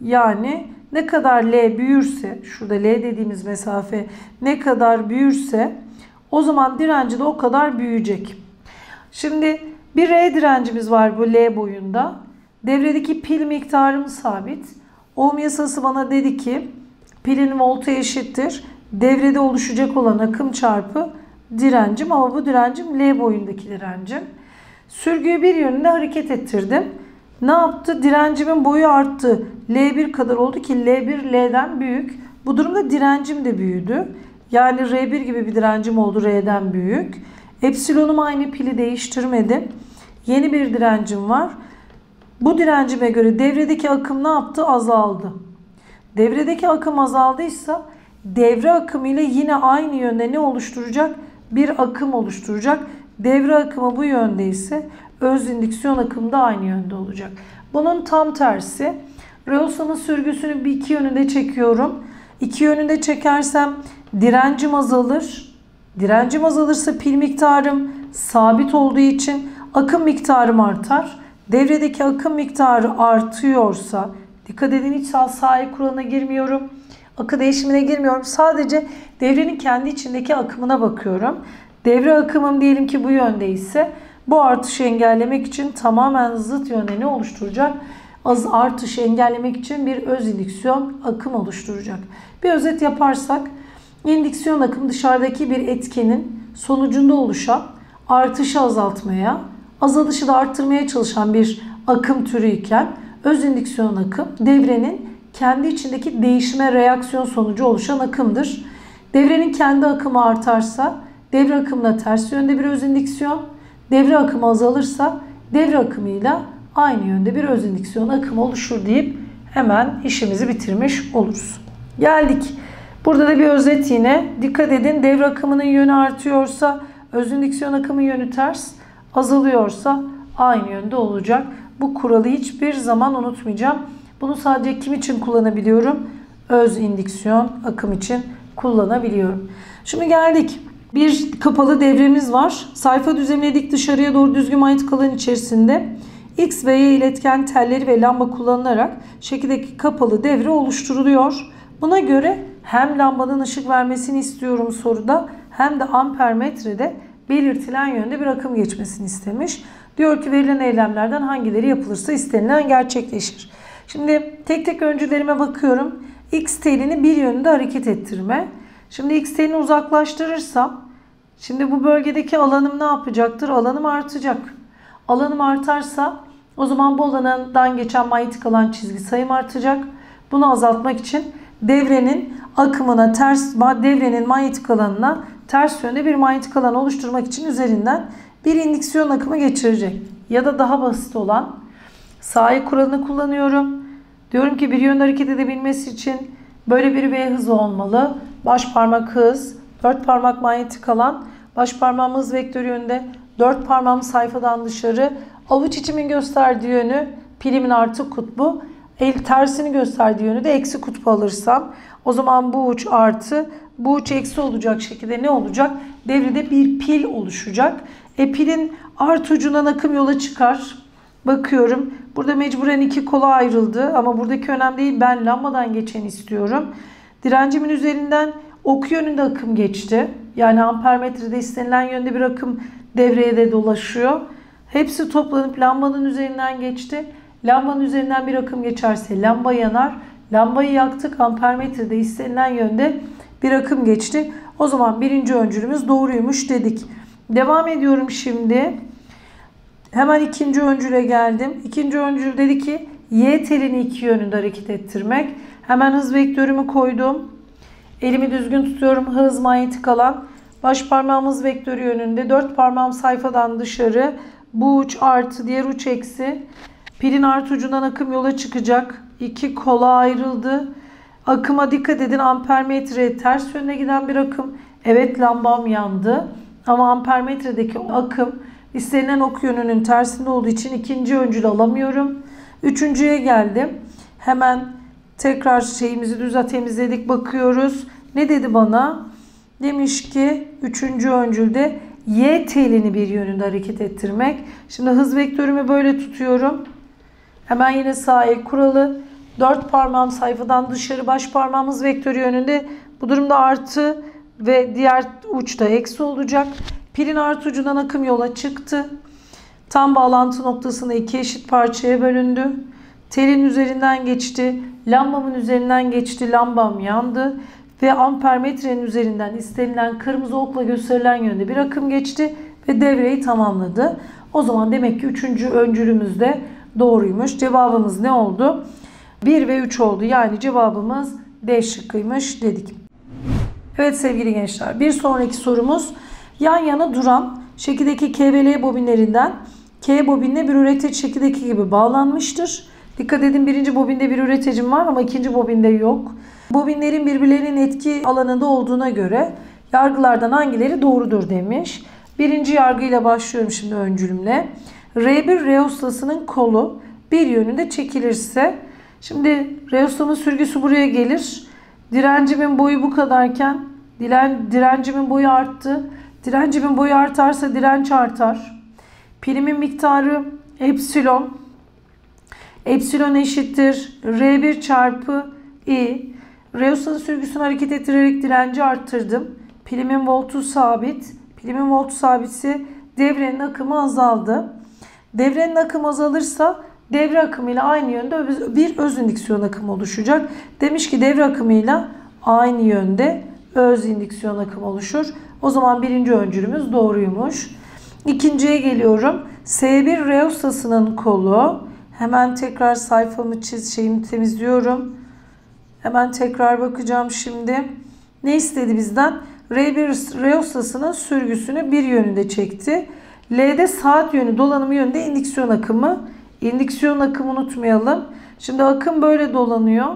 Yani ne kadar L büyürse, şurada L dediğimiz mesafe ne kadar büyürse o zaman direnci de o kadar büyüyecek. Şimdi bir R direncimiz var bu L boyunda. Devredeki pil miktarım sabit. Ohm yasası bana dedi ki pilin voltu eşittir devrede oluşacak olan akım çarpı direncim, ama bu direncim L boyundaki direncim. Sürgüyü bir yönünde hareket ettirdim. Ne yaptı? Direncimin boyu arttı. L bir kadar oldu ki L bir L'den büyük. Bu durumda direncim de büyüdü. Yani R bir gibi bir direncim oldu, R'den büyük. Epsilonum aynı, pili değiştirmedim. Yeni bir direncim var. Bu direncime göre devredeki akım ne yaptı? Azaldı. Devredeki akım azaldıysa devre akımı ile yine aynı yönde ne oluşturacak? Bir akım oluşturacak. Devre akımı bu yönde ise öz indüksiyon akımı da aynı yönde olacak. Bunun tam tersi. Rheosa'nın sürgüsünü bir iki yönünde çekiyorum. İki yönünde çekersem direncim azalır. Direncim azalırsa pil miktarım sabit olduğu için akım miktarım artar. Devredeki akım miktarı artıyorsa, dikkat edin hiç sahip kuralına girmiyorum. Akı değişimine girmiyorum. Sadece devrenin kendi içindeki akımına bakıyorum. Devre akımım diyelim ki bu yönde ise bu artışı engellemek için tamamen zıt yönde ne oluşturacak? Az artışı engellemek için bir öz indüksiyon akım oluşturacak. Bir özet yaparsak indüksiyon akım dışarıdaki bir etkenin sonucunda oluşan artışı azaltmaya, azalışı da arttırmaya çalışan bir akım türü iken öz indüksiyon akım devrenin kendi içindeki değişime reaksiyon sonucu oluşan akımdır. Devrenin kendi akımı artarsa devre akımına ters yönde bir öz indüksiyon, devre akımı azalırsa devre akımıyla aynı yönde bir öz indüksiyon akımı oluşur deyip hemen işimizi bitirmiş oluruz. Geldik. Burada da bir özet yine. Dikkat edin, devre akımının yönü artıyorsa öz indüksiyon akımın yönü ters, azalıyorsa aynı yönde olacak. Bu kuralı hiçbir zaman unutmayacağım. Bunu sadece kim için kullanabiliyorum? Öz indüksiyon akım için kullanabiliyorum. Şimdi geldik. Bir kapalı devremiz var. Sayfa düzenledik dışarıya doğru düzgün ait kalan içerisinde. X ve Y iletken telleri ve lamba kullanılarak şekildeki kapalı devre oluşturuluyor. Buna göre hem lambanın ışık vermesini istiyorum soruda hem de ampermetrede belirtilen yönde bir akım geçmesini istemiş. Diyor ki verilen eylemlerden hangileri yapılırsa istenilen gerçekleşir. Şimdi tek tek öncülerime bakıyorum. X telini bir yönde hareket ettirme. Şimdi X telini uzaklaştırırsam şimdi bu bölgedeki alanım ne yapacaktır? Alanım artacak. Alanım artarsa o zaman bu alandan geçen manyetik alan çizgi sayım artacak. Bunu azaltmak için devrenin akımına ters, devrenin manyetik alanına ters yönde bir manyetik alan oluşturmak için üzerinden bir indüksiyon akımı geçirecek. Ya da daha basit olan sağ kuralını kullanıyorum. Diyorum ki bir yönde hareket edebilmesi için böyle bir V hızı olmalı. Baş parmak hız, dört parmak manyetik alan, baş parmağım hız vektörü yönünde, dört parmağım sayfadan dışarı, avuç içimin gösterdiği yönü pilimin artı kutbu, el tersini gösterdiği yönü de eksi kutbu alırsam o zaman bu uç artı, bu uç eksi olacak şekilde ne olacak? Devrede bir pil oluşacak. E pilin artı ucundan akım yola çıkar. Bakıyorum burada mecburen iki kola ayrıldı ama buradaki önemli değil, ben lambadan geçeni istiyorum. Direncimin üzerinden ok yönünde akım geçti. Yani ampermetrede istenilen yönde bir akım devreye de dolaşıyor. Hepsi toplanıp lambanın üzerinden geçti. Lambanın üzerinden bir akım geçerse lamba yanar. Lambayı yaktık, ampermetrede istenilen yönde bir akım geçti. O zaman birinci öncülümüz doğruymuş dedik. Devam ediyorum şimdi. Hemen ikinci öncüle geldim. İkinci öncül dedi ki Y telini iki yönünde hareket ettirmek. Hemen hız vektörümü koydum. Elimi düzgün tutuyorum. Hız manyetik alan. Baş parmağım hız vektörü yönünde. Dört parmağım sayfadan dışarı. Bu uç artı, diğer uç eksi. Pilin artı ucundan akım yola çıkacak. İki kola ayrıldı. Akıma dikkat edin. Ampermetreye ters yönüne giden bir akım. Evet lambam yandı. Ama ampermetredeki akım istenilen ok yönünün tersinde olduğu için ikinci öncülü alamıyorum. Üçüncüye geldim. Hemen tekrar şeyimizi düze temizledik. Bakıyoruz. Ne dedi bana? Demiş ki üçüncü öncülde Y telini bir yönünde hareket ettirmek. Şimdi hız vektörümü böyle tutuyorum. Hemen yine sağ el kuralı. Dört parmağım sayfadan dışarı, baş parmağım hız vektörü yönünde. Bu durumda artı ve diğer uçta eksi olacak. Pilin artı ucundan akım yola çıktı. Tam bağlantı noktasında iki eşit parçaya bölündü. Telin üzerinden geçti. Lambamın üzerinden geçti. Lambam yandı. Ve ampermetrenin üzerinden istenilen kırmızı okla gösterilen yönde bir akım geçti. Ve devreyi tamamladı. O zaman demek ki üçüncü öncülümüz de doğruymuş. Cevabımız ne oldu? bir ve üç oldu. Yani cevabımız D şıkkıymış dedik. Evet sevgili gençler, bir sonraki sorumuz yan yana duran şekildeki K V L bobinlerinden K K bobinine bir üreteç şekildeki gibi bağlanmıştır. Dikkat edin, birinci bobinde bir üretecim var ama ikinci bobinde yok. Bobinlerin birbirlerinin etki alanında olduğuna göre yargılardan hangileri doğrudur demiş. Birinci yargıyla başlıyorum şimdi ön cümle. R bir reostasının kolu bir yönünde çekilirse, şimdi reostanın sürgüsü buraya gelir. Direncimin boyu bu kadarken diren, direncimin boyu arttı. Direncimin boyu artarsa direnç artar. Primin miktarı epsilon. Epsilon eşittir R bir çarpı I. Reostanın sürgüsünü hareket ettirerek direnci arttırdım. Primin voltu sabit. Primin voltu sabitse devrenin akımı azaldı. Devrenin akımı azalırsa devre akımıyla aynı yönde bir öz indüksiyon akımı oluşacak. Demiş ki devre akımıyla aynı yönde öz indüksiyon akımı oluşur. O zaman birinci öncülümüz doğruymuş. İkinciye geliyorum. S bir reostasının kolu. Hemen tekrar sayfamı çiz, şeyimi temizliyorum. Hemen tekrar bakacağım şimdi. Ne istedi bizden? R bir reostasının sürgüsünü bir yönünde çekti. L'de saat yönü, dolanımı yönünde indüksiyon akımı. İndüksiyon akımı unutmayalım. Şimdi akım böyle dolanıyor.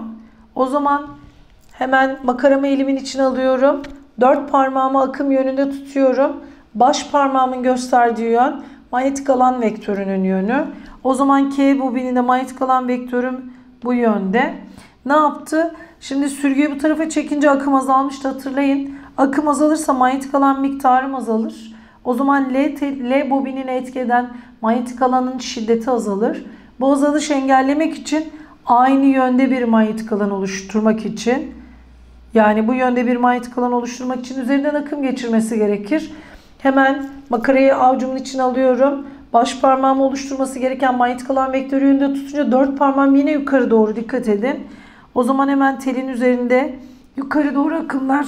O zaman hemen makarama elimin içine alıyorum. Dört parmağımı akım yönünde tutuyorum. Baş parmağımın gösterdiği yön manyetik alan vektörünün yönü. O zaman K bobininde manyetik alan vektörüm bu yönde. Ne yaptı? Şimdi sürgüyü bu tarafa çekince akım azalmıştı, hatırlayın. Akım azalırsa manyetik alan miktarım azalır. O zaman L, L bobinine etki eden manyetik alanın şiddeti azalır. Bu azalışı engellemek için aynı yönde bir manyetik alan oluşturmak için, yani bu yönde bir manyetik alan oluşturmak için üzerinden akım geçirmesi gerekir. Hemen makarayı avcumun içine alıyorum. Baş parmağımı oluşturması gereken manyetik alan vektörü yönünde tutunca dört parmağım yine yukarı doğru, dikkat edin. O zaman hemen telin üzerinde yukarı doğru akımlar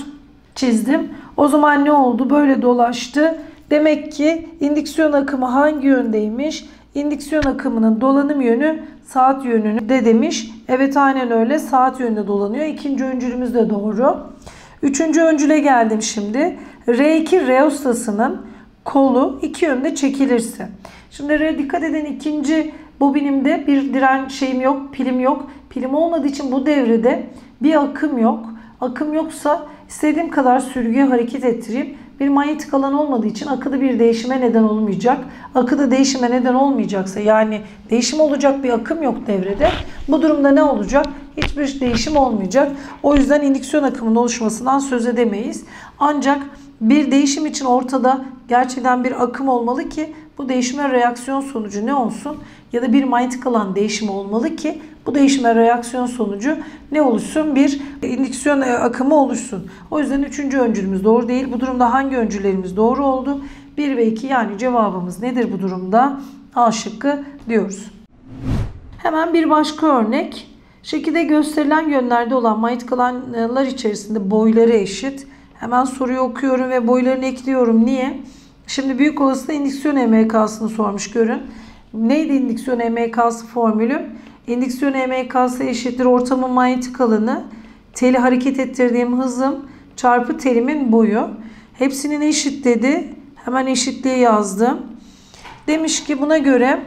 çizdim. O zaman ne oldu? Böyle dolaştı. Demek ki indüksiyon akımı hangi yöndeymiş? İndüksiyon akımının dolanım yönü saat yönünde demiş. Evet, aynen öyle, saat yönünde dolanıyor. İkinci öncülümüz de doğru. Üçüncü öncüle geldim şimdi. R iki reostasının kolu iki yönde çekilirse. Şimdi dikkat edin, ikinci bobinimde bir direnç şeyim yok, pilim yok. Pilim olmadığı için bu devrede bir akım yok. Akım yoksa istediğim kadar sürgüye hareket ettireyim. Bir manyetik alan olmadığı için akıda bir değişime neden olmayacak. Akıda değişime neden olmayacaksa, yani değişim olacak bir akım yok devrede. Bu durumda ne olacak? Hiçbir değişim olmayacak. O yüzden indüksiyon akımının oluşmasından söz edemeyiz. Ancak bir değişim için ortada gerçekten bir akım olmalı ki bu değişime reaksiyon sonucu ne olsun? Ya da bir manyetik alan değişimi olmalı ki bu değişime reaksiyon sonucu ne oluşsun? Bir indüksiyon akımı oluşsun. O yüzden üçüncü öncülümüz doğru değil. Bu durumda hangi öncüllerimiz doğru oldu? bir ve iki, yani cevabımız nedir bu durumda? A şıkkı diyoruz. Hemen bir başka örnek. Şekilde gösterilen yönlerde olan manyetik alanlar içerisinde boyları eşit. Hemen soruyu okuyorum ve boylarını ekliyorum. Niye? Şimdi büyük olasılıkla indüksiyon E M K'sını sormuş, görün. Neydi indüksiyon E M K'sı formülü? İndüksiyon E M K'sı eşittir ortamın manyetik alanı, teli hareket ettirdiğim hızım çarpı telimin boyu. Hepsinin eşit dedi. Hemen eşitliği yazdım. Demiş ki buna göre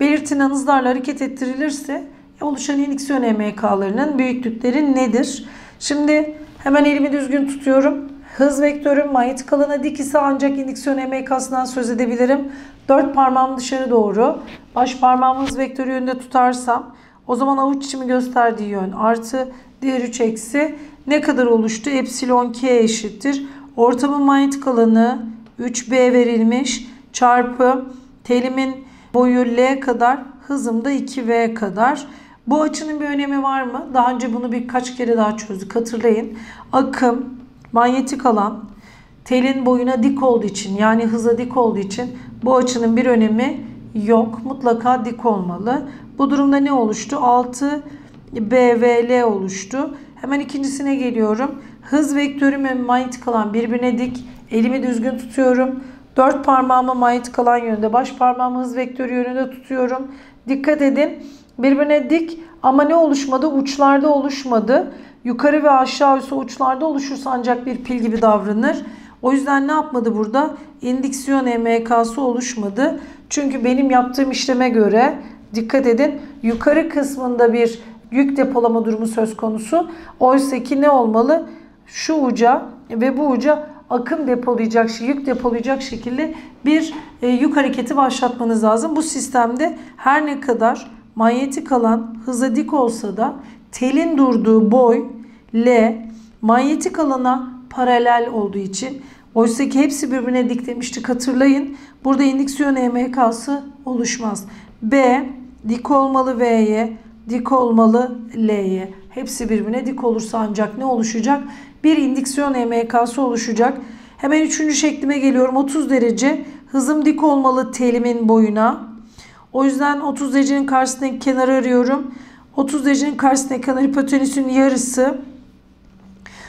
belirtilen hızlarla hareket ettirilirse oluşan indüksiyon E M K'larının büyüklükleri nedir? Şimdi hemen elimi düzgün tutuyorum. Hız vektörüm manyetik alana dik ise ancak indüksiyon E M K'sından söz edebilirim. Dört parmağım dışarı doğru. Baş parmağımı hız vektörü yönünde tutarsam o zaman avuç içimi gösterdiği yön artı diğer üç eksi ne kadar oluştu? Epsilon K eşittir ortamın manyetik alanı üç B verilmiş çarpı telimin boyu L kadar, hızım da iki V kadar. Bu açının bir önemi var mı? Daha önce bunu birkaç kere daha çözdük, hatırlayın. Akım, manyetik alan, telin boyuna dik olduğu için, yani hıza dik olduğu için bu açının bir önemi yok. Mutlaka dik olmalı. Bu durumda ne oluştu? altı B V L oluştu. Hemen ikincisine geliyorum. Hız vektörüm ve manyetik alan birbirine dik. Elimi düzgün tutuyorum. Dört parmağımı manyetik alan yönünde, baş parmağımı hız vektörü yönünde tutuyorum. Dikkat edin. Birbirine dik ama ne oluşmadı? Uçlarda oluşmadı. Yukarı ve aşağı üstü uçlarda oluşursa ancak bir pil gibi davranır. O yüzden ne yapmadı burada? İndüksiyon E M K'sı oluşmadı. Çünkü benim yaptığım işleme göre dikkat edin, yukarı kısmında bir yük depolama durumu söz konusu. Oysa ki ne olmalı? Şu uca ve bu uca akım depolayacak, yük depolayacak şekilde bir yük hareketi başlatmanız lazım. Bu sistemde her ne kadar manyetik alan hıza dik olsa da telin durduğu boy L manyetik alana paralel olduğu için, oysa ki hepsi birbirine dik demiştik, hatırlayın. Burada indüksiyon E M K'sı oluşmaz. B dik olmalı V'ye, dik olmalı L'ye. Hepsi birbirine dik olursa ancak ne oluşacak? Bir indüksiyon E M K'sı oluşacak. Hemen üçüncü şeklime geliyorum. otuz derece hızım dik olmalı telimin boyuna. O yüzden otuz derecenin karşısındaki kenarı arıyorum. otuz derecenin karşısındaki kenar hipotenüsün yarısı.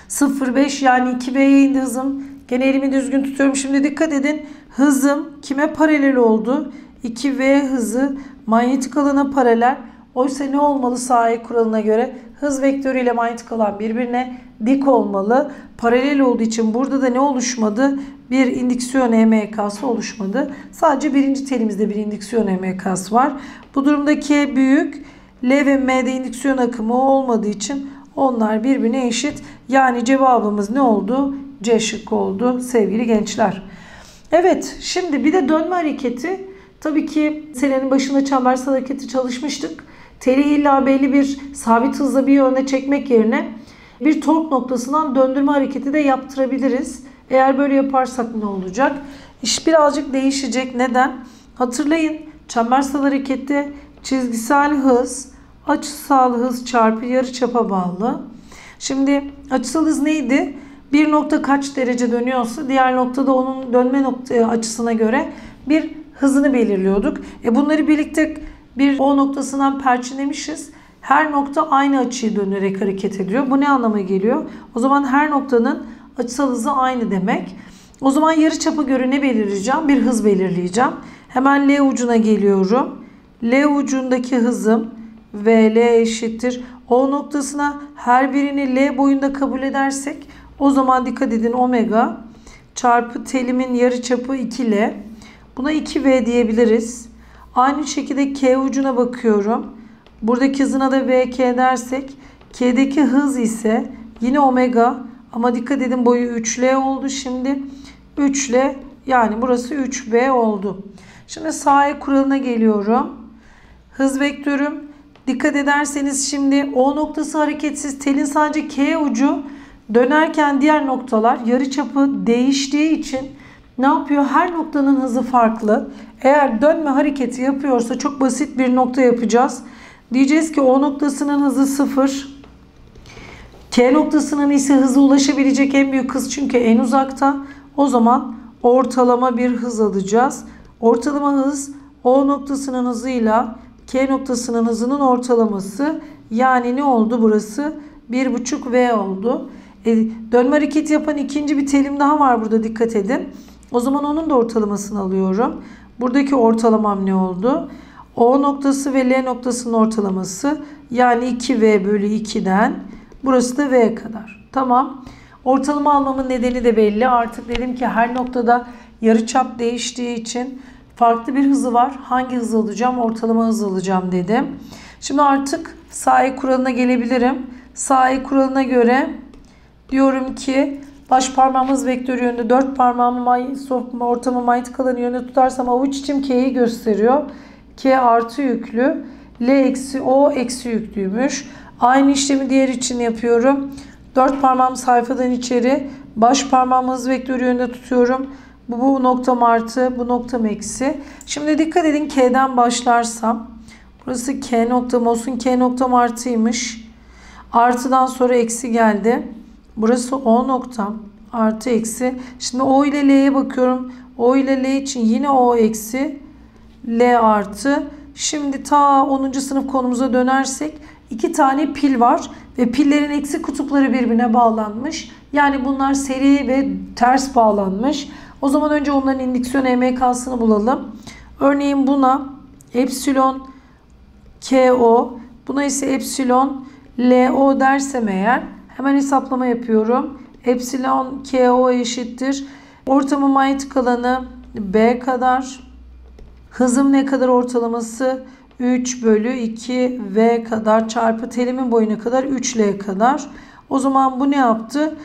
sıfır virgül beş yani iki B'ye indi hızım. Gene elimi düzgün tutuyorum. Şimdi dikkat edin. Hızım kime paralel oldu? iki V hızı manyetik alana paralel. Oysa ne olmalı sağ kuralına göre? Hız vektörü ile manyetik alan birbirine dik olmalı. Paralel olduğu için burada da ne oluşmadı? Bir indüksiyon E M K'sı oluşmadı. Sadece birinci telimizde bir indüksiyon E M K'sı var. Bu durumda K büyük. L ve M'de indüksiyon akımı olmadığı için onlar birbirine eşit. Yani cevabımız ne oldu? C şıkkı oldu sevgili gençler. Evet, şimdi bir de dönme hareketi. Tabii ki senenin başında çembersel hareketi çalışmıştık. Teli illa belli bir sabit hızla bir yöne çekmek yerine bir tork noktasından döndürme hareketi de yaptırabiliriz. Eğer böyle yaparsak ne olacak? İş birazcık değişecek. Neden? Hatırlayın, çembersel harekette çizgisel hız açısal hız çarpı yarıçapa bağlı. Şimdi açısal hız neydi? Bir nokta kaç derece dönüyorsa diğer noktada onun dönme nokta açısına göre bir hızını belirliyorduk. E bunları birlikte bir O noktasından perçinlemişiz. Her nokta aynı açıyı dönerek hareket ediyor. Bu ne anlama geliyor? O zaman her noktanın açısal hızı aynı demek. O zaman yarıçapa göre ne belirleyeceğim? Bir hız belirleyeceğim. Hemen L ucuna geliyorum. L ucundaki hızım V L eşittir. O noktasına her birini L boyunda kabul edersek o zaman dikkat edin omega çarpı telimin yarıçapı iki L. Buna iki V diyebiliriz. Aynı şekilde K ucuna bakıyorum. Buradaki hızına da V K dersek K'deki hız ise yine omega ama dikkat edin boyu üç L oldu şimdi. üç L yani burası üç B oldu. Şimdi sağ el kuralına geliyorum. Hız vektörüm dikkat ederseniz şimdi O noktası hareketsiz telin sadece K ucu dönerken diğer noktalar yarıçapı değiştiği için ne yapıyor? Her noktanın hızı farklı. Eğer dönme hareketi yapıyorsa çok basit bir nokta yapacağız. Diyeceğiz ki O noktasının hızı sıfır. K noktasının ise hızı ulaşabilecek en büyük hız çünkü en uzakta. O zaman ortalama bir hız alacağız. Ortalama hız O noktasının hızıyla K noktasının hızının ortalaması. Yani ne oldu burası? bir buçuk V oldu. E, dönme hareketi yapan ikinci bir telim daha var burada dikkat edin. O zaman onun da ortalamasını alıyorum. Buradaki ortalamam ne oldu? O noktası ve L noktasının ortalaması. Yani iki V bölü iki'den. Burası da V kadar. Tamam. Ortalama almamın nedeni de belli. Artık dedim ki her noktada yarıçap değiştiği için farklı bir hızı var. Hangi hızı alacağım? Ortalama hızı alacağım dedim. Şimdi artık sağ el kuralına gelebilirim. Sağ el kuralına göre diyorum ki baş parmağım hız vektörü yönünde, dört parmağımı sokma ortamı manyetik alanı yönünde tutarsam avuç içim K'yi gösteriyor. K artı yüklü, L eksi O eksi yüklüymüş. Aynı işlemi diğer için yapıyorum. dört parmağım sayfadan içeri, baş parmağım hız vektörü yönünde tutuyorum. Bu, bu noktam artı, bu noktam eksi. Şimdi dikkat edin K'den başlarsam. Burası K noktam olsun, K noktam artıymış. Artıdan sonra eksi geldi. Burası O noktam artı eksi. Şimdi O ile L'ye bakıyorum. O ile L için yine O eksi. L artı. Şimdi ta onuncu sınıf konumuza dönersek iki tane pil var. Ve pillerin eksi kutupları birbirine bağlanmış. Yani bunlar seri ve ters bağlanmış. O zaman önce onların indüksiyon E M K'sını bulalım. Örneğin buna epsilon K O. Buna ise epsilon L O dersem eğer. Hemen hesaplama yapıyorum. Epsilon K O eşittir. Ortamıma ait kalanı B kadar. Hızım ne kadar ortalaması? üç bölü iki V kadar çarpı telimin boyuna kadar üç L kadar. O zaman bu ne yaptı?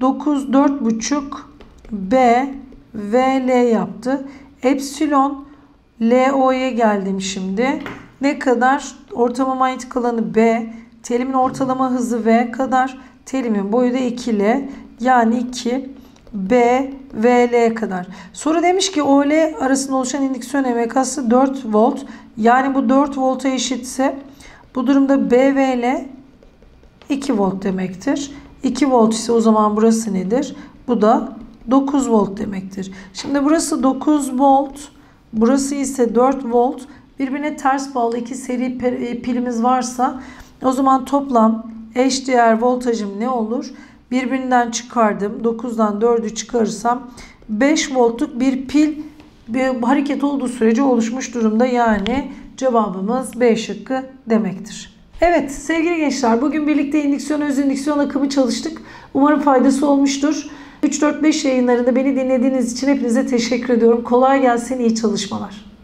dokuz, dört buçuk B V L yaptı. Epsilon L O'ya geldim şimdi. Ne kadar? Ortamıma ait kalanı B. Telimin ortalama hızı V kadar. Telimin boyu da iki L. Yani iki B V L kadar. Soru demiş ki O L arasında oluşan indüksiyon emekası dört volt. Yani bu dört volta eşitse bu durumda B V L iki volt demektir. iki volt ise o zaman burası nedir? Bu da dokuz volt demektir. Şimdi burası dokuz volt. Burası ise dört volt. Birbirine ters bağlı iki seri pilimiz varsa o zaman toplam eşdeğer voltajım ne olur? Birbirinden çıkardım. dokuzdan dördü çıkarırsam beş voltluk bir pil bir hareket olduğu sürece oluşmuş durumda. Yani cevabımız B şıkkı demektir. Evet sevgili gençler, bugün birlikte indüksiyon öz indüksiyon akımı çalıştık. Umarım faydası olmuştur. üç dört beş yayınlarında beni dinlediğiniz için hepinize teşekkür ediyorum. Kolay gelsin, iyi çalışmalar.